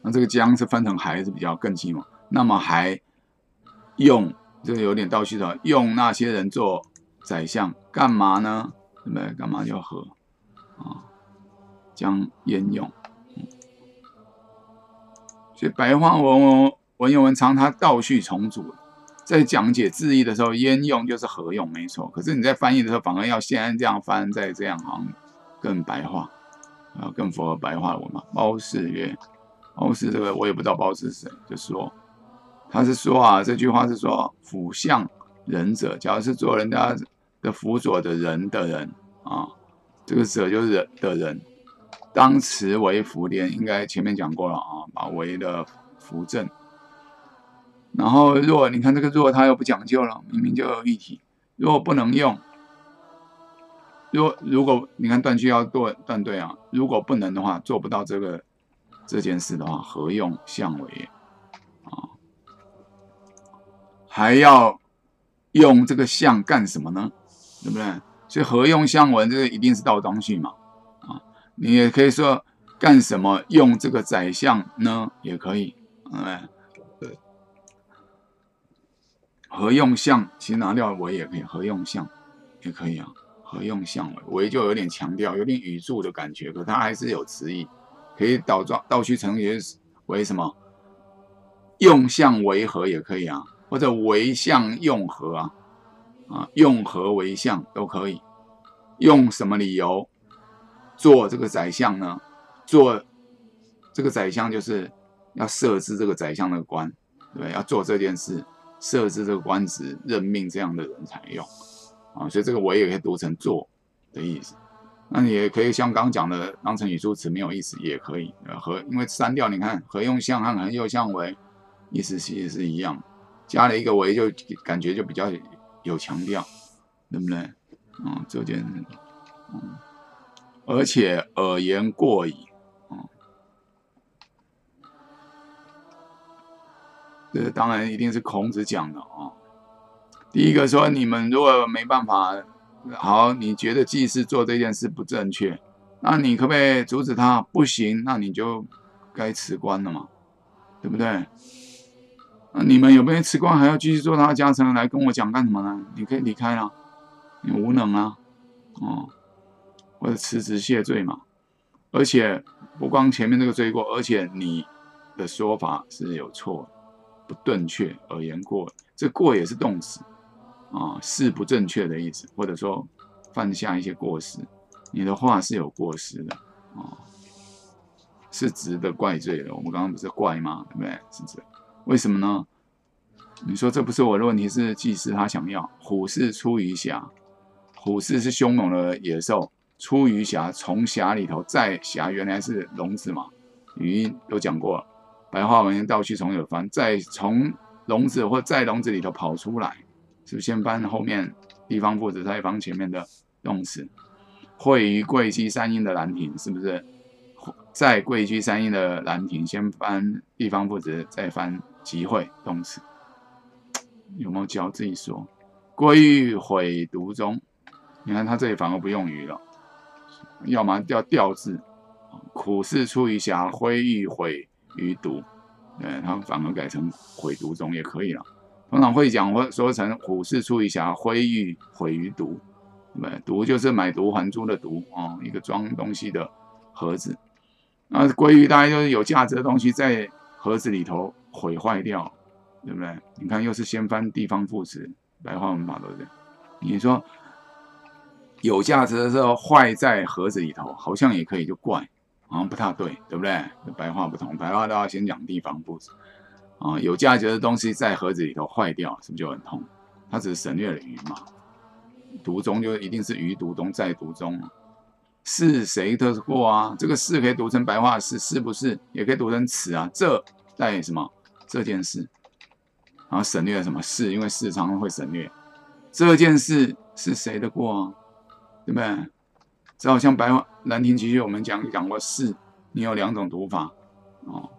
那这个将是翻成还是比较更近嘛？那么还用这个有点倒叙的，用那些人做宰相干嘛呢？对不对？干嘛叫何啊？将焉用？ 所以白话文言文常它倒叙重组，在讲解字义的时候，焉用就是何用，没错。可是你在翻译的时候，反而要先这样翻，再这样，好像更白话，更符合白话文嘛。褒姒曰，褒姒这个我也不知道褒姒是谁，就说他是说啊，这句话是说辅相人者，假如是做人家的辅佐的人的人啊，这个者就是人的人。 当持为扶颠，应该前面讲过了啊，把为的扶正。然后若你看这个若，它又不讲究了，明明就有一体。若不能用，如果你看断句要断对啊，如果不能的话，做不到这件事的话，何用相为啊？还要用这个相干什么呢？对不对？所以何用相闻，这个一定是倒装句嘛。啊，你也可以说干什么用这个宰相呢？也可以，对不对？ 何用相？其实拿掉为也可以，何用相也可以啊。何用相为就有点强调，有点语助的感觉，可它还是有词义，可以倒去成语为什么？用相为何也可以啊，或者为相用何啊，用何为相都可以。用什么理由做这个宰相呢？做这个宰相就是要设置这个宰相的官，对不对？要做这件事。 设置这个官职，任命这样的人才用啊，所以这个“为”也可以读成“做”的意思。那你也可以像刚讲的，当成语助词没有意思也可以。因为删掉，你看“何用相”和“何用相为”意思其实是一样，加了一个“为”就感觉就比较有强调，对不对？嗯，这件事，嗯，而且尔言过矣。 这当然一定是孔子讲的啊。第一个说，你们如果没办法，好，你觉得祭祀做这件事不正确，那你可不可以阻止他？不行，那你就该辞官了嘛，对不对？那你们有没有辞官还要继续做他的家臣来跟我讲干什么呢？你可以离开啦，你无能啊，哦，或者辞职谢罪嘛。而且不光前面这个罪过，而且你的说法是有错的。 不正确而言过，这过也是动词啊，是不正确的意思，或者说犯下一些过失，你的话是有过失的啊，是值得怪罪的。我们刚刚不是怪吗？对不对？是这，为什么呢？你说这不是我的问题，是祭司他想要。虎视出于峡，虎视是凶猛的野兽，出于峡从峡里头，在峡原来是笼子嘛，语音都讲过了。 白话文倒去从有翻，再从笼子或在笼子里头跑出来，是不是先翻后面地方副词，再翻前面的动词？会于贵溪山阴的兰亭，是不是在贵溪山阴的兰亭？先翻地方副词，再翻集会动词，有没有教自己说？归于毁读中，你看他这里反而不用于了，要么要调字，苦事出于峡，灰欲毁。 于读，对，它反而改成毁读中也可以了。通常会讲或说成虎视出于峡，灰欲毁于读，对，读就是买椟还珠的读啊、哦，一个装东西的盒子。那归于大概就是有价值的东西在盒子里头毁坏掉，对不对？你看又是先翻地方副词，白话文法都是这样。你说有价值的时候坏在盒子里头，好像也可以就怪。 好像不太对，对不对？白话不同，白话的话先讲地方部分啊，有价值的东西在盒子里头坏掉，是不是就很痛？它只是省略了“于”嘛，读中就一定是“于读中在读中”，是谁的过啊？这个“是”可以读成白话“是”，是不是？也可以读成“此”啊，这在什么？这件事，然后省略了什么“是”？因为“是”常常会省略。这件事是谁的过啊？对不对？ 这好像白话兰亭集序，我们讲过“是”，你有两种读法哦。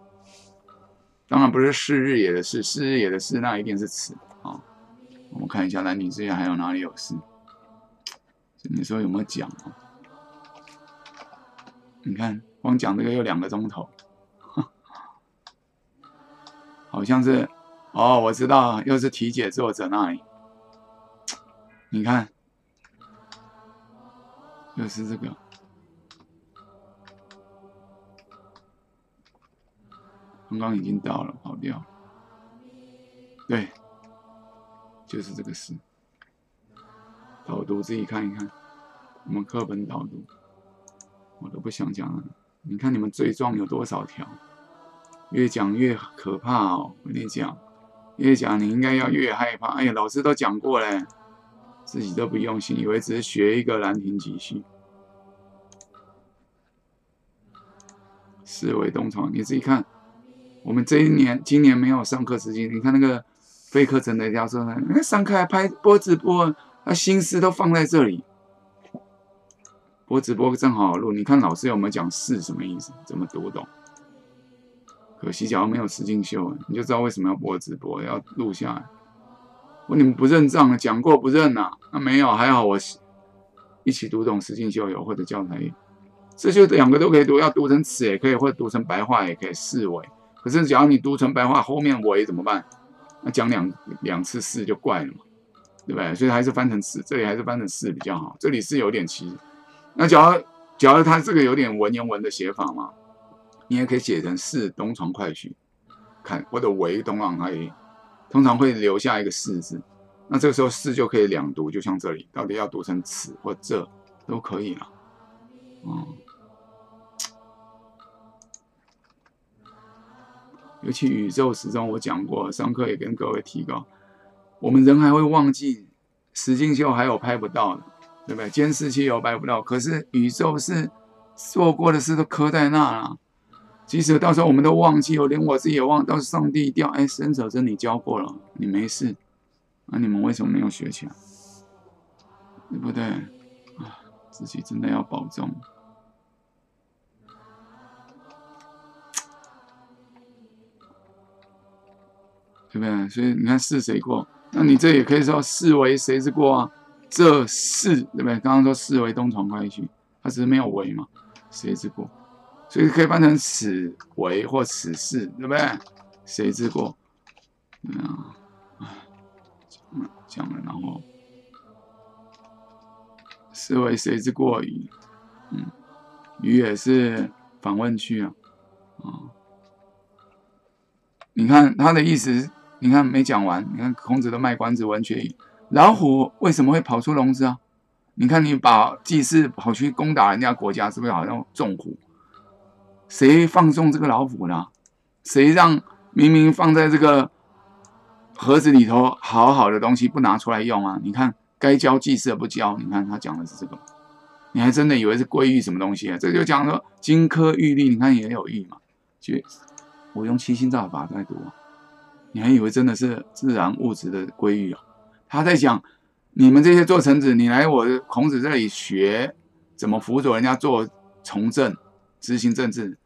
当然不是“是日也”的“是”，“是日也”的“是”，那一定是“此”啊。我们看一下兰亭之下还有哪里有“是”，你说有没有讲啊？你看，光讲这个有2个钟头，好像是哦，我知道，又是题解作者那里，你看。 就是这个，刚刚已经到了，跑掉了。对，就是这个事。导读自己看一看，我们课本导读，我都不想讲了。你看你们罪状有多少条？越讲越可怕哦！我跟你讲，越讲你应该要越害怕。哎呀，老师都讲过嘞。 自己都不用心，以为只是学一个《兰亭集序》，是为东床。你自己看，我们今年没有上课时间。你看那个费克诚的教授，上课还拍播直播，他心思都放在这里。我直播正好录，你看老师有没有讲是什么意思？怎么读懂？可惜假如没有实境秀，你就知道为什么要播直播，要录下来。我你们不认账了，讲过不认啊？那没有，还好我一起读懂实境秀有或者教材有，这就两个都可以读，要读成此也可以，或者读成白话也可以，是为。可是假如你读成白话，后面为怎么办？那讲两次是就怪了嘛，对不对？所以还是翻成是，这里还是翻成是比较好。这里是有点奇，那假如它这个有点文言文的写法嘛。 你也可以写成是东床快婿，看或者为东床快婿，通常会留下一个是字。那这个时候是就可以两读，就像这里，到底要读成此或这都可以了。嗯，尤其宇宙时钟，我讲过，上课也跟各位提到，我们人还会忘记实境秀还有拍不到的，对不对？监视器有拍不到，可是宇宙是做过的事都刻在那了。 即使到时候我们都忘记，我连我自己也忘，到时上帝掉，哎，伸手真理教过了，你没事，那、你们为什么没有学起来？对不对？啊，自己真的要保重。对不对？所以你看是谁过？那你这也可以说是为谁之过啊？这是对不对？刚刚说是为东床快婿，他只是没有为嘛，谁之过？ 所以可以翻成“此为”或“此事”，对不对？谁之过？啊，讲了，然后是为谁之过与？嗯，与也是反问句啊。啊，你看他的意思，你看没讲完，你看孔子都卖关子，文学语，老虎为什么会跑出笼子啊？你看你把祭祀跑去攻打人家国家，是不是好像纵虎？ 谁放纵这个老虎呢？谁让明明放在这个盒子里头好好的东西不拿出来用啊？你看，该教祭祀不教，你看他讲的是这个，你还真的以为是归于什么东西啊？这就讲说金科玉律，你看也有玉嘛，就我用七星照法在读啊，你还以为真的是自然物质的归于啊？他在讲你们这些做臣子，你来我孔子这里学怎么辅佐人家做从政、执行政治。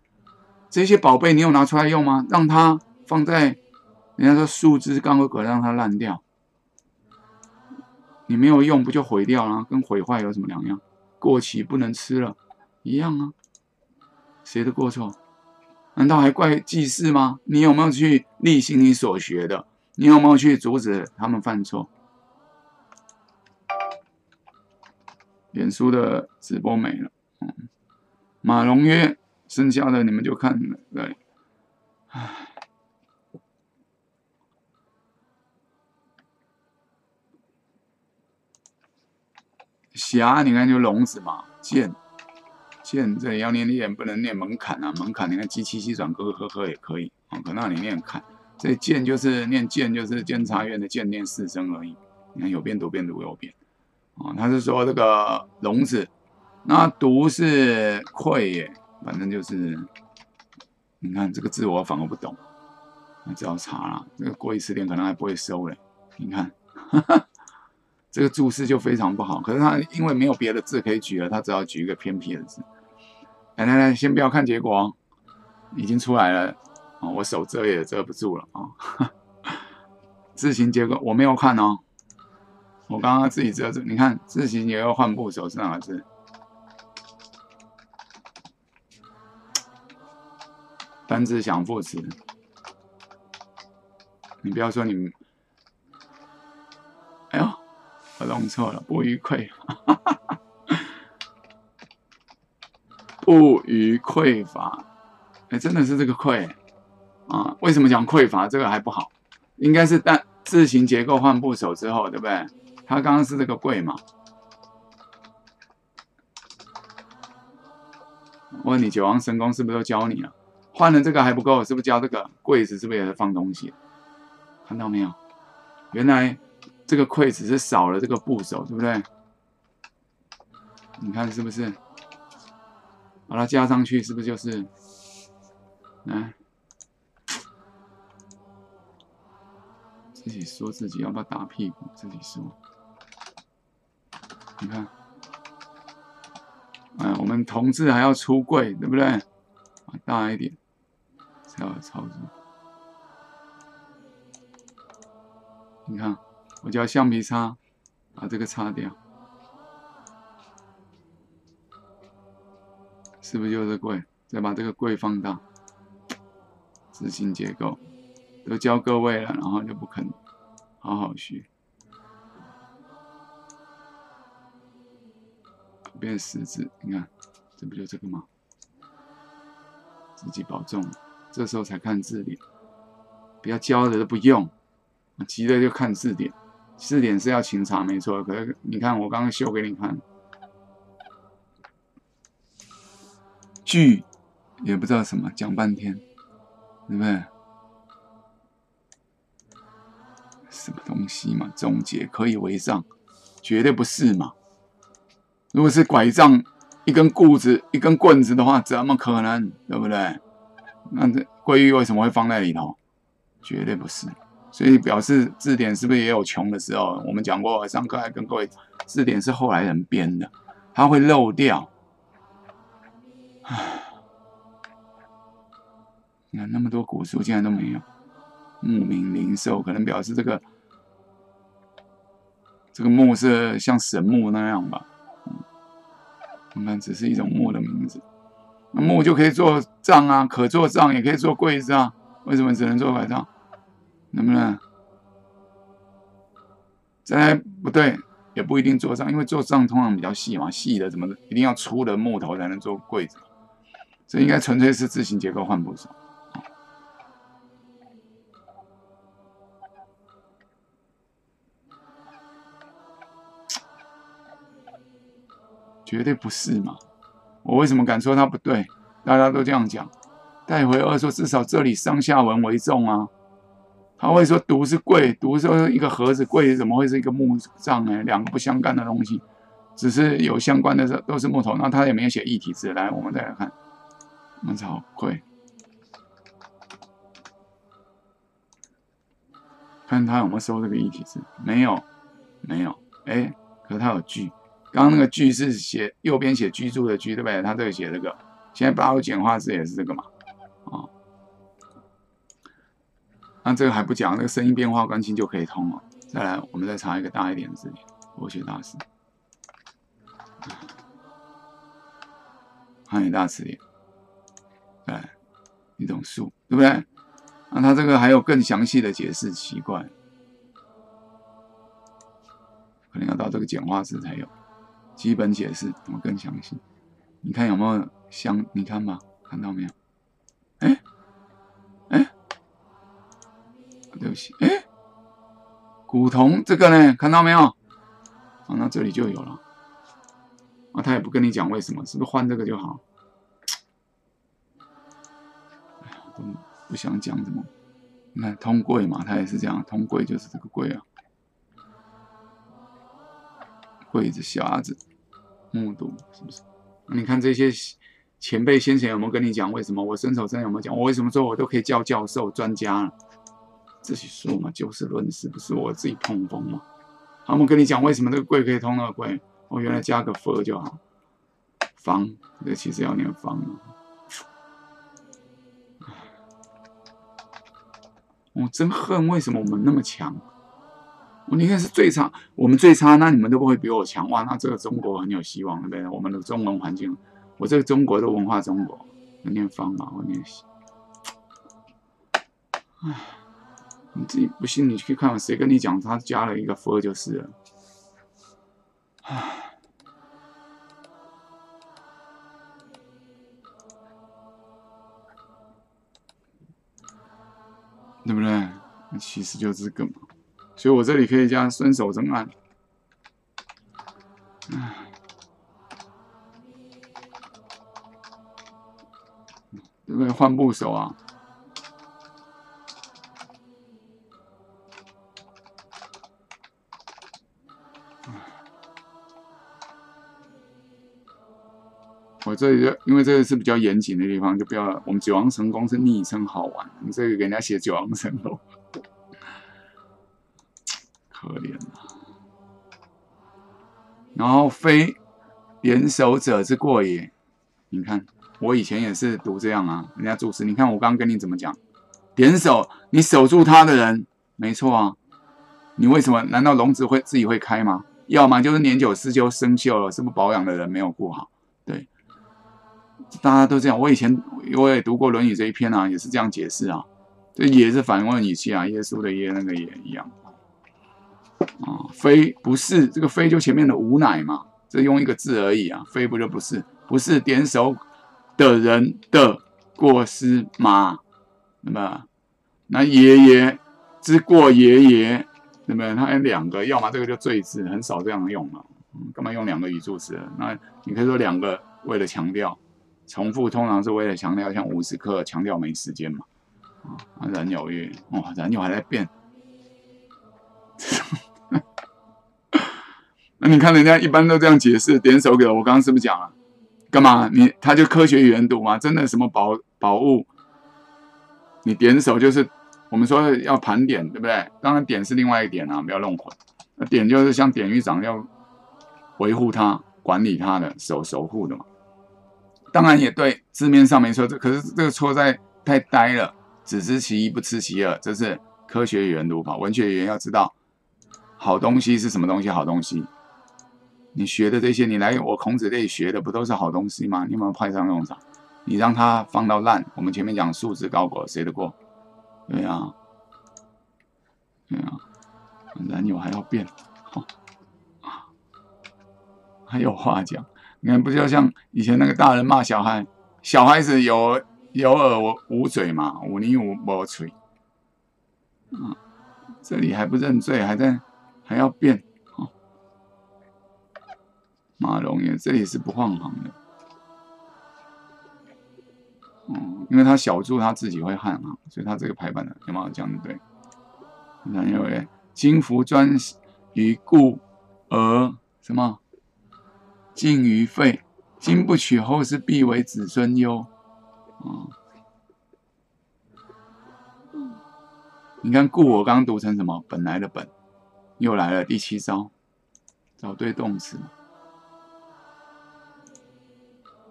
这些宝贝你有拿出来用吗？让它放在，人家说树枝干和果让它烂掉，你没有用不就毁掉了？跟毁坏有什么两样？过期不能吃了，一样啊。谁的过错？难道还怪祭祀吗？你有没有去力行你所学的？你有没有去阻止他们犯错？脸书的直播没了。嗯，马龙曰。 剩下的你们就看了，对，唉，匣你看就笼子嘛，剑这里要念不能念门槛啊，门槛你看777转哥呵呵也可以啊，可那你念坎，这剑就是念剑就是监察院的剑，念4声而已，你看有边读边读右边，啊，他是说这个笼子，那读是愧耶。 反正就是，你看这个字我反而不懂，那只好查了。这个国语词典可能还不会收嘞。你看呵呵，这个注释就非常不好。可是他因为没有别的字可以举了，他只好举一个偏僻的字。来来来，先不要看结果、哦，已经出来了啊、哦！我手遮也遮不住了啊、哦！字形结构我没有看哦，我刚刚自己遮住。你看字形结构换部首是哪个字？ 单字想副词，你不要说你，哎呦，我弄错了，不愉快，不愉匮乏，哎，真的是这个匮啊？为什么讲匮乏？这个还不好，应该是单字形结构换部首之后，对不对？它刚刚是这个匮嘛？我问你，九阳神功是不是都教你了？ 换了这个还不够，是不是教这个柜子？是不是也在放东西？看到没有？原来这个柜子是少了这个部首，对不对？你看是不是？把它加上去，是不是就是？来，自己说自己要不要打屁股？自己说。你看，我们同志还要出柜，对不对？大一点才有操作。你看，我叫橡皮擦，把这个擦掉，是不是就是柜？再把这个柜放大，执行结构都教各位了，然后就不肯好好学。 变十字，你看，这不就这个吗？自己保重，这时候才看字典，不要教的都不用，急的就看字典。字典是要勤查没错，可是你看我刚刚秀给你看，句也不知道什么，讲半天，对不对？什么东西嘛？总结可以为上，绝对不是嘛。 如果是拐杖、一根棍子、的话，怎么可能？对不对？那这桂玉为什么会放在里头？绝对不是。所以表示字典是不是也有穷的时候？我们讲过，上课还跟各位，字典是后来人编的，它会漏掉。你看那么多古书竟然都没有，牧民零售可能表示这个牧是像神牧那样吧。 你看，只是一种木的名字，那木就可以做杖啊，可做杖，也可以做柜子啊。为什么只能做拐杖？能不能？再来不对，也不一定做杖，因为做杖通常比较细嘛，细的怎么一定要粗的木头才能做柜子，所以应该纯粹是字形结构换部首。绝对不是嘛！我为什么敢说它不对？大家都这样讲。带回二说，至少这里上下文为重啊。他会说“读是柜，读是一个盒子，柜子怎么会是一个木杖呢？两个不相干的东西，只是有相关的都是木头。那他也没有写异体字。来，我们再来看，我们找柜，看他有没有收这个异体字？没有，没有。哎，可是他有句。 刚刚那个“居”是写右边写居住的“居”，对不对？他这个写这个，现在八路简化字也是这个嘛，啊，那这个还不讲，那个声音变化关系就可以通了。再来，我们再查一个大一点的字典，国学大师，汉语大词典，对，一种树，对不对？那他这个还有更详细的解释，奇怪，可能要到这个简化字才有。 基本解释怎么更详细？你看有没有相？你看吧，看到没有？哎，哎，对不起，哎，古铜这个呢，看到没有？啊，那这里就有了。啊，他也不跟你讲为什么，是不是换这个就好？哎呀，都不想讲怎么？你看通柜嘛，它也是这样，通柜就是这个柜啊。 柜子、匣子、目睹，是不是？你看这些前辈先前有没有跟你讲为什么？我伸手真的有没有讲？我为什么说我都可以叫教授、专家了？自己说嘛，就事论事，不是我自己碰风嘛。他们跟你讲为什么这个柜可以通那个柜？我原来加个 for 就好。方，这其实要念方。我真恨为什么我们那么强。 我你看是最差，我们最差，那你们都不会比我强哇！那这个中国很有希望，对不对？我们的中文环境，我这个中国的文化，中国念方嘛，我念西。唉，你自己不信，你去看谁跟你讲他加了一个 for 就是了。唉，对不对？其实就是这个嘛。 所以我这里可以加“伸手真爱”，对不对？换部首啊，我这里就因为这个是比较严谨的地方，就不要了。我们九阳神功是昵称好玩，你这个给人家写九阳神功。 可怜啊。然后非严守者之过也。你看，我以前也是读这样啊，人家注释。你看我刚跟你怎么讲？点守，你守住他的人，没错啊。你为什么？难道笼子会自己会开吗？要么就是年久失修生锈了，是不是保养的人没有顾好？对，大家都这样。我以前我也读过《论语》这一篇啊，也是这样解释啊。这也是反问语气啊，耶稣的耶那个也一样。 啊，非不是这个非就前面的无乃嘛，这用一个字而已啊，非不就不是，不是点守的人的过失嘛，那么那爷爷之过爷爷，那么它有两个，要么这个就罪字，很少这样用了，干嘛用两个语助词？那你可以说两个为了强调，重复通常是为了强调，像50课强调没时间嘛，啊，冉有曰，哦，冉有还在变。那你看人家一般都这样解释，点手给我刚刚是不是讲了？干嘛？他就科学语言读嘛，真的什么宝物，你点手就是我们说要盘点，对不对？当然点是另外一个点啊，不要弄混。那点就是像典狱长要维护他、管理他的、守护的嘛。当然也对，字面上没错，可是这个错在太呆了，只知其一不知其二，这是科学语言读法。文学语言要知道好东西是什么东西，好东西。 你学的这些，你来我孔子这里学的，不都是好东西吗？你有没有派上用场？你让它放到烂，我们前面讲素质高果，谁得过？对啊，对啊，冉有还要变，哦、还有话讲。你看，不就像以前那个大人骂小孩，小孩子有耳无嘴嘛，忤逆无嘴。啊，这里还不认罪，还要变。 马龙也，这里是不换行的，嗯，因为他小注他自己会汉行，所以他这个排版的有没有讲的对？然后嘞，今弗专于故而什么近于废，今不取后世，必为子孙忧。啊、嗯，你看故我刚读成什么？本来的本，又来了第七招，找对动词。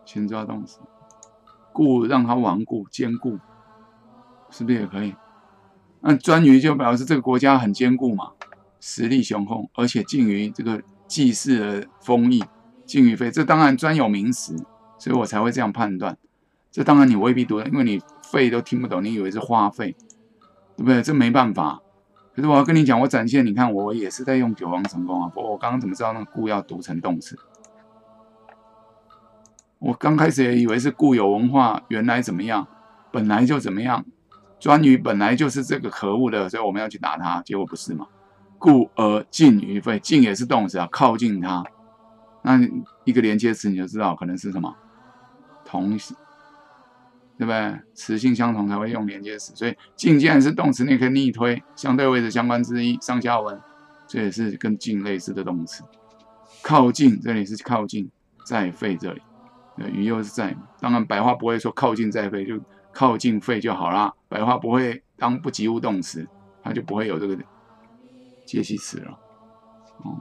先抓动词，固让它顽固坚固，是不是也可以？那专于就表示这个国家很坚固嘛，实力雄厚，而且近于这个祭祀的封邑，近于废。这当然专有名词，所以我才会这样判断。这当然你未必读的，因为你废都听不懂，你以为是花费，对不对？这没办法。可是我要跟你讲，我展现，你看我也是在用九王成功啊。不过我刚刚怎么知道那个固要读成动词？ 我刚开始也以为是固有文化，原来怎么样，本来就怎么样，专于本来就是这个可恶的，所以我们要去打它，结果不是嘛？故而近于废，近也是动词啊，靠近它，那一个连接词你就知道可能是什么同，对不对？词性相同才会用连接词，所以近既然是动词，你可以逆推相对位置相关之一，上下文，这也是跟近类似的动词。靠近这里是靠近，在废这里。 鱼又是在，当然白话不会说靠近在废，就靠近废就好啦。白话不会当不及物动词，它就不会有这个介系词了。哦、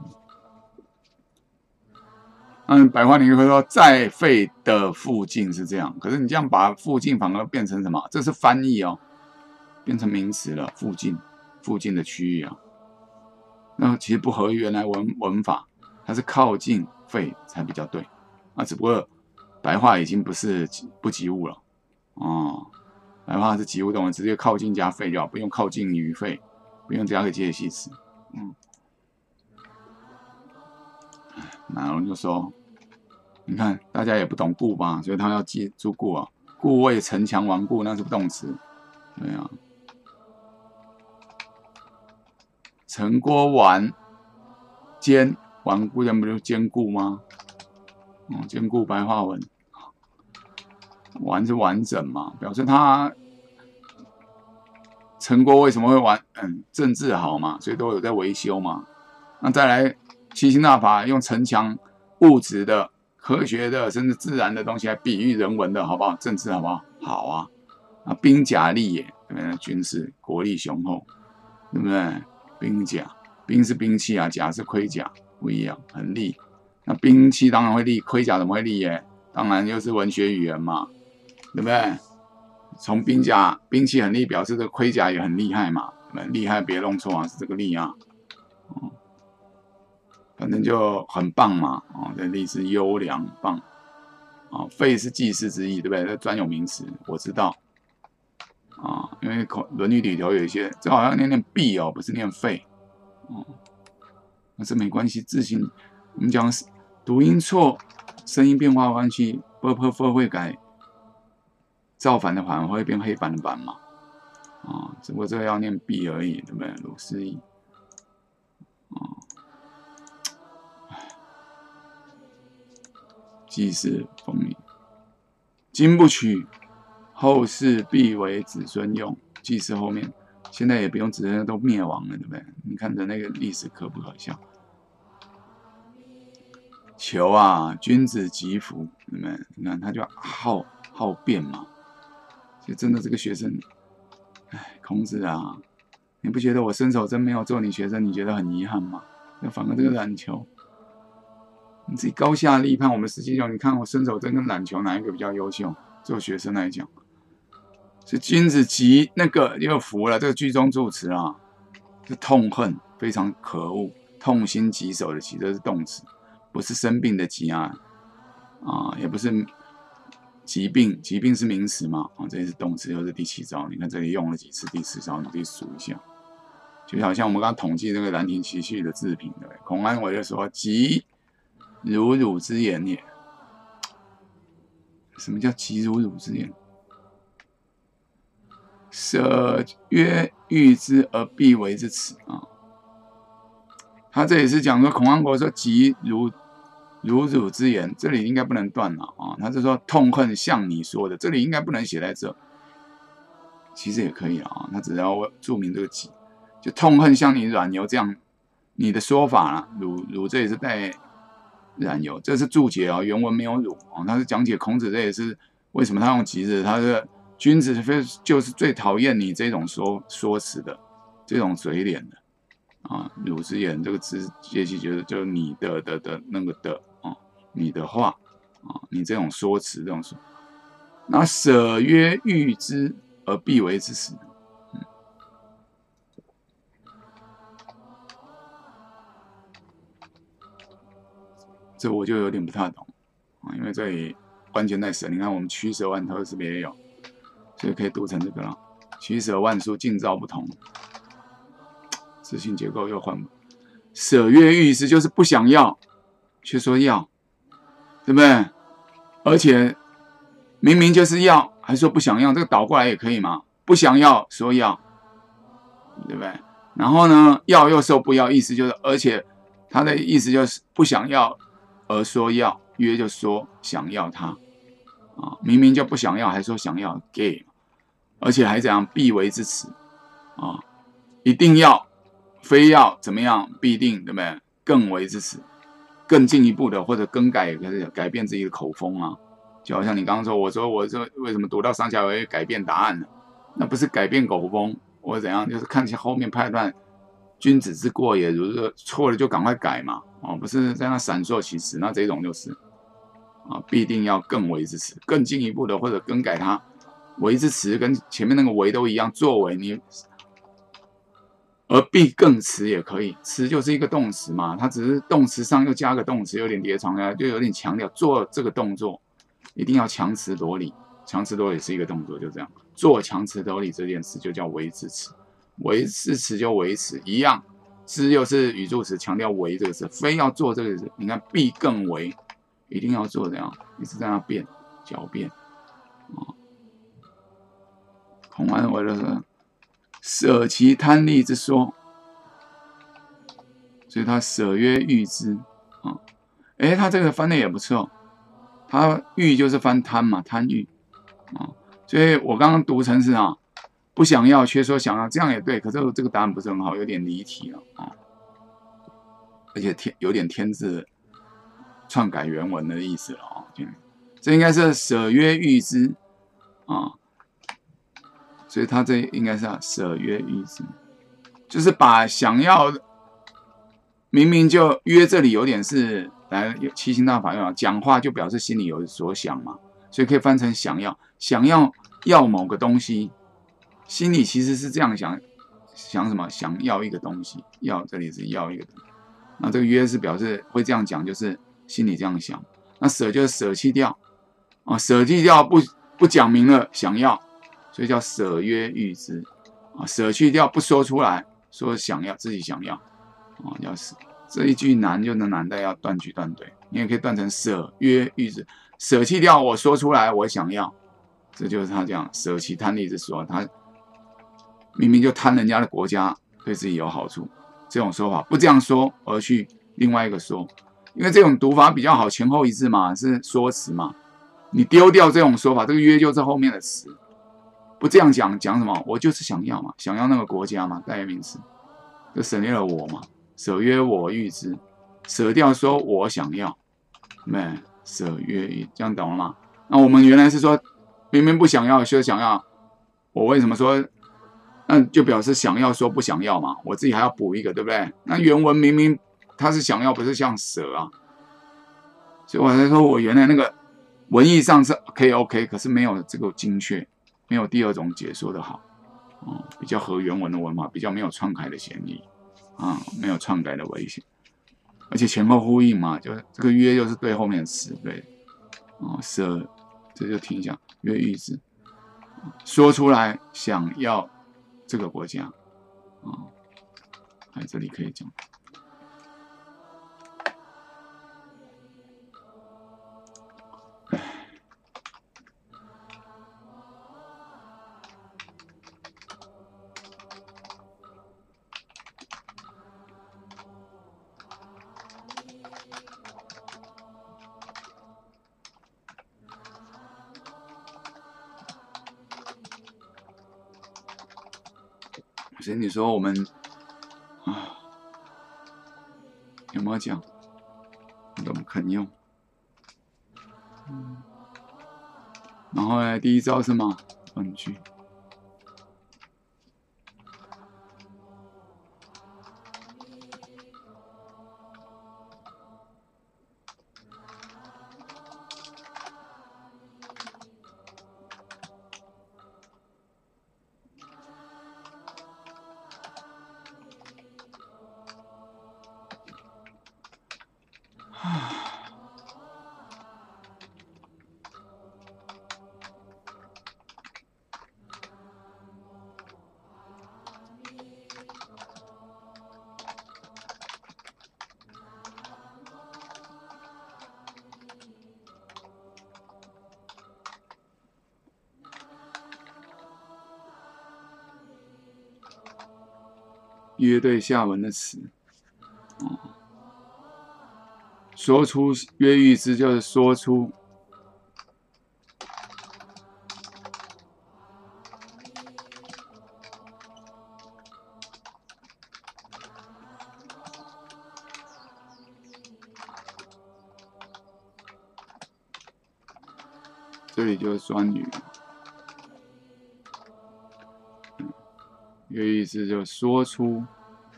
嗯，白话你会说在废的附近是这样，可是你这样把附近反而变成什么？这是翻译哦，变成名词了。附近，附近的区域啊，那其实不合于原来文法，它是靠近废才比较对啊，只不过。 白话已经不是不及物了，哦，白话是及物动词，直接靠近加废就好，不用靠近于废，不用加个介系词。嗯，马龙就说，你看大家也不懂故吧，所以他要记住故啊，故谓城墙顽固，那是动词，对啊，城郭顽坚顽固，那不就坚固吗？嗯，坚固白话文。 完是完整嘛，表示他城郭为什么会完？嗯，政治好嘛，所以都有在维修嘛。那再来七星大法，用城墙物质的、科学的，甚至自然的东西来比喻人文的，好不好？政治好不好？好啊！啊，兵甲力也，对不对？军事国力雄厚，对不对？兵甲，兵是兵器啊，甲是盔甲，不一样，很力。那兵器当然会厉，盔甲怎么会厉耶？当然又是文学语言嘛，对不对？从兵器很厉，表示这盔甲也很厉害嘛，厉害别弄错啊，是这个厉啊，哦，反正就很棒嘛，哦，这厉是优良棒，啊、哦，废是祭祀之意，对不对？这专有名词我知道，啊、哦，因为《论语》里头有一些，这好像念弊哦，不是念废，哦，但是没关系，字形我们讲是。 读音错，声音变化关系 ，b、p、f 会改造反的反会变黑板的板嘛？啊、哦，只不过这个要念 b 而已，对不对？鲁思义，啊、哦，祭祀风靡，今不取，后世必为子孙用。祭祀后面，现在也不用子孙都灭亡了，对不对？你看着那个历史可不可笑？ 求啊，君子吉福，你们你看他就好辩嘛，就真的这个学生，哎，孔子啊，你不觉得我伸手真没有做你学生，你觉得很遗憾吗？那反而这个冉求，你自己高下立判。我们实际上，你看我伸手真跟冉求哪一个比较优秀？做学生来讲，是君子吉那个又服了，这个居中助词啊，是痛恨，非常可恶，痛心疾首的疾，这是动词。 不是生病的疾啊，啊，也不是疾病，疾病是名词嘛，啊，这也是动词，又是第七招。你看这里用了几次第四招，你可以数一下。就好像我们刚刚统计这个《兰亭集序》的字评，对不对？孔安维就说“疾如乳之言也”。什么叫“疾如乳之言”？舍曰欲之而必为之耻啊。 他这里是讲说，孔安国说“疾如乳之言”，这里应该不能断了啊。他是说痛恨像你说的，这里应该不能写在这，其实也可以啊。他只要注明这个“疾”，就痛恨像你软牛这样，你的说法啦、啊。乳这也是带染油，这是注解啊，原文没有乳啊。他是讲解孔子，这也是为什么他用“疾”字，他是君子就是最讨厌你这种说辞的，这种嘴脸的。 啊，汝之言这个词解析就是你的那个的啊，你的话啊，你这种说辞这种说，那舍曰欲之而必为之耻，嗯，这我就有点不太懂啊，因为这里关键在舍，你看我们取舍万头是不是也有，所以可以读成这个了，取舍万殊，尽照不同。 字形结构又换不，舍曰欲之就是不想要，却说要，对不对？而且明明就是要，还说不想要，这个倒过来也可以嘛？不想要说要，对不对？然后呢，要又说不要，意思就是，而且他的意思就是不想要而说要，曰就说想要他啊，明明就不想要，还说想要 ，gay， 而且还怎样必为之耻啊，一定要。 非要怎么样，必定对不对？更为之耻，更进一步的或者更改，也可以改变自己的口风啊。就好像你刚刚说，我说为什么读到上下文改变答案呢？那不是改变口风，我怎样就是看起后面判断君子之过也，如果错了就赶快改嘛。哦，不是在那闪烁其词，那这种就是啊，必定要更为之耻，更进一步的或者更改它。为之耻跟前面那个为都一样，作为你。 而必更迟也可以，迟就是一个动词嘛，它只是动词上又加个动词，有点叠床啊，就有点强调做这个动作一定要强词夺理，强词夺理是一个动作，就这样做强词夺理这件事就叫为之迟，为之迟就为迟一样，之又是语助词，强调为这个词，非要做这个字，你看必更为，一定要做这样，一直在那变狡辩啊，孔安维的是。 舍其贪利之说，所以他舍曰欲之啊，哎，他这个翻的也不错，他欲就是翻贪嘛，贪欲啊，所以我刚刚读成是啊，不想要却说想要，这样也对，可是这个答案不是很好，有点离题了啊，而且有点添字篡改原文的意思了啊，这应该是舍曰欲之啊。 所以他这应该是、啊、舍曰欲之，就是把想要明明就约这里有点是《来七星大法要讲话，就表示心里有所想嘛，所以可以翻成想要，想要要某个东西，心里其实是这样想，想什么？想要一个东西，要这里是要一个东西。那这个约是表示会这样讲，就是心里这样想。那舍就是舍弃掉啊，舍弃掉不讲明了想要，所以叫舍约预知啊，舍去掉不说出来，说想要自己想要啊，要舍。 这一句难就能难在要断句断对，你也可以断成舍约预知，舍弃掉我说出来我想要，这就是他讲舍弃贪利之说，他明明就贪人家的国家，对自己有好处，这种说法不这样说而去另外一个说，因为这种读法比较好，前后一致嘛，是说辞嘛，你丢掉这种说法，这个约就是后面的词，不这样讲讲什么？我就是想要嘛，想要那个国家嘛，代言名词，就省略了我嘛。 舍约我预知，舍掉说我想要，没舍约，这样懂了吗？那我们原来是说，明明不想要，说想要，我为什么说？那就表示想要说不想要嘛，我自己还要补一个，对不对？那原文明明它是想要，不是像舍啊，所以我才说我原来那个文意上是可以 OK， 可是没有这个精确，没有第二种解说的好，哦，比较合原文的文法，比较没有篡改的嫌疑。 啊，没有篡改的危险，而且前后呼应嘛，就是这个约就是对后面的词对，啊舍，这就听一下约预知，说出来想要这个国家，啊，哎这里可以讲，所以你说我们啊有没有讲？我们肯用。嗯，然后呢，第一招是吗？断句。约对下文的词，哦，说出约预知就是说出这里就是专语。 一个意思就说出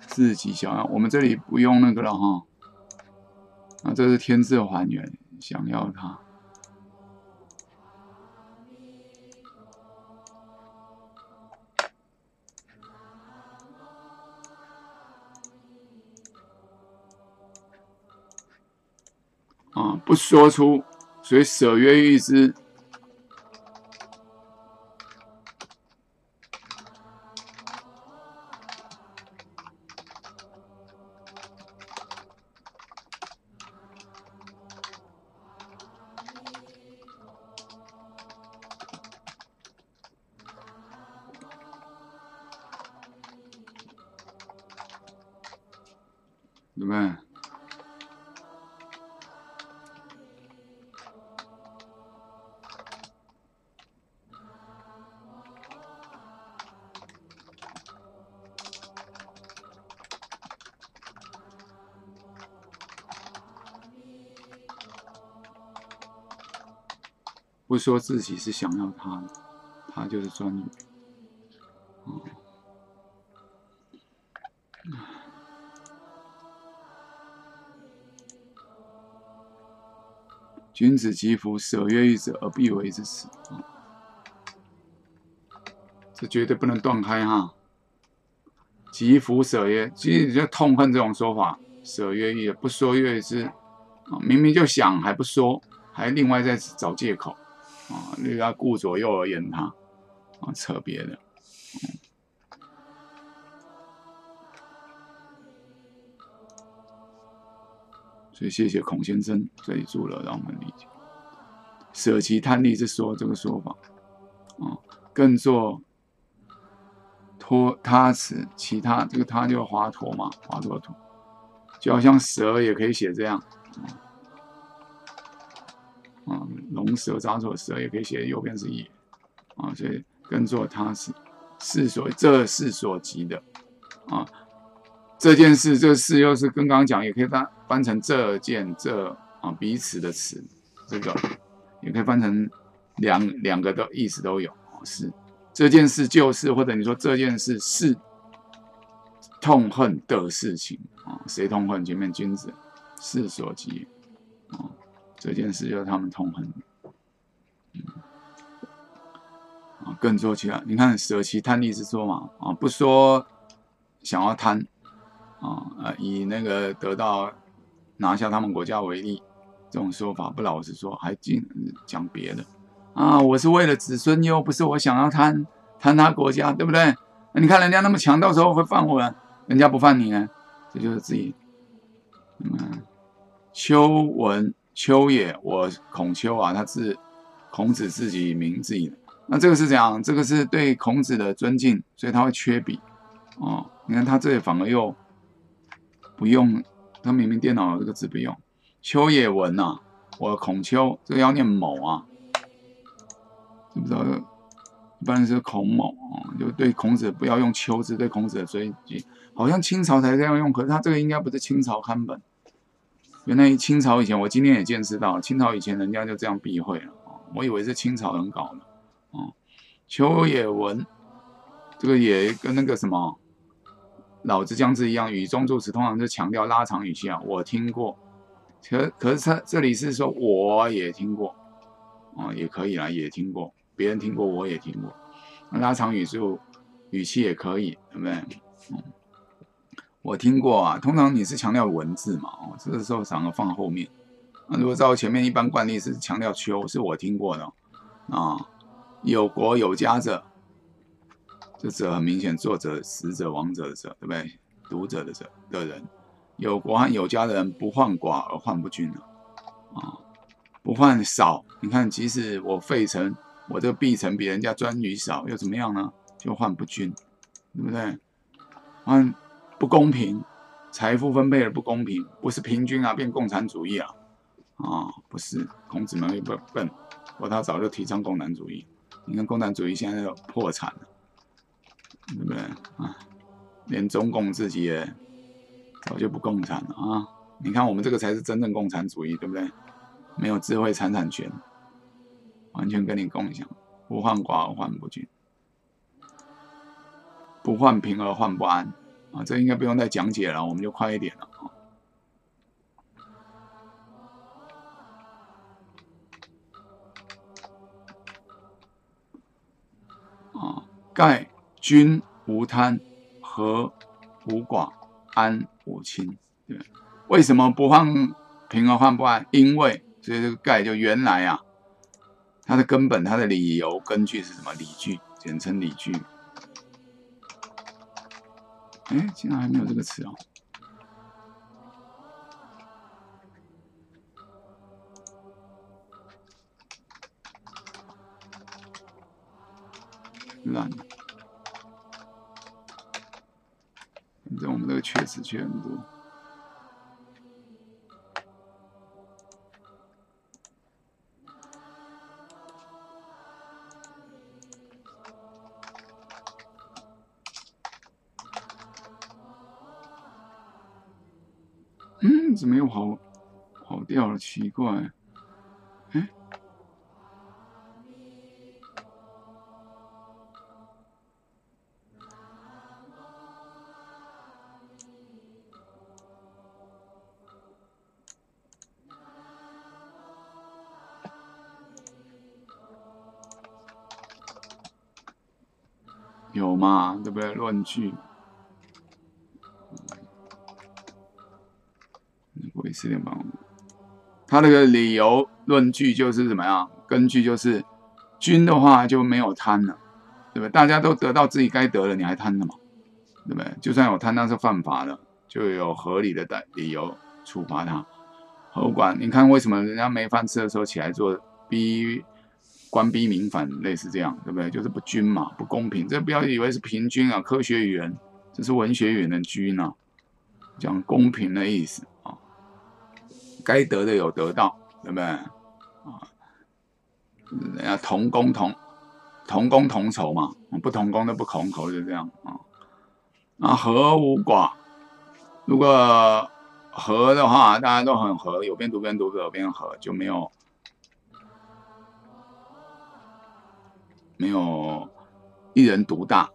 自己想要，我们这里不用那个了哈。啊，这是天字还原，想要它。啊，不说出，所以舍约预知。 对不对？不说自己是想要他的，他就是专一。嗯 嗯，君子其福，舍越狱者而必为之始。这绝对不能断开哈。其福舍越，其实你就痛恨这种说法，舍越狱不说越是，明明就想还不说，还另外再找借口啊，又要顾左右而言他啊，扯别的。嗯 所以谢谢孔先生这一注了，让我们理解舍其贪利之说这个说法，啊，更作脱他此其他这个他就华佗嘛，华佗图，就好像蛇也可以写这样，啊，龙蛇杂草蛇也可以写右边是也，啊，所以更作他此是所这是所及的，啊。 这件事，这事又是跟刚刚讲，也可以翻成这件这啊彼此的此，这个也可以翻成两个的意思都有啊。是这件事就是，或者你说这件事是痛恨的事情啊，谁痛恨？前面君子是所及啊，这件事就是他们痛恨。嗯啊，更说起来，你看舍其贪利之说嘛啊，不说想要贪。 啊，以那个得到拿下他们国家为例，这种说法不老实说，还净讲别的啊！我是为了子孙忧，不是我想要贪他国家，对不对？你看人家那么强，到时候会犯我，人家不犯你呢，这就是自己。嗯，丘文丘也，我孔丘啊，他是孔子自己名字的。那这个是怎样？这个是对孔子的尊敬，所以他会缺笔。哦，你看他这里反而又。 不用，他明明电脑有这个字不用。丘也文呐、啊，我孔丘，这个要念某啊，知不知道？一般是孔某啊，就对孔子不要用丘字，对孔子的追及。好像清朝才这样用，可是他这个应该不是清朝刊本。原来清朝以前，我今天也见识到，清朝以前人家就这样避讳了啊，我以为是清朝人搞的啊。丘也文，这个也跟那个什么。 老子将之一样，语中助词通常是强调拉长语气啊。我听过，可是他这里是说我也听过，啊、也可以啦，也听过，别人听过我也听过，拉长语速语气也可以，对不对？嗯，我听过啊，通常你是强调文字嘛，哦，这个时候反而放后面。那如果照前面一般惯例是强调丘，是我听过的，啊，有国有家者。 这者很明显，作者、死者、亡者的者，对不对？读者的者的人，有国和有家的人，不患寡而患不均啊，不患少。你看，即使我费城，我这个币城比人家专于少，又怎么样呢？就患不均，对不对？嗯，不公平，财富分配的不公平，不是平均啊，变共产主义啊，啊，不是。孔子们又不笨，我他早就提倡共产主义。你看，共产主义现在要破产了。 对不对啊？连中共自己也早就不共产了啊！你看我们这个才是真正共产主义，对不对？没有智慧财产权，完全跟你共享，不患寡而患不均，不患贫而患不安啊！这应该不用再讲解了，我们就快一点了啊！啊，盖。 君无贪，和无寡，安无亲。对，为什么不患贫而患不安？因为，所以这个概就原来啊，它的根本、它的理由、根据是什么？理据，简称理据。哎，竟然还没有这个词哦。烂。 反正我们这个缺词缺很多。嗯，怎么又跑掉了？奇怪。哎，有嘛，对不对？论据，我也是4.85。他那个理由论据就是怎么样？根据就是均的话就没有贪了，对不对？大家都得到自己该得了，你还贪了嘛？对不对？就算有贪，那是犯法的，就有合理的理由处罚他。后管，你看为什么人家没饭吃的时候起来做逼？ 官逼民反，类似这样，对不对？就是不均嘛，不公平。这不要以为是平均啊，科学语言，这是文学语言的均啊，讲公平的意思啊。该得的有得到，对不对？啊，人家同工同酬嘛，不同工都不同酬，就这样啊。那和无寡，如果和的话，大家都很和，有边读边读，有边和，就没有。 没有一人独大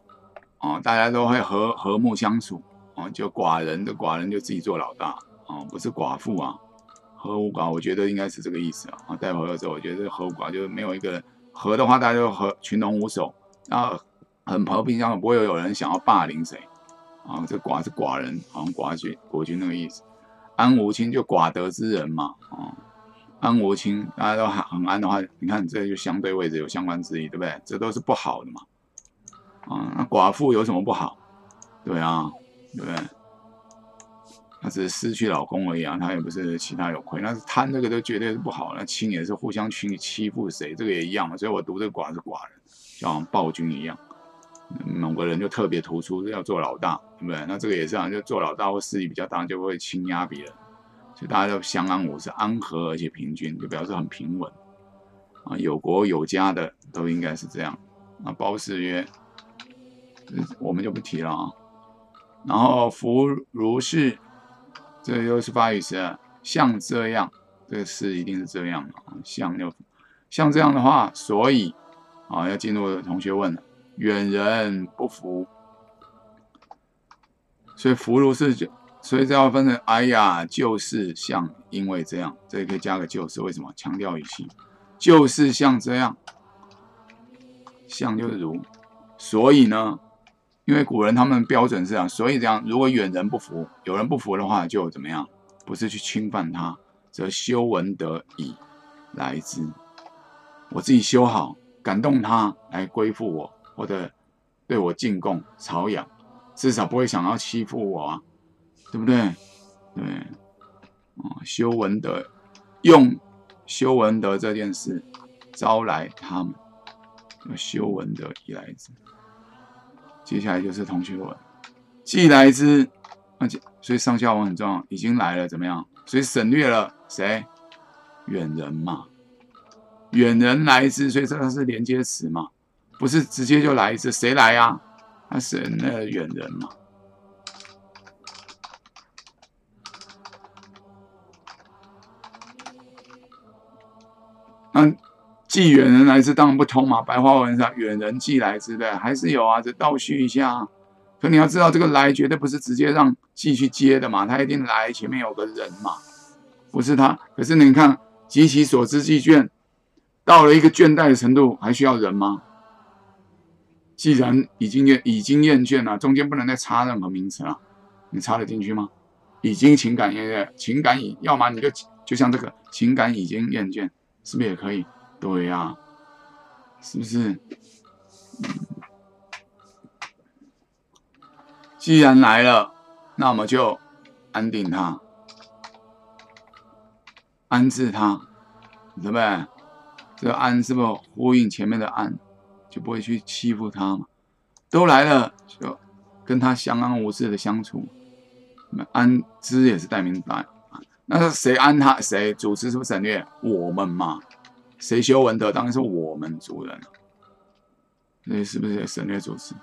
啊，大家都会和睦相处啊，就寡人就自己做老大啊，不是寡妇啊，和无寡，我觉得应该是这个意思啊。待会儿的时候，我觉得和无寡就是没有一个人和的话，大家就和群龙无首啊，很和平相处，不会有人想要霸凌谁啊。这寡是寡人，好像国君那个意思。安无亲就寡德之人嘛啊。 安无亲，大家都很安的话，你看这就相对位置有相关之意，对不对？这都是不好的嘛。啊，那寡妇有什么不好？对啊，对不对？她只是失去老公而已啊，她也不是其他有亏。但是贪这个都绝对是不好，那亲也是互相欺负谁，这个也一样嘛。所以我读这寡是寡人，就好像暴君一样，某个人就特别突出要做老大，对不对？那这个也是啊，就做老大或势力比较大，就会倾压别人。 所以大家都相安无事，安和而且平均，就表示很平稳啊。有国有家的都应该是这样。那褒姒曰，我们就不提了啊。然后夫如是，这又是发语词了。像这样，这个是一定是这样的啊。像这样的话，所以啊，要进入同学问了。远人不服，所以夫如是就。 所以这要分成，哎呀，就是像因为这样，这里可以加个就是，为什么？强调语气，就是像这样，像就是如，所以呢，因为古人他们标准是这样，所以这样，如果远人不服，有人不服的话，就怎么样？不是去侵犯他，则修文德以来之。我自己修好，感动他来归附我，或者对我进贡朝养，至少不会想要欺负我啊。 对不对？对，啊，修文德，用修文德这件事招来他们，要修文德以来之。接下来就是同学文，既来之，而且所以上下文很重要，已经来了怎么样？所以省略了谁？远人嘛，远人来之，所以这是连接词嘛，不是直接就来之，谁来啊？他省了远人嘛。 那既远人来之，当然不通嘛。白话文上远人既来之的还是有啊，只倒叙一下、啊。可你要知道，这个来绝对不是直接让既去接的嘛，他一定来前面有个人嘛，不是他。可是你看，及其所知既倦，到了一个倦怠的程度，还需要人吗？既然已经厌倦了，中间不能再插任何名词了，你插得进去吗？已经情感厌倦，情感已，要么你就像这个情感已经厌倦。 是不是也可以？对呀、啊，是不是？既然来了，那我们就安定它，安置它，对不对？这个安是不是呼应前面的安，就不会去欺负它嘛？都来了，就跟它相安无事的相处。那安之也是代名词。 那谁安他？谁主持是不是省略我们嘛？谁修文德？当然是我们族人了。那是不是也省略主持？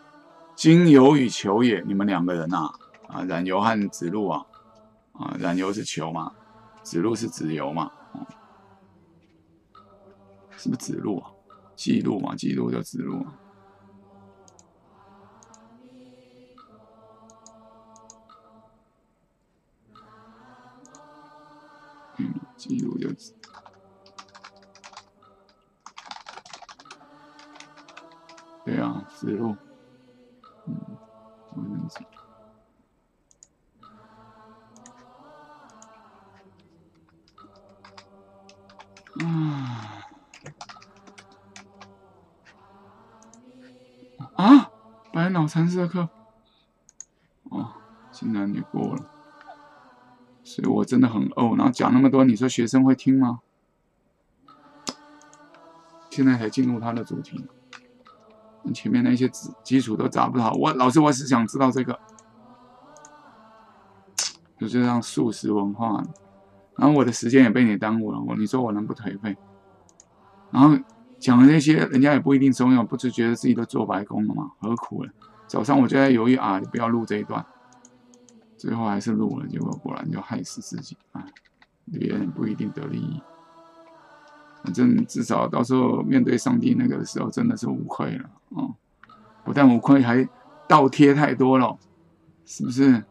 今由与求也，你们两个人呐、啊，冉由和子路啊，啊，冉由是求嘛，子路是子由嘛、嗯，是不是子路啊？季路嘛，季路就子路啊。 记录就，对啊，子路，来脑残社课，哦，竟然也过了，所以我真的很怄。然后讲那么多，你说学生会听吗？现在才进入他的主题，前面那些基础都打不好。老师，我是想知道这个，就这样素食文化。然后我的时间也被你耽误了，你说我能不颓废？然后。 讲的那些，人家也不一定中用，不是觉得自己都做白工了吗？何苦呢？早上我就在犹豫啊，不要录这一段，最后还是录了，结果果然就害死自己啊！别人不一定得利益，反正至少到时候面对上帝那个的时候，真的是无愧了啊！不但无愧，还倒贴太多了，是不是？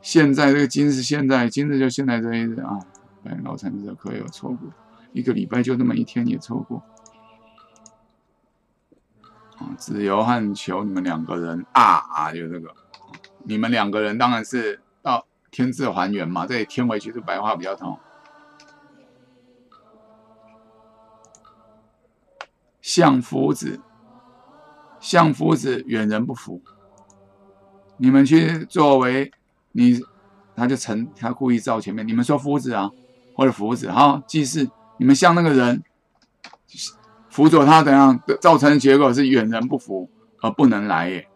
现在这个今是现在，今日就现在这一日啊！哎，老残者可有错过，一个礼拜就那么一天也错过。 子由和球，你们两个人就这个，你们两个人当然是到天字还原嘛，这里添回去是白话比较通。相夫子，相夫子远人不服，你们去作为你，他故意照前面，你们说夫子啊，或者夫子哈，既是你们像那个人。 辅佐他怎样造成的结果是远人不服而不能来也。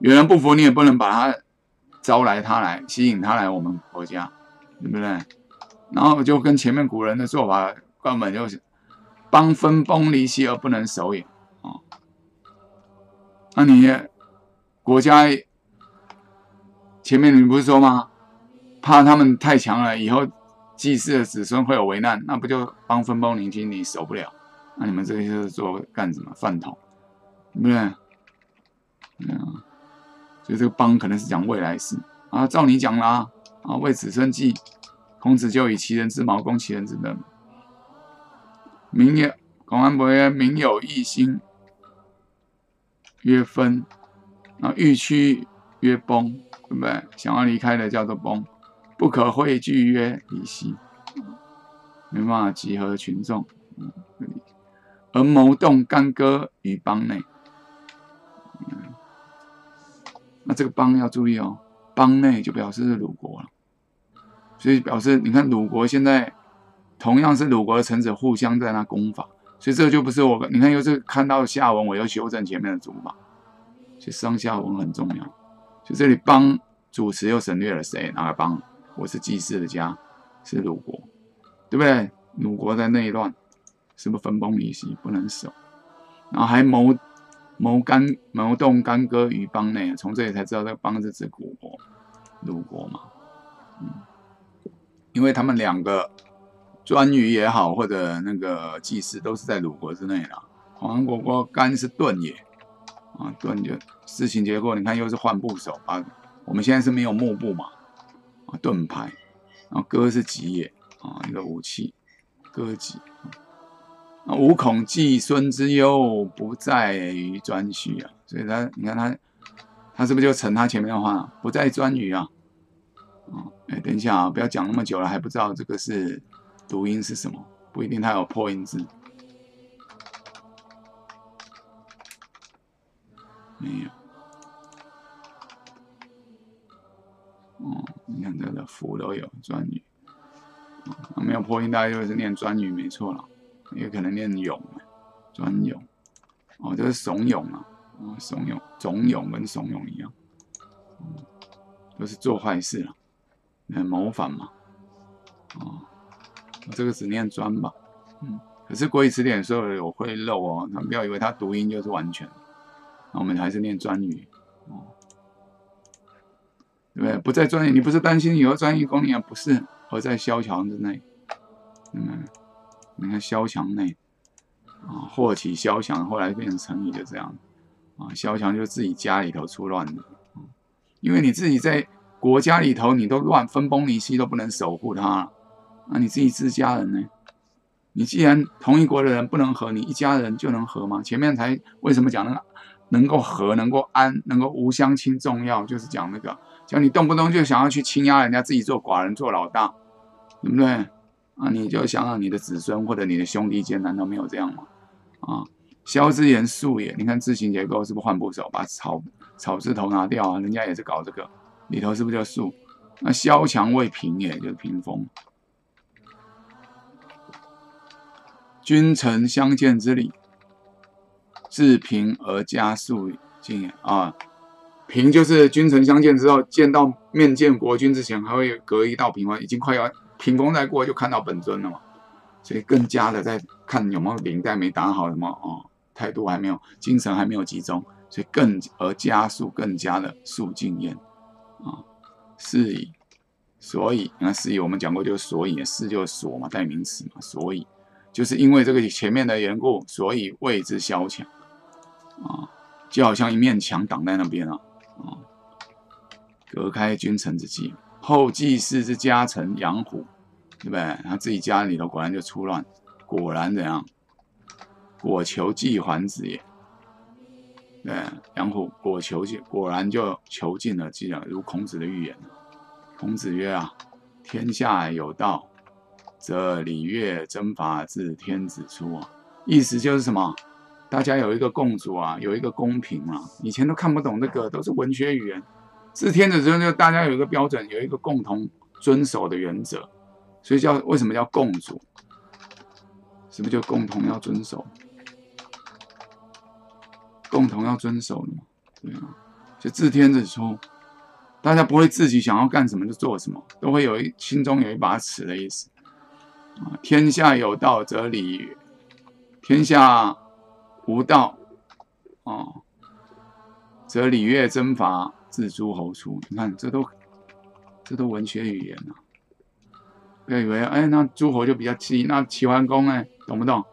远人不服，你也不能把他招来，吸引他来我们国家，对不对？然后就跟前面古人的做法根本就是邦分崩离析而不能守也啊。那你国家前面你不是说吗？怕他们太强了，以后祭祀的子孙会有危难，那不就邦分崩离析，你守不了。 那、你们这些是做干什么？饭桶，对不对？所以这个邦可能是讲未来事啊。照你讲啦，啊，为子孙计，孔子就以其人之矛攻其人之盾。孔安伯曰：“民有异心，曰分；啊，欲趋曰崩，对不对？想要离开的叫做崩，不可汇聚曰离析，没办法集合群众。这里。” 而谋动干戈于邦内，那这个邦要注意哦，邦内就表示是鲁国了，所以表示你看鲁国现在同样是鲁国的臣子互相在那攻法，所以这就不是我你看又是看到下文，我又修正前面的主法，所以上下文很重要，所以这里邦主词又省略了谁哪个邦？我是祭祀的家，是鲁国，对不对？鲁国在内乱。 是不是分崩离析不能守？然后还谋动干戈于邦内，从这里才知道这个邦是指古国、鲁国嘛。因为他们两个颛臾也好，或者那个祭祀都是在鲁国之内啦。孔安伯说干是盾也，啊，盾就事情结果，你看又是换部首啊。我们现在是没有幕布嘛，啊，盾牌，然后戈是戟也啊，一个武器，戈戟。 吾恐季孙之忧不在于颛臾啊，所以他你看他是不是就承他前面的话、不在颛臾啊？哎，等一下啊，不要讲那么久了，还不知道这个是读音是什么，不一定它有破音字。没有。你看这个符都有颛臾，没有破音，大家就是念颛臾没错了。 也可能念“勇”，专“勇”，哦，这是怂恿啊，怂恿、怂恿跟怂恿一样，都是做坏事了，谋反嘛，这个只念“专”吧，可是国语词典所有有会漏哦，他不要以为它读音就是完全，那我们还是念“颛臾”，对不对？不在“颛臾”，你不是担心以后“颛臾”攻你啊？不是，而在“萧墙”之内，你看“萧墙内”，啊，祸起萧墙，后来变成成语就这样，啊，萧墙就自己家里头出乱的，因为你自己在国家里头你都乱分崩离析都不能守护它，那、你自己自家人呢？你既然同一国的人不能和，你一家人就能和吗？前面才为什么讲那个能够和、能够安、能够无相亲重要，就是讲那个，讲你动不动就想要去倾压人家，自己做寡人做老大，对不对？ 啊，你就想想你的子孙或者你的兄弟间，难道没有这样吗？啊，萧之言素也，你看字形结构是不是换部首，把草草字头拿掉啊，人家也是搞这个，里头是不是叫树？那萧墙未平也，就是屏风。君臣相见之礼，自平而加肃静也啊。平就是君臣相见之后，见到面见国君之前，还会隔一道屏风，已经快要屏风再过就看到本尊了嘛。所以更加的在看有没有领带没打好什么哦，态度还没有，精神还没有集中，所以更而加速，更加的肃静焉啊。是以，所以那是以我们讲过就是所以，是就是所嘛，代名词嘛，所以就是因为这个前面的缘故，所以谓之萧墙啊，就好像一面墙挡在那边啊。 啊，隔开君臣之际，后继氏之家臣养虎，对不对？他自己家里头果然就出乱，果然怎样？果求季还子也。对，养虎果求季，果然就囚禁了季了，如孔子的预言。孔子曰啊：“天下有道，则礼乐征伐自天子出啊。”意思就是什么？ 大家有一个共主啊，有一个公平啊，以前都看不懂这个，都是文学语言。自天子之后，就大家有一个标准，有一个共同遵守的原则，所以叫为什么叫共主？是不是就共同要遵守？共同要遵守呢？对啊，就自天子出，大家不会自己想要干什么就做什么，都会有心中有一把尺的意思啊。天下有道则礼，天下 无道，哦，则礼乐征伐自诸侯出。你看，这都文学语言啊！不要以为，哎，那诸侯就比较急，那齐桓公哎，懂不懂？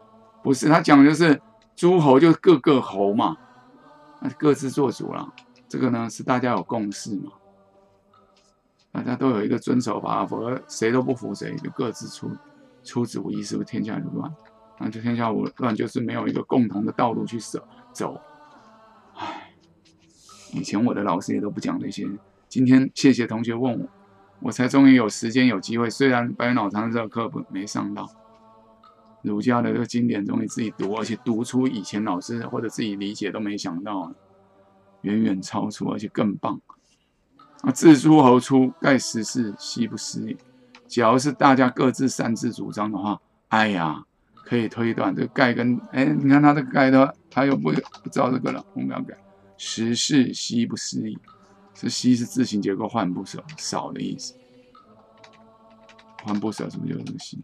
不是，他讲的就是诸侯就各个侯嘛，那各自做主啦。这个呢是大家有共识嘛，大家都有一个遵守法，否则谁都不服谁，就各自出主意，是不是天下就乱？ 那就天下无乱，就是没有一个共同的道路去走。唉，以前我的老师也都不讲这些。今天谢谢同学问我，我才终于有时间有机会。虽然白脑堂这个课没上到，儒家的这个经典终于自己读，而且读出以前老师或者自己理解都没想到，远远超出，而且更棒。啊，自诸侯出，盖十世奚不施也。假如是大家各自擅自主张的话，哎呀。 可以推断，这个盖跟哎，你看他这个盖的，他又不知道这个了，我们要改。时事奚不施也，这奚是字形结构患不舍少的意思，患不舍是不是就是这个奚？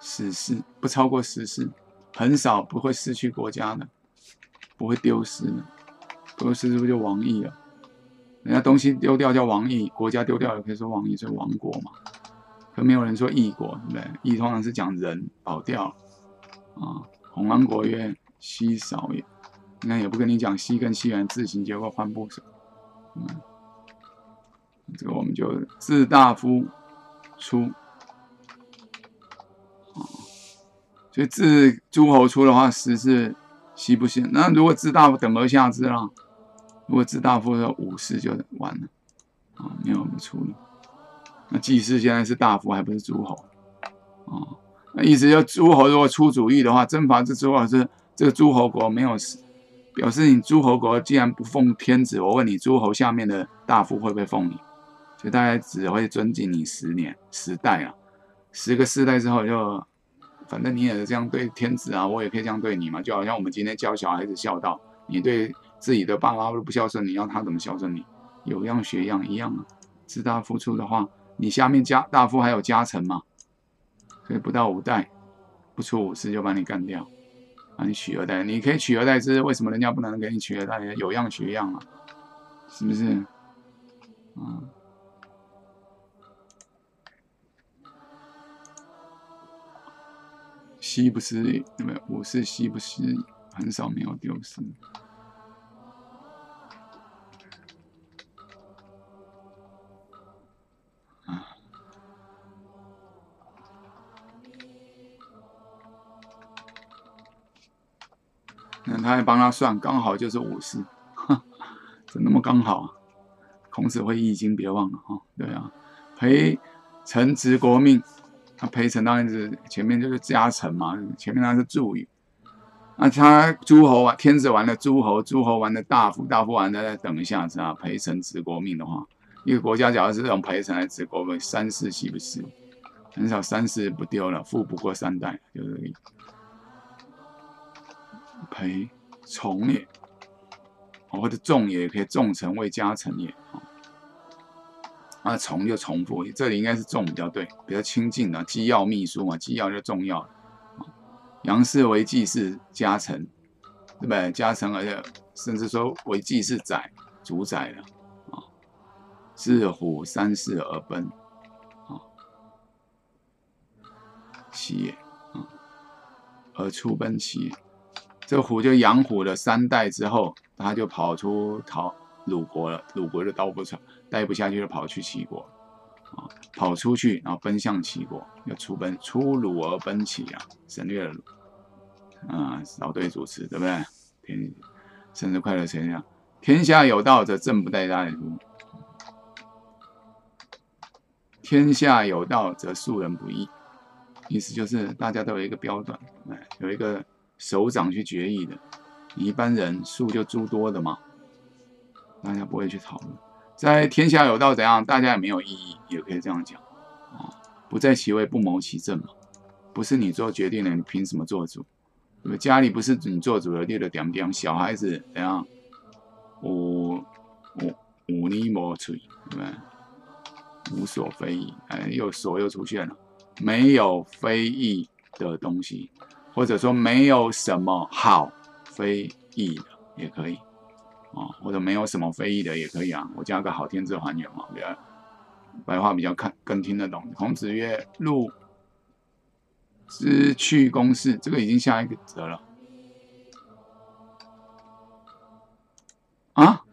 时事不超过时事，很少不会失去国家的，不会丢失的，丢失是不是就亡佚了？人家东西丢掉叫亡佚，国家丢掉也可以说亡佚，所以亡国嘛。 可没有人说异国，对不对？异通常是讲人跑掉啊。孔安国曰：“奚少也。”你看也不跟你讲奚跟奚原字形结构患不舍。嗯，这个我们就自大夫出啊。所以自诸侯出的话，十是奚不施。那如果自大夫等而下之啦，如果自大夫的五是就完了啊，没有不出了。 那季氏现在是大夫，还不是诸侯啊、哦？那意思就是诸侯如果出主意的话，征伐之诸侯是这个诸侯国没有死，表示你诸侯国既然不奉天子，我问你诸侯下面的大夫会不会奉你？所以大概只会尊敬你10年10代啊，10个世代之后就，反正你也是这样对天子啊，我也可以这样对你嘛。就好像我们今天教小孩子孝道，你对自己的爸妈都不孝顺，你要他怎么孝顺你？有样学样一样啊，自大夫出的话。 你下面家大夫还有家臣嘛，所以不到5代，不出5世就把你干掉，把你取2代。你可以取2代之，为什么人家不能给你取2代？有样学样啊，是不是？嗯。奚不施，对不对？5世奚不施，很少没有丢失。 那他还帮他算，刚好就是5世，怎那么刚好啊？孔子会易经，别忘了哈、哦。对啊，陪臣执国命，那陪臣当然是前面就是家臣嘛，前面那是助语，那他诸侯啊，天子完了诸侯，诸侯完了大夫，大夫完了再等一下子啊，陪臣治国命的话，一个国家假如是这种陪臣来治国命，三世岂不是？很少三世不丢了，富不过三代，就是陪从也，或者重也可以，重臣为家臣也啊。那从就重复，这里应该是重比较对，比较亲近的。机要秘书嘛，机要就重要。 杨氏为季氏家臣，对不对？家臣，而且甚至说为季氏宰，主宰了啊。自虎三世而奔啊，其也啊，而出奔其也。这虎就养虎了三代之后，他就跑出鲁国了，鲁国就待不下去，就跑去齐国啊，跑出去，然后奔向齐国，要出鲁而奔齐啊，省略了鲁。 啊，少对主持，对不对？天，生日快乐，谁呀？天下有道者，正不待大夫；天下有道者，庶人不议。意思就是大家都有一个标准，哎，有一个首长去决议的。你一般人数就诸多的嘛，大家不会去讨论。在天下有道怎样？大家也没有异议，也可以这样讲啊。不在其位，不谋其政嘛。不是你做决定的，你凭什么做主？ 家里不是你做主的，你就点点小孩子怎样？五年无嘴，对不对？无所非议，哎，又出现了，没有非议的东西，或者说没有什么好非议的也可以啊，或者没有什么非议的也可以啊。我加个好天字还原嘛，比较白话比较更听得懂。孔子曰：“入。” 知去公事，这个已经下一个则了啊！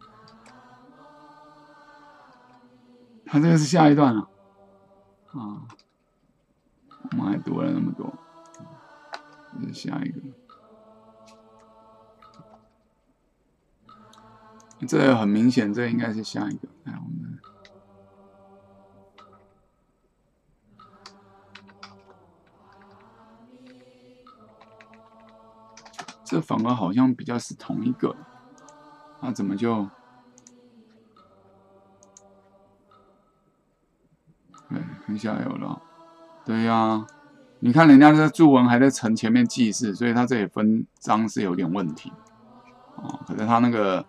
他这个是下一段了啊！我们还读了那么多，这是下一个。这很明显，这应该是下一个。来，我们。 这反而好像比较是同一个，那怎么就？对，很下游了。对呀、啊，你看人家这注文还在“臣”前面记事，所以他这里分章是有点问题。哦，可是他那个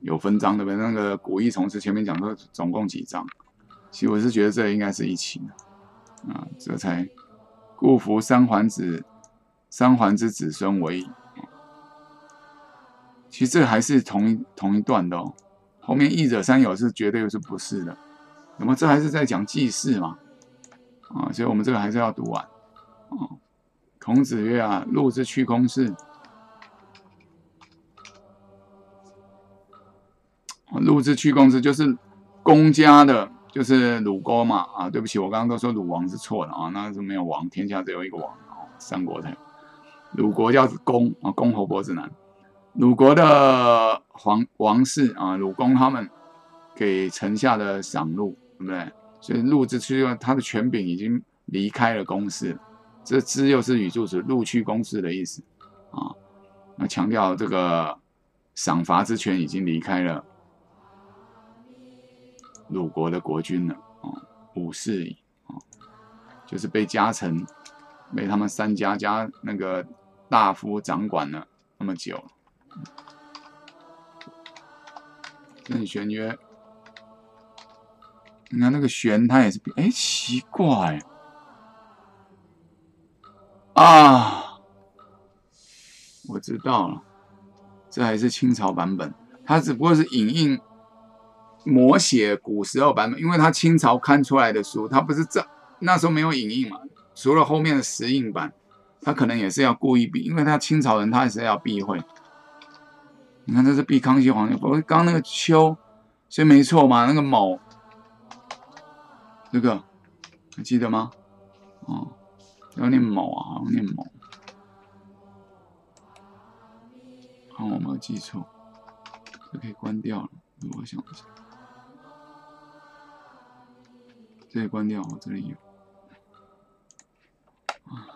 有分章对不对？那个古义从词前面讲说总共几章，其实我是觉得这应该是一起的啊，这才故服三桓之子孙为矣。 其实这还是同一段的哦，后面“义者三友”是绝对是不是的，那么这还是在讲祭祀嘛，啊，所以我们这个还是要读完。啊，孔子曰啊，入之去公事，入之去公事就是公家的，就是鲁国嘛，啊，对不起，我刚刚都说鲁王是错的啊，那是没有王，天下只有一个王啊，三国才有，鲁国叫公啊，公侯伯子男。 鲁国的王室啊，鲁公他们给臣下的赏禄，对不对？所以入之去，他的权柄已经离开了公室。这之又是语助词，入去公室的意思啊。那强调这个赏罚之权已经离开了鲁国的国君了啊，武士矣啊，就是被家臣，被他们三家那个大夫掌管了那么久。 郑玄曰：“你看那个玄，他也是哎，奇怪啊！我知道了，这还是清朝版本，它只不过是影印摹写古时候版本，因为它清朝刊出来的书，它不是那时候没有影印嘛，除了后面的石印版，它可能也是要故意避，因为它清朝人，他也是要避讳。” 你看，这是避康熙皇帝。我刚那个秋，所以没错嘛，那个某，这个还记得吗？哦，要念某啊，好像念某。看我没有记错，这可以关掉了。如果想一下，这里关掉，我这里有。啊，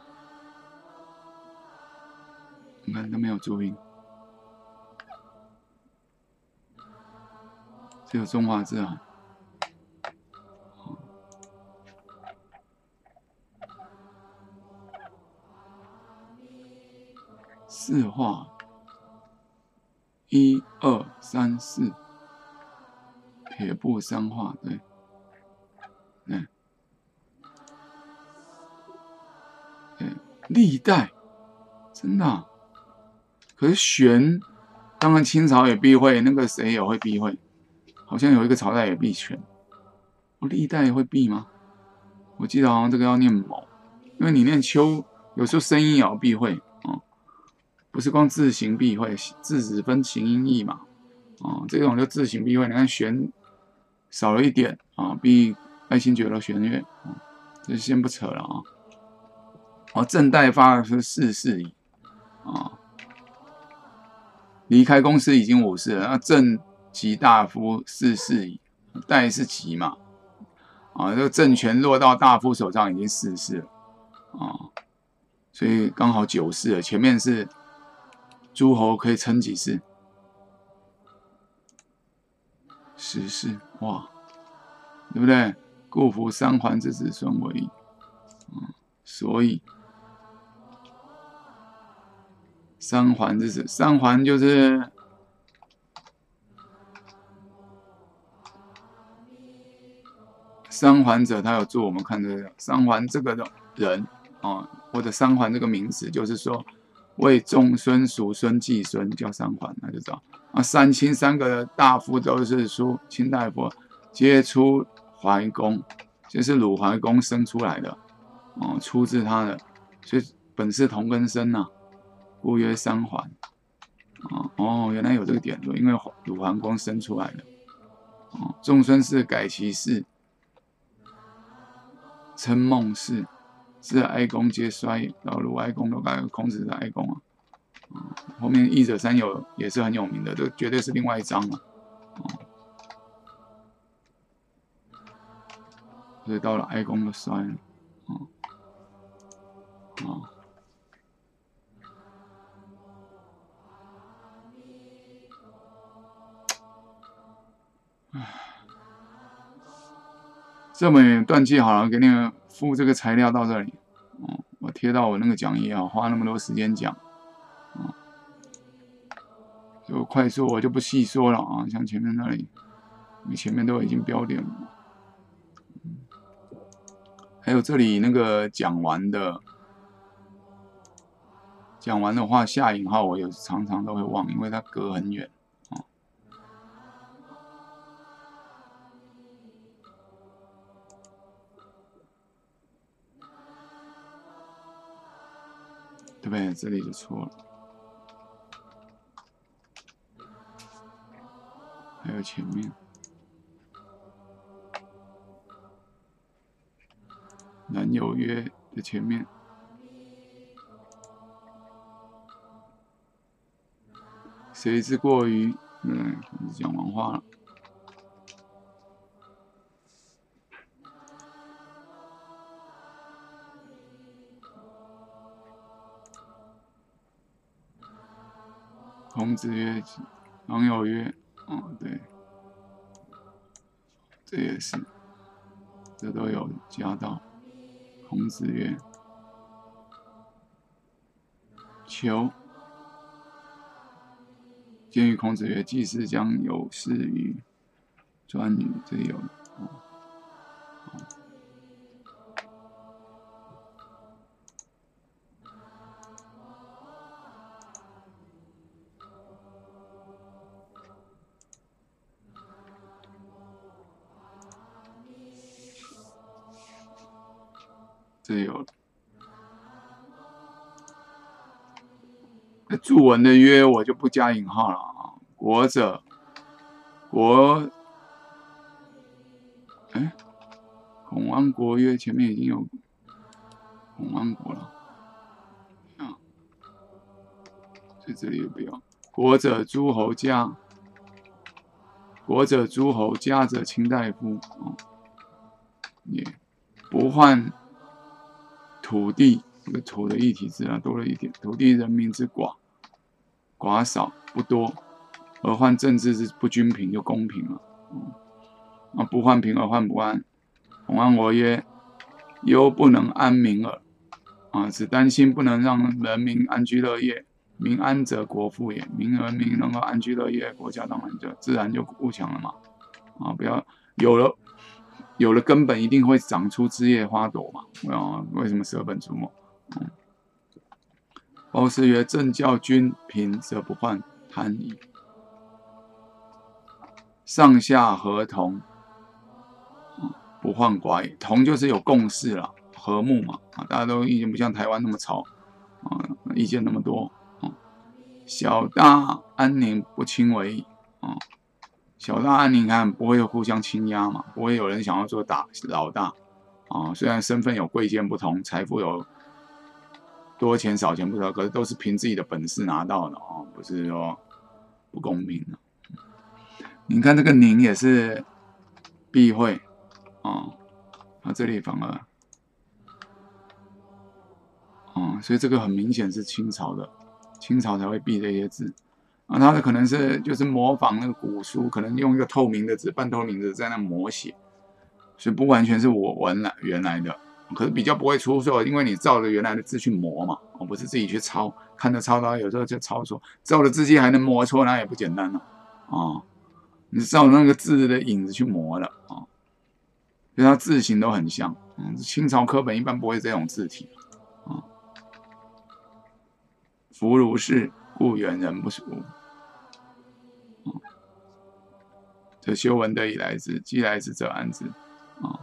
看都没有注音，只有中华字啊。 四画，1、2、3、4，撇步三画，对，嗯，对，历代真的、啊，可是玄，当然清朝也避讳，那个谁也会避讳，好像有一个朝代也避玄，我历代也会避吗？我记得好像这个要念某，因为你念秋，有时候声音也要避讳。 不是光字形避讳，字只分形音义嘛，啊、这种就字形避讳。你看弦少了一点啊，避爱新觉罗弦乐啊，这先不扯了啊。好、正代发的是世矣啊，离开公司已经5世了，那正即大夫世矣，代是即嘛，啊，这个政权落到大夫手上已经4世了啊，所以刚好9世了，前面是。 诸侯可以撑几世？10世哇，对不对？故夫三桓之子孙为矣。嗯，所以三桓之子，三桓就是三桓者，他有做我们看这个三桓这个人啊，或者三桓这个名词，就是说。 为仲孙、叔孙、季孙叫三桓，那就知道啊。三卿三个大夫都是叔卿大夫，皆出怀公，就是鲁怀公生出来的，哦，出自他的，所以本是同根生呐、啊，故曰三桓。啊、哦，原来有这个典故，因为鲁桓公生出来的。哦，仲孙氏改其氏，称孟氏。 是哀公皆衰也，到鲁哀公都改孔子的哀公啊、后面益者三友也是很有名的，这绝对是另外一章了、啊所以到了哀公都衰了，这么远断气好了，给你们。 附这个材料到这里，哦，我贴到我那个讲义啊，花那么多时间讲，啊、就快速我就不细说了啊，像前面那里，你前面都已经标点了，还有这里那个讲完的话下引号我有常常都会忘，因为它隔很远。 对不对？这里就错了。还有前面，男友约的前面，谁之过于？孔子讲完话了。 孔子曰：“良友曰，哦，对，这也是，这都有加到。孔子曰：求。见于孔子曰：季氏将有事于颛臾，这有。注文的约我就不加引号了啊。国者，国，哎，孔安国约前面已经有孔安国了，啊，所以这里也不要。国者诸侯家，国者诸侯家者卿大夫啊，也不患土地，这个土的一体字啊多了一点，土地人民之寡。寡少不多，而患政治是不均平就公平了。啊，不患贫而患不安。孔安国曰：“忧不能安民耳。”啊，只担心不能让人民安居乐业。民安则国富也，人民能够安居乐业，国家当然就自然就富强了嘛。啊，不要有了根本，一定会长出枝叶花朵嘛。啊，为什么舍本逐末？嗯。 包氏曰：“政教均平，则不患贪矣。上下合同，不患寡也。同就是有共识了，和睦嘛。大家都意见不像台湾那么吵，意见那么多。小大安宁不亲为矣。小大安宁，看不会互相倾压嘛，不会有人想要做老大。虽然身份有贵贱不同，财富有。” 多钱少钱不知道，可是都是凭自己的本事拿到的哦，不是说不公平的。你看这个“宁”也是避讳哦，啊，这里反而，哦，所以这个很明显是清朝的，清朝才会避这些字啊。它的可能是就是模仿那个古书，可能用一个透明的纸、半透明的在那摹写，所以不完全是我原来的。 可是比较不会出错，因为你照着原来的字去磨嘛，不是自己去抄，看着抄到有时候就抄错，照着字迹还能磨错，那也不简单了啊！你照着那个字的影子去磨了啊，因为它字形都很像。清朝课本一般不会这种字体啊。夫如是，故远人不熟。这修文得以来之，既来之则安之啊。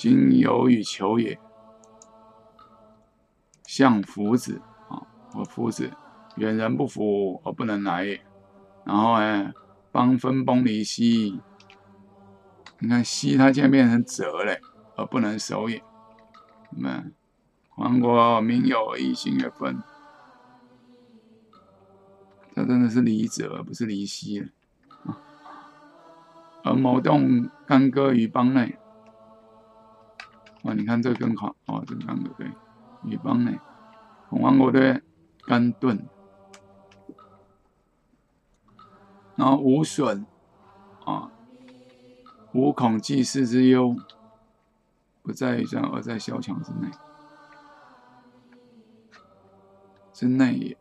今有与求也，相夫子啊，我夫子，远人不服而不能来也。然后呢，邦分崩离析，你看析它现在变成折嘞，而不能守也。那么，亡国民有而异心曰分，这真的是离折，而不是离析了。而谋动干戈于邦内。 哇，你看这更好哦，这刚的对，于邦内，孔安国对干顿，然后无损啊，无恐济世之忧，不在于战而在萧墙之内也。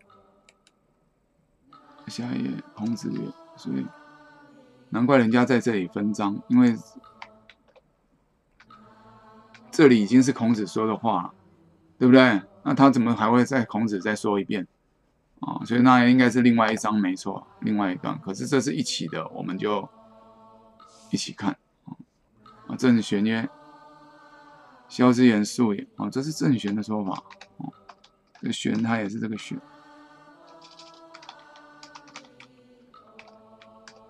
下也，孔子曰，所以难怪人家在这里分章，因为。 这里已经是孔子说的话了，对不对？那他怎么还会再孔子再说一遍啊？所以那应该是另外一章没错，另外一段。可是这是一起的，我们就一起看啊。郑玄曰：“萧之言素也。”啊，这是郑玄的说法。哦、啊，这玄他也是这个玄。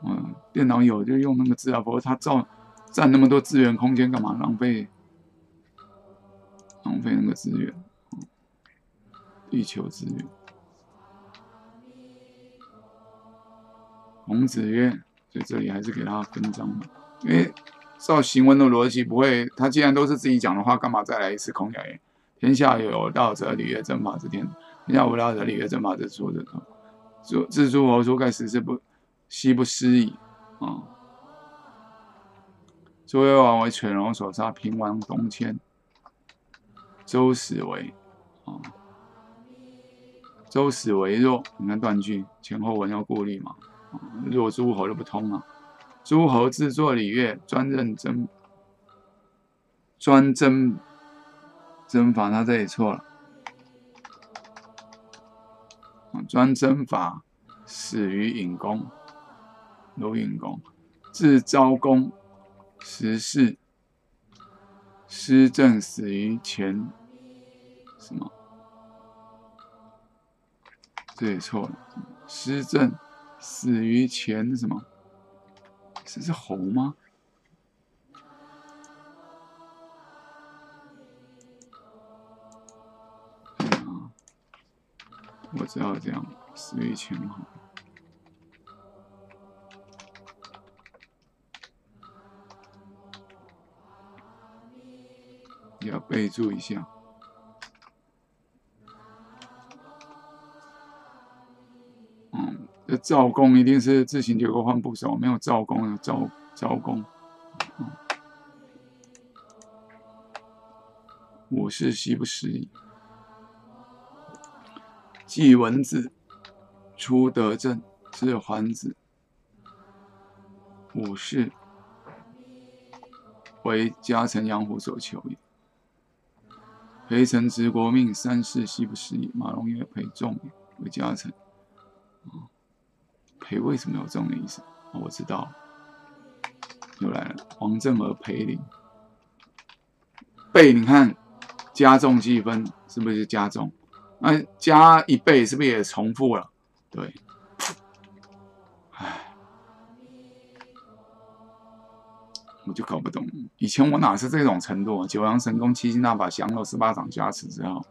嗯、啊，电脑有就用那个字啊，不过他占那么多资源空间，干嘛浪费？ 浪费那个资源，地球资源。孔子曰，所以这里还是给他分章嘛，因为照行文的逻辑不会，他既然都是自己讲的话，干嘛再来一次孔子曰：“天下有道者，礼乐正法之天；天下无道者，礼乐正法之说者。治诸侯，说盖十事不奚不施矣。”啊，周幽王为犬戎所杀，平王东迁。 周使为，啊，周使为弱，你看断句前后文要顾虑嘛，弱诸侯就不通了。诸侯自作礼乐，专征法，他这里错了，专征法始于隐公，鲁隐公，自昭公，十世。 施政死于前，什么？这也错了。施政死于前什么？这是侯吗？对啊，我知道这样，死于前侯。 也要备注一下，照功一定是字形结构换部首，没有照功的招工。我是习不识礼。季文子、出德正是桓子。武士为家臣养虎所求也。陪臣执国命，三世习不识礼。马龙曰：“陪仲也，为家臣。”陪为什么有这种的意思？我知道，又来了。王正而陪邻。倍，你看，加重积分是不是加重？那加一倍是不是也重复了？对，唉，我就搞不懂，以前我哪是这种程度？九阳神功、七星大法、降龙十八掌加持之后，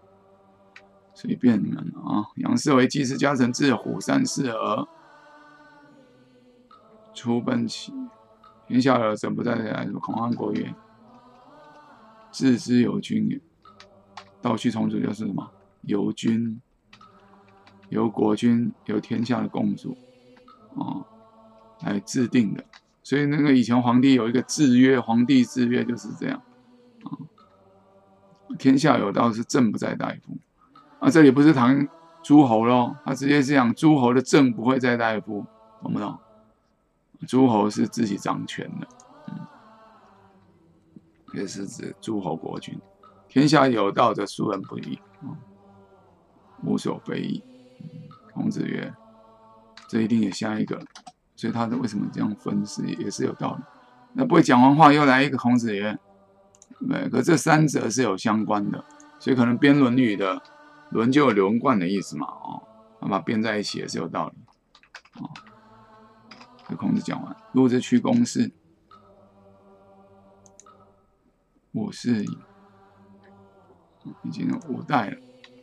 随便你们啊！杨氏为季氏家臣，至虎三世而出奔齐，天下有则不在谁来？孔安国曰。 自知有君也，道去重组就是什么？由君，由国君，由天下的共主，来制定的。所以那个以前皇帝有一个制约，皇帝制约就是这样，天下有道是政不在大夫，这里不是谈诸侯咯，他直接是讲诸侯的政不会在大夫，懂不懂？诸侯是自己掌权的。 也是指诸侯国君，天下有道则庶人不义，无所非议。孔子曰：“这一定也下一个。”所以他为什么这样分是也是有道理。那不会讲完话又来一个孔子曰，对，可这三者是有相关的，所以可能编《论语》的“论”就有“轮贯”的意思嘛，他把编在一起也是有道理。这孔子讲完，陆之屈公事。 我是已经有五代了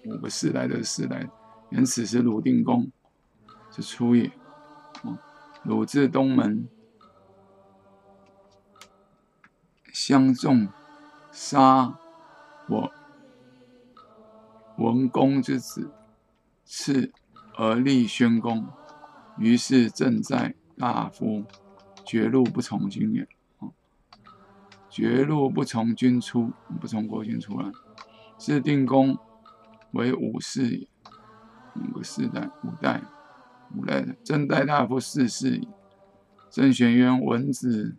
，5个世代的世代。原此时鲁定公之出也。鲁至东门，相仲杀我文公之子，赤而立宣公，于是正在大夫，绝路不从军也。 绝路不从君出，不从国君出来。是定公为武士也，5个世代，5代的正代大夫4世也。郑玄渊文子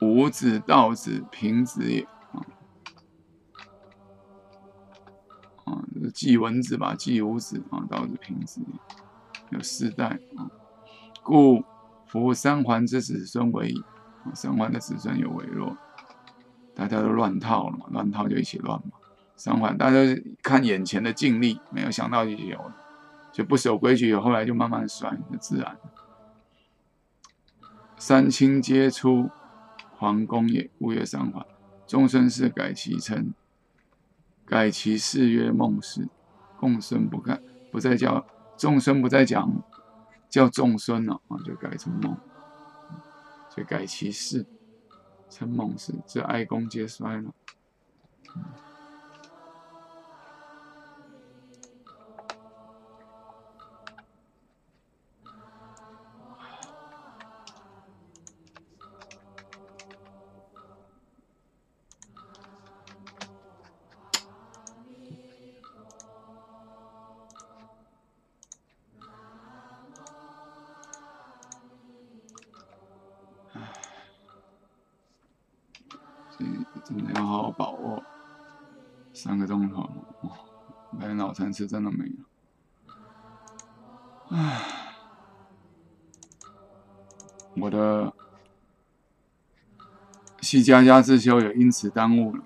武子道子平子也季文子吧，季武子道子平子也。 有4代故夫三桓之子孙为矣。三桓的子孙有微弱，大家都乱套了嘛，乱套就一起乱嘛。三桓大家看眼前的尽力，没有想到有了，就不守规矩，后来就慢慢衰，就自然。三卿皆出桓公也，故曰三桓。仲孙氏改其称，改其氏曰孟氏。共孙不改，不再叫。 仲孙不再讲，叫仲孙了就改成孟，所以改其氏，称孟氏。这哀公皆衰了。是真的没了，唉，我的系家家自修也因此耽误了。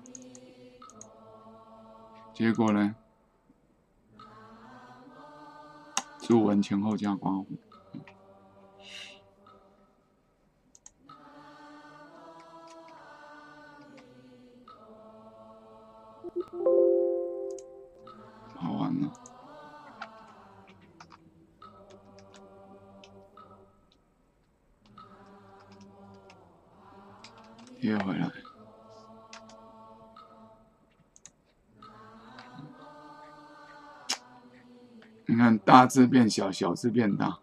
结果呢，朱文前后加刮胡。贴回来，看大字变小，小字变大。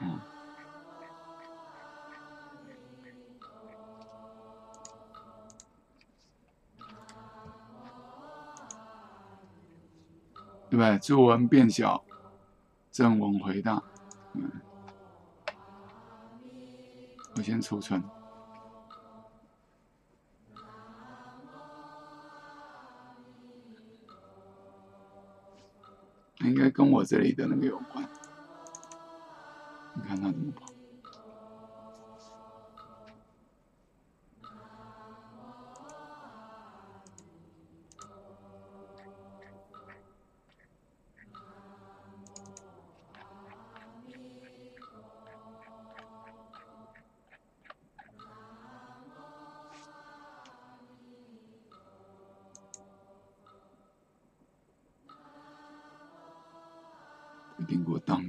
嗯，对不对？作文变小，正文回大。嗯，我先储存。 应该跟我这里的那个有关，你看它怎么跑？苹果宕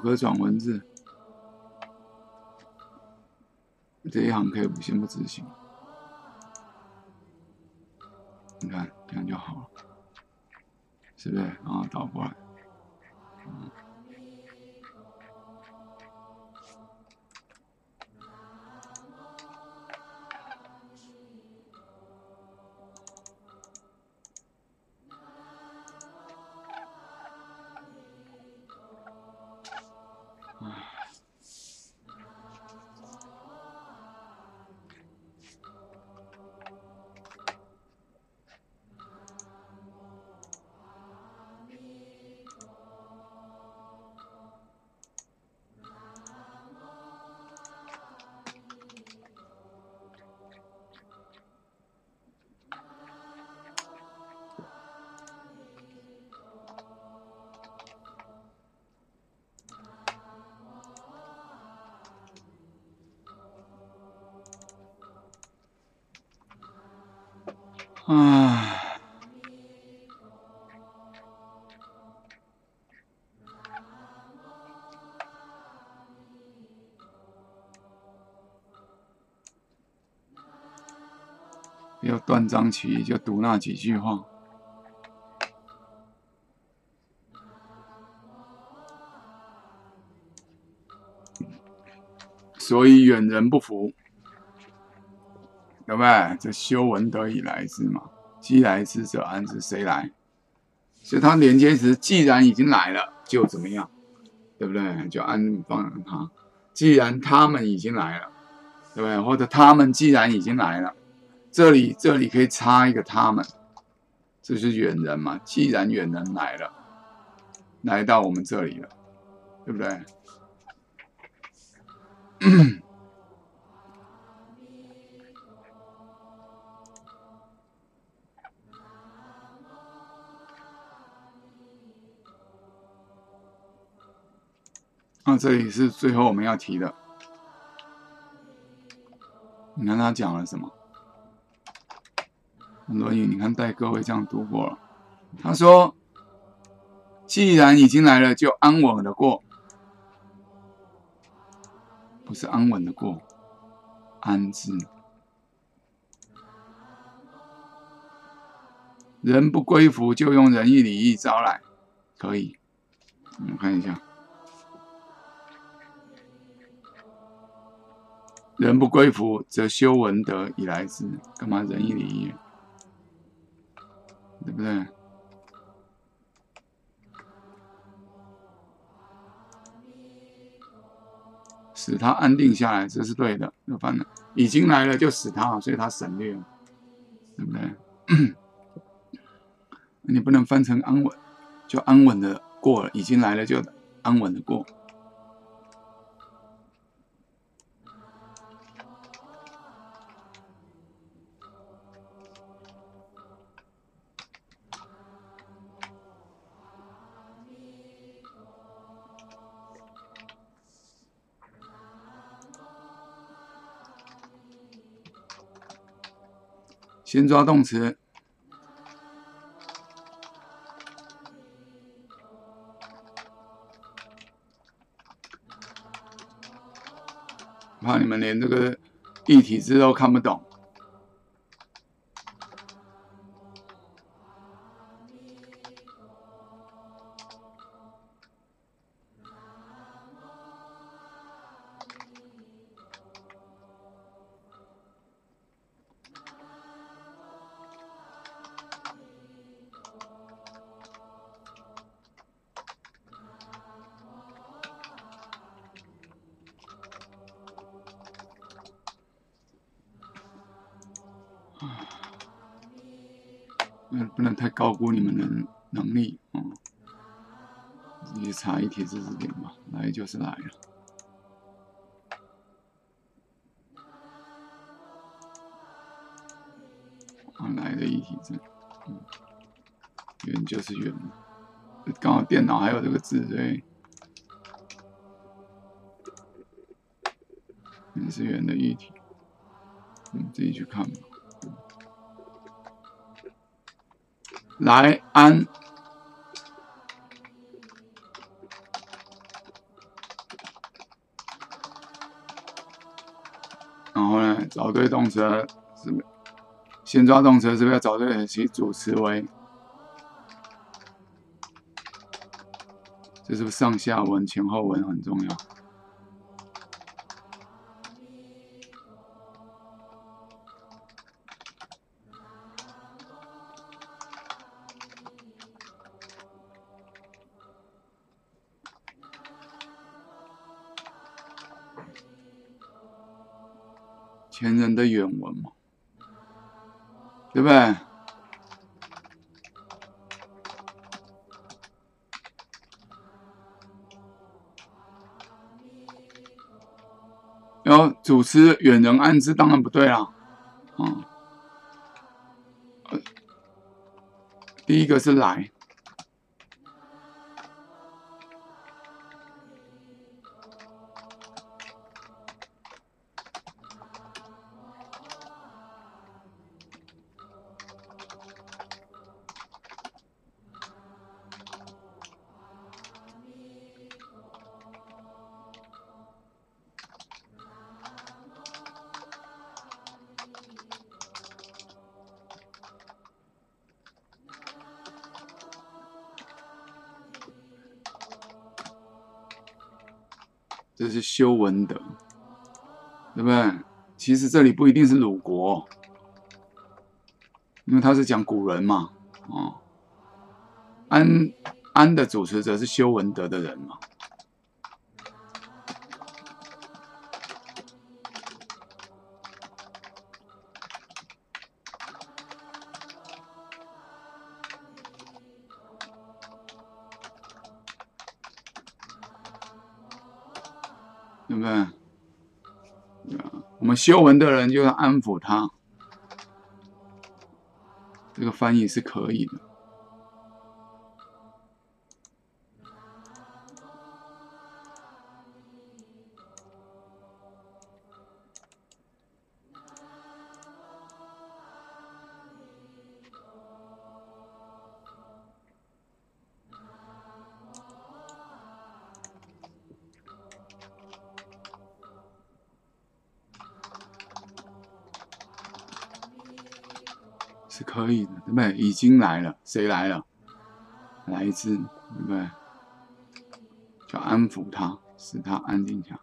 可转文字这一行可以先不执行，你看这样就好了，是不是？然后倒过来，嗯，要断章取义，就读那几句话。 所以远人不服，对不对？这修文得以来之嘛，既来之则安之。谁来？所以它连接词既然已经来了，就怎么样，对不对？就安放它。既然他们已经来了，对不对？或者他们既然已经来了，这里可以插一个他们，这是远人嘛？既然远人来了，来到我们这里了，对不对？ 那这里是最后我们要提的。你看他讲了什么？《论语》，你看带各位这样读过了。他说：“既然已经来了，就安稳的过。” 不是安稳的过，安之。人不归服，就用仁义礼义招来，可以。我们看一下，人不归服，则修文德以来之。干嘛仁义礼义？对不对？使它安定下来，这是对的。反正已经来了就使它，所以它省略了，对不对？你不能翻成安稳，就安稳的过了，已经来了就安稳的过。 先抓动词，怕你们连这个异体字都看不懂。不能太高估你们的能力哦、自己查一体字词典吧，来就是来了。 来的一体字，圆就是圆，刚好电脑还有这个字，所以圆是圆的一体，你自己去看吧。 来安，然后呢，找对动词是不是？先抓动词是不是要找对其主词为？这是不是上下文、前后文很重要？ 前人的原文嘛，对不对？然后主词远人安之，当然不对啦。第一个是来，这是修文德，对不对？其实这里不一定是鲁国，因为他是讲古人嘛，安的主持者是修文德的人嘛，对不对？我们修文的人就要安抚他，这个翻译是可以的。 是可以的，对不对？已经来了，谁来了？来自，对不对？就安抚他，使他安静下。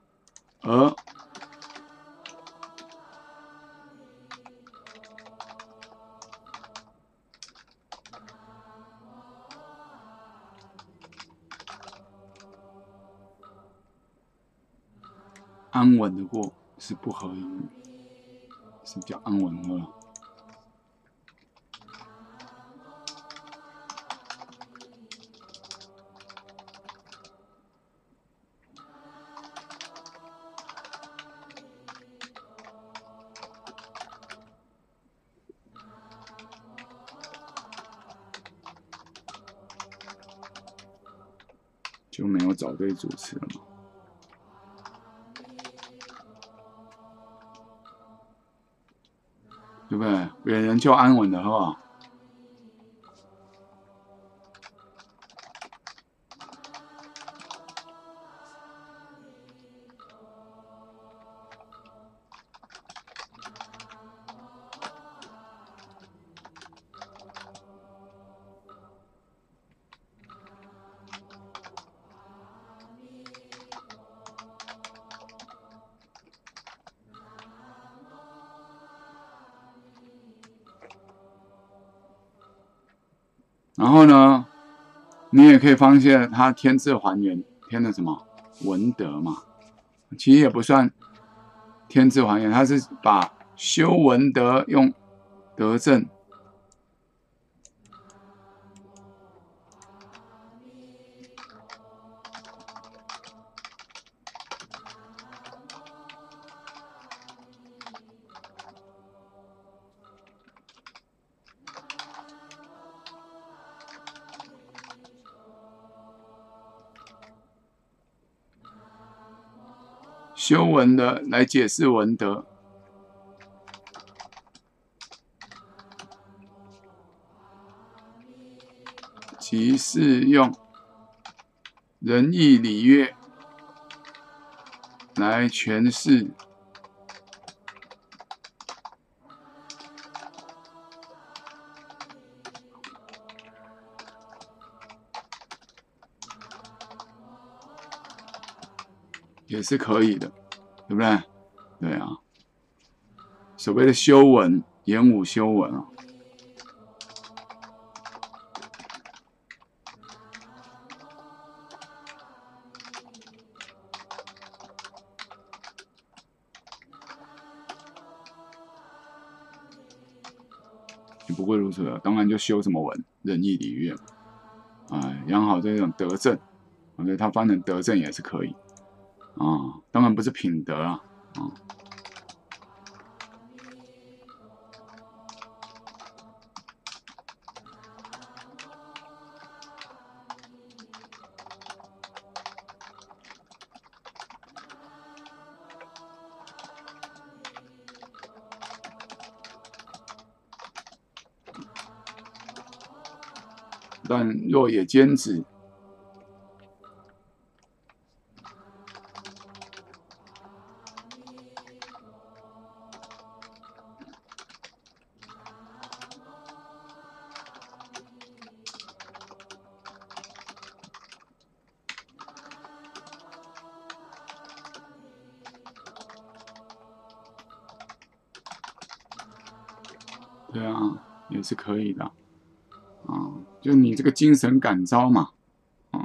而安稳的过是不合理，是比较安稳的了。 就没有找对主持了嘛？对不对？有人就安稳的，好不好？然后呢，你也可以发现它天字还原，天的什么文德嘛，其实也不算天字还原，它是把修文德用德政修文的来解释文德，即是用仁义礼乐来诠释也是可以的。 对不对？对啊，所谓的修文，演武修文啊，也不过如此了。当然就修什么文，仁义礼乐，哎，养好这种德政，我觉得他翻成德政也是可以。 啊，当然不是品德啊，啊，但若也兼止。 对啊，也是可以的，啊，就你这个精神感召嘛，啊，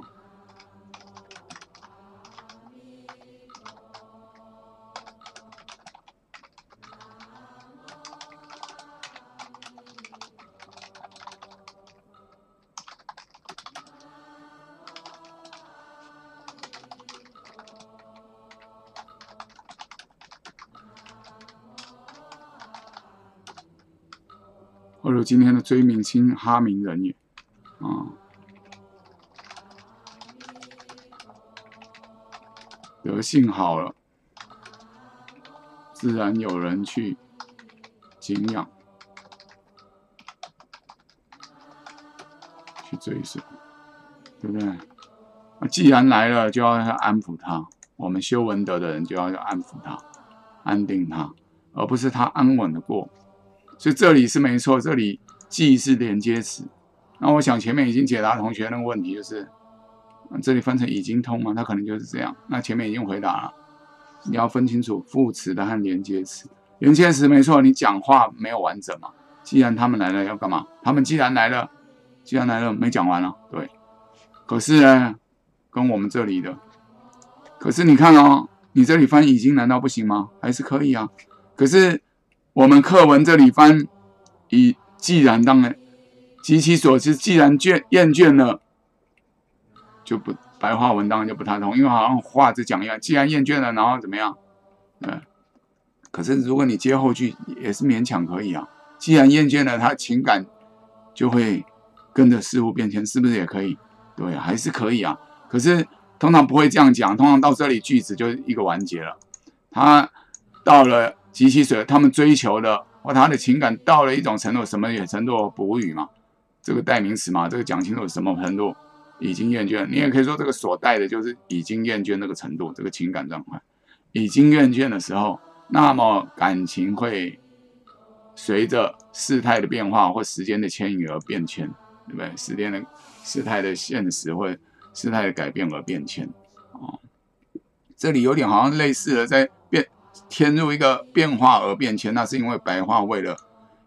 或者今天的追明星、哈明人也，啊，德性好了，自然有人去敬仰、去追随，对不对？啊，既然来了，就要安抚他。我们修文德的人就要安抚他、安定他，而不是他安稳的过。 所以这里是没错，这里既是连接词。那我想前面已经解答同学那个问题，就是这里翻成已经通嘛，它可能就是这样。那前面已经回答了，你要分清楚副词的和连接词。连接词没错，你讲话没有完整嘛。既然他们来了，要干嘛？他们既然来了，没讲完了，对。可是呢，跟我们这里的，可是你看哦，你这里翻已经难道不行吗？还是可以啊。可是我们课文这里翻已既然当然，及其所知，既然厌倦了，就不白话文当然就不太通，因为好像话只讲一样，既然厌倦了，然后怎么样？可是如果你接后句也是勉强可以啊。既然厌倦了，他情感就会跟着事物变迁，是不是也可以？对，还是可以啊。可是通常不会这样讲，通常到这里句子就一个完结了。他到了及其所，他们追求的或他的情感到了一种程度，什么程度？补语嘛，这个代名词嘛，这个讲清楚什么程度已经厌倦了。你也可以说这个所带的就是已经厌倦那个程度，这个情感状态已经厌倦的时候。那么感情会随着事态的变化或时间的迁移而变迁，对不对？事态的现实或事态的改变而变迁。哦，这里有点好像类似的在添入一个变化而变迁，那是因为白话为了，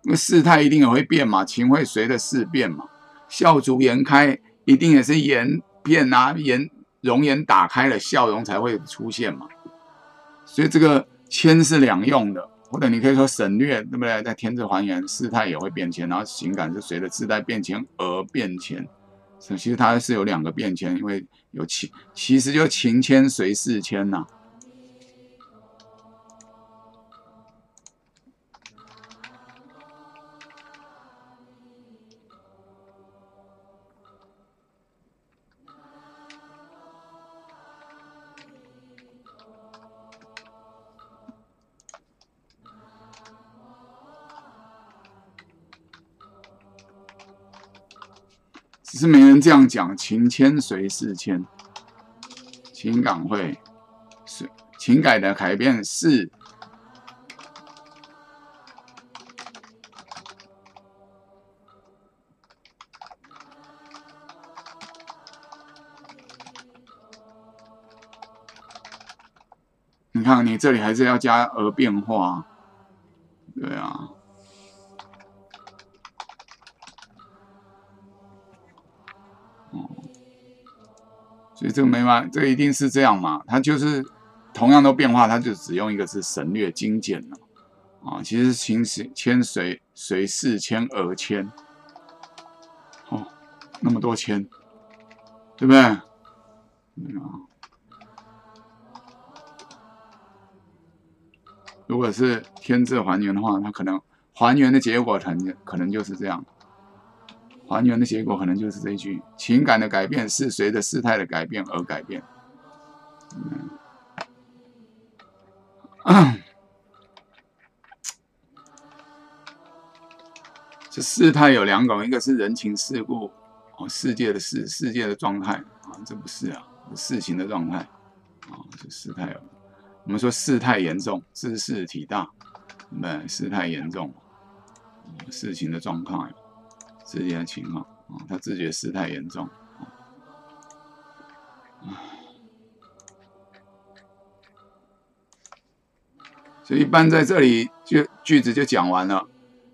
因为事态一定也会变嘛，情会随着事变嘛。笑逐颜开，一定也是颜变啊，容颜打开了，笑容才会出现嘛。所以这个。迁是两用的，或者你可以说省略，对不对？在添置还原，事态也会变迁，然后情感是随着事态变迁而变迁。所以其实它是有两个变迁，因为有情，其实就情迁随事迁呐。只是没人这样讲，情迁随事迁，情感会随情感的改变是你看，你这里还是要加而变化，对啊。所以这个没嘛，这个一定是这样嘛。它就是同样的变化，它就只用一个字省略精简了啊。其实情迁随事迁而迁，哦，那么多迁，对不对？如果是添置还原的话，它可能还原的结果可能就是这样。还原的结果可能就是这一句：情感的改变是随着事态的改变而改变。这事态有两种，一个是人情世故，哦，世界的事，世界的状态啊，这不是啊，事情的状态啊，这事态。我们说事态严重，知事体大，对，事态严重，事情的状态。自己的情况啊，他自觉事态严重啊，所以一般在这里句子就讲完了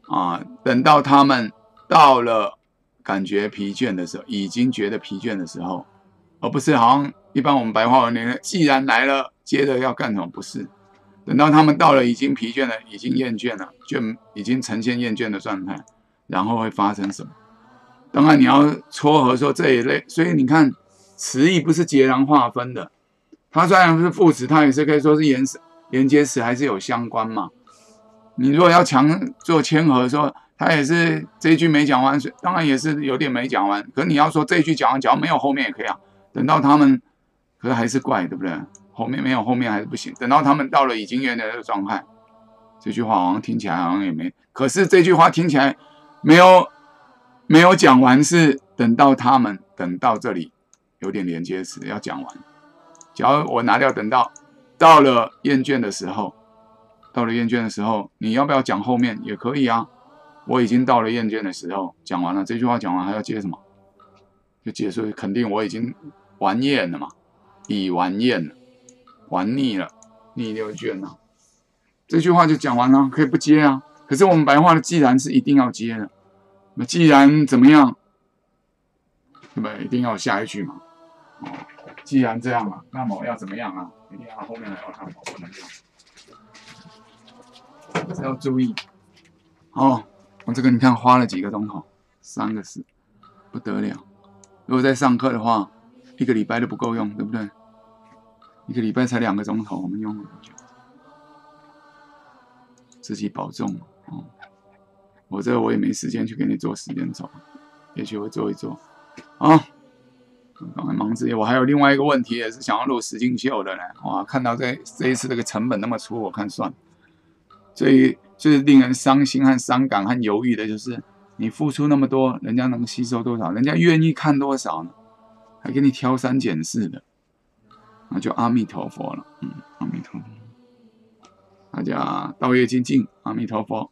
啊。等到他们到了感觉疲倦的时候，已经觉得疲倦的时候，而不是好像一般我们白话文里面，既然来了，接着要干什么？不是，等到他们到了已经疲倦了，已经厌倦了，已经呈现厌倦的状态。然后会发生什么？当然你要撮合说这一类，所以你看词义不是截然划分的。它虽然是副词，它也是可以说是连接词，还是有相关嘛。你如果要强做谦和说，它也是这一句没讲完，当然也是有点没讲完。可你要说这一句讲完，讲没有后面也可以啊。等到他们，可是还是怪，对不对？后面没有后面还是不行。等到他们到了已经厌倦的状态，这句话好像听起来好像也没，可是这句话听起来。没有讲完是等到他们等到这里有点连接词要讲完，只要我拿掉等到到了厌倦的时候，你要不要讲后面也可以啊？我已经到了厌倦的时候，讲完了这句话讲完还要接什么？就结束，肯定我已经玩厌了嘛，已玩厌了，玩腻了，腻就倦了，这句话就讲完了，可以不接啊。可是我们白话的既然是一定要接的，那既然怎么样，对不对？一定要有下一句嘛。哦，既然这样啊，那么要怎么样啊？一定要后面还要看我不能用，这要注意。哦，我这个你看花了几个钟头，3个4，不得了。如果在上课的话，一个礼拜都不够用，对不对？一个礼拜才2个钟头，我们用了多久？自己保重哦。我这我也没时间去给你做时间轴，也许会做一做啊。哦 刚才忙之间，我还有另外一个问题，也是想要录实境秀的呢。哇，看到这一次这个成本那么粗，我看算了。最就是令人伤心和伤感和犹豫的就是，你付出那么多，人家能吸收多少？人家愿意看多少呢？还给你挑三拣四的，那就阿弥陀佛了。嗯，阿弥陀佛，大家道业精进，阿弥陀佛。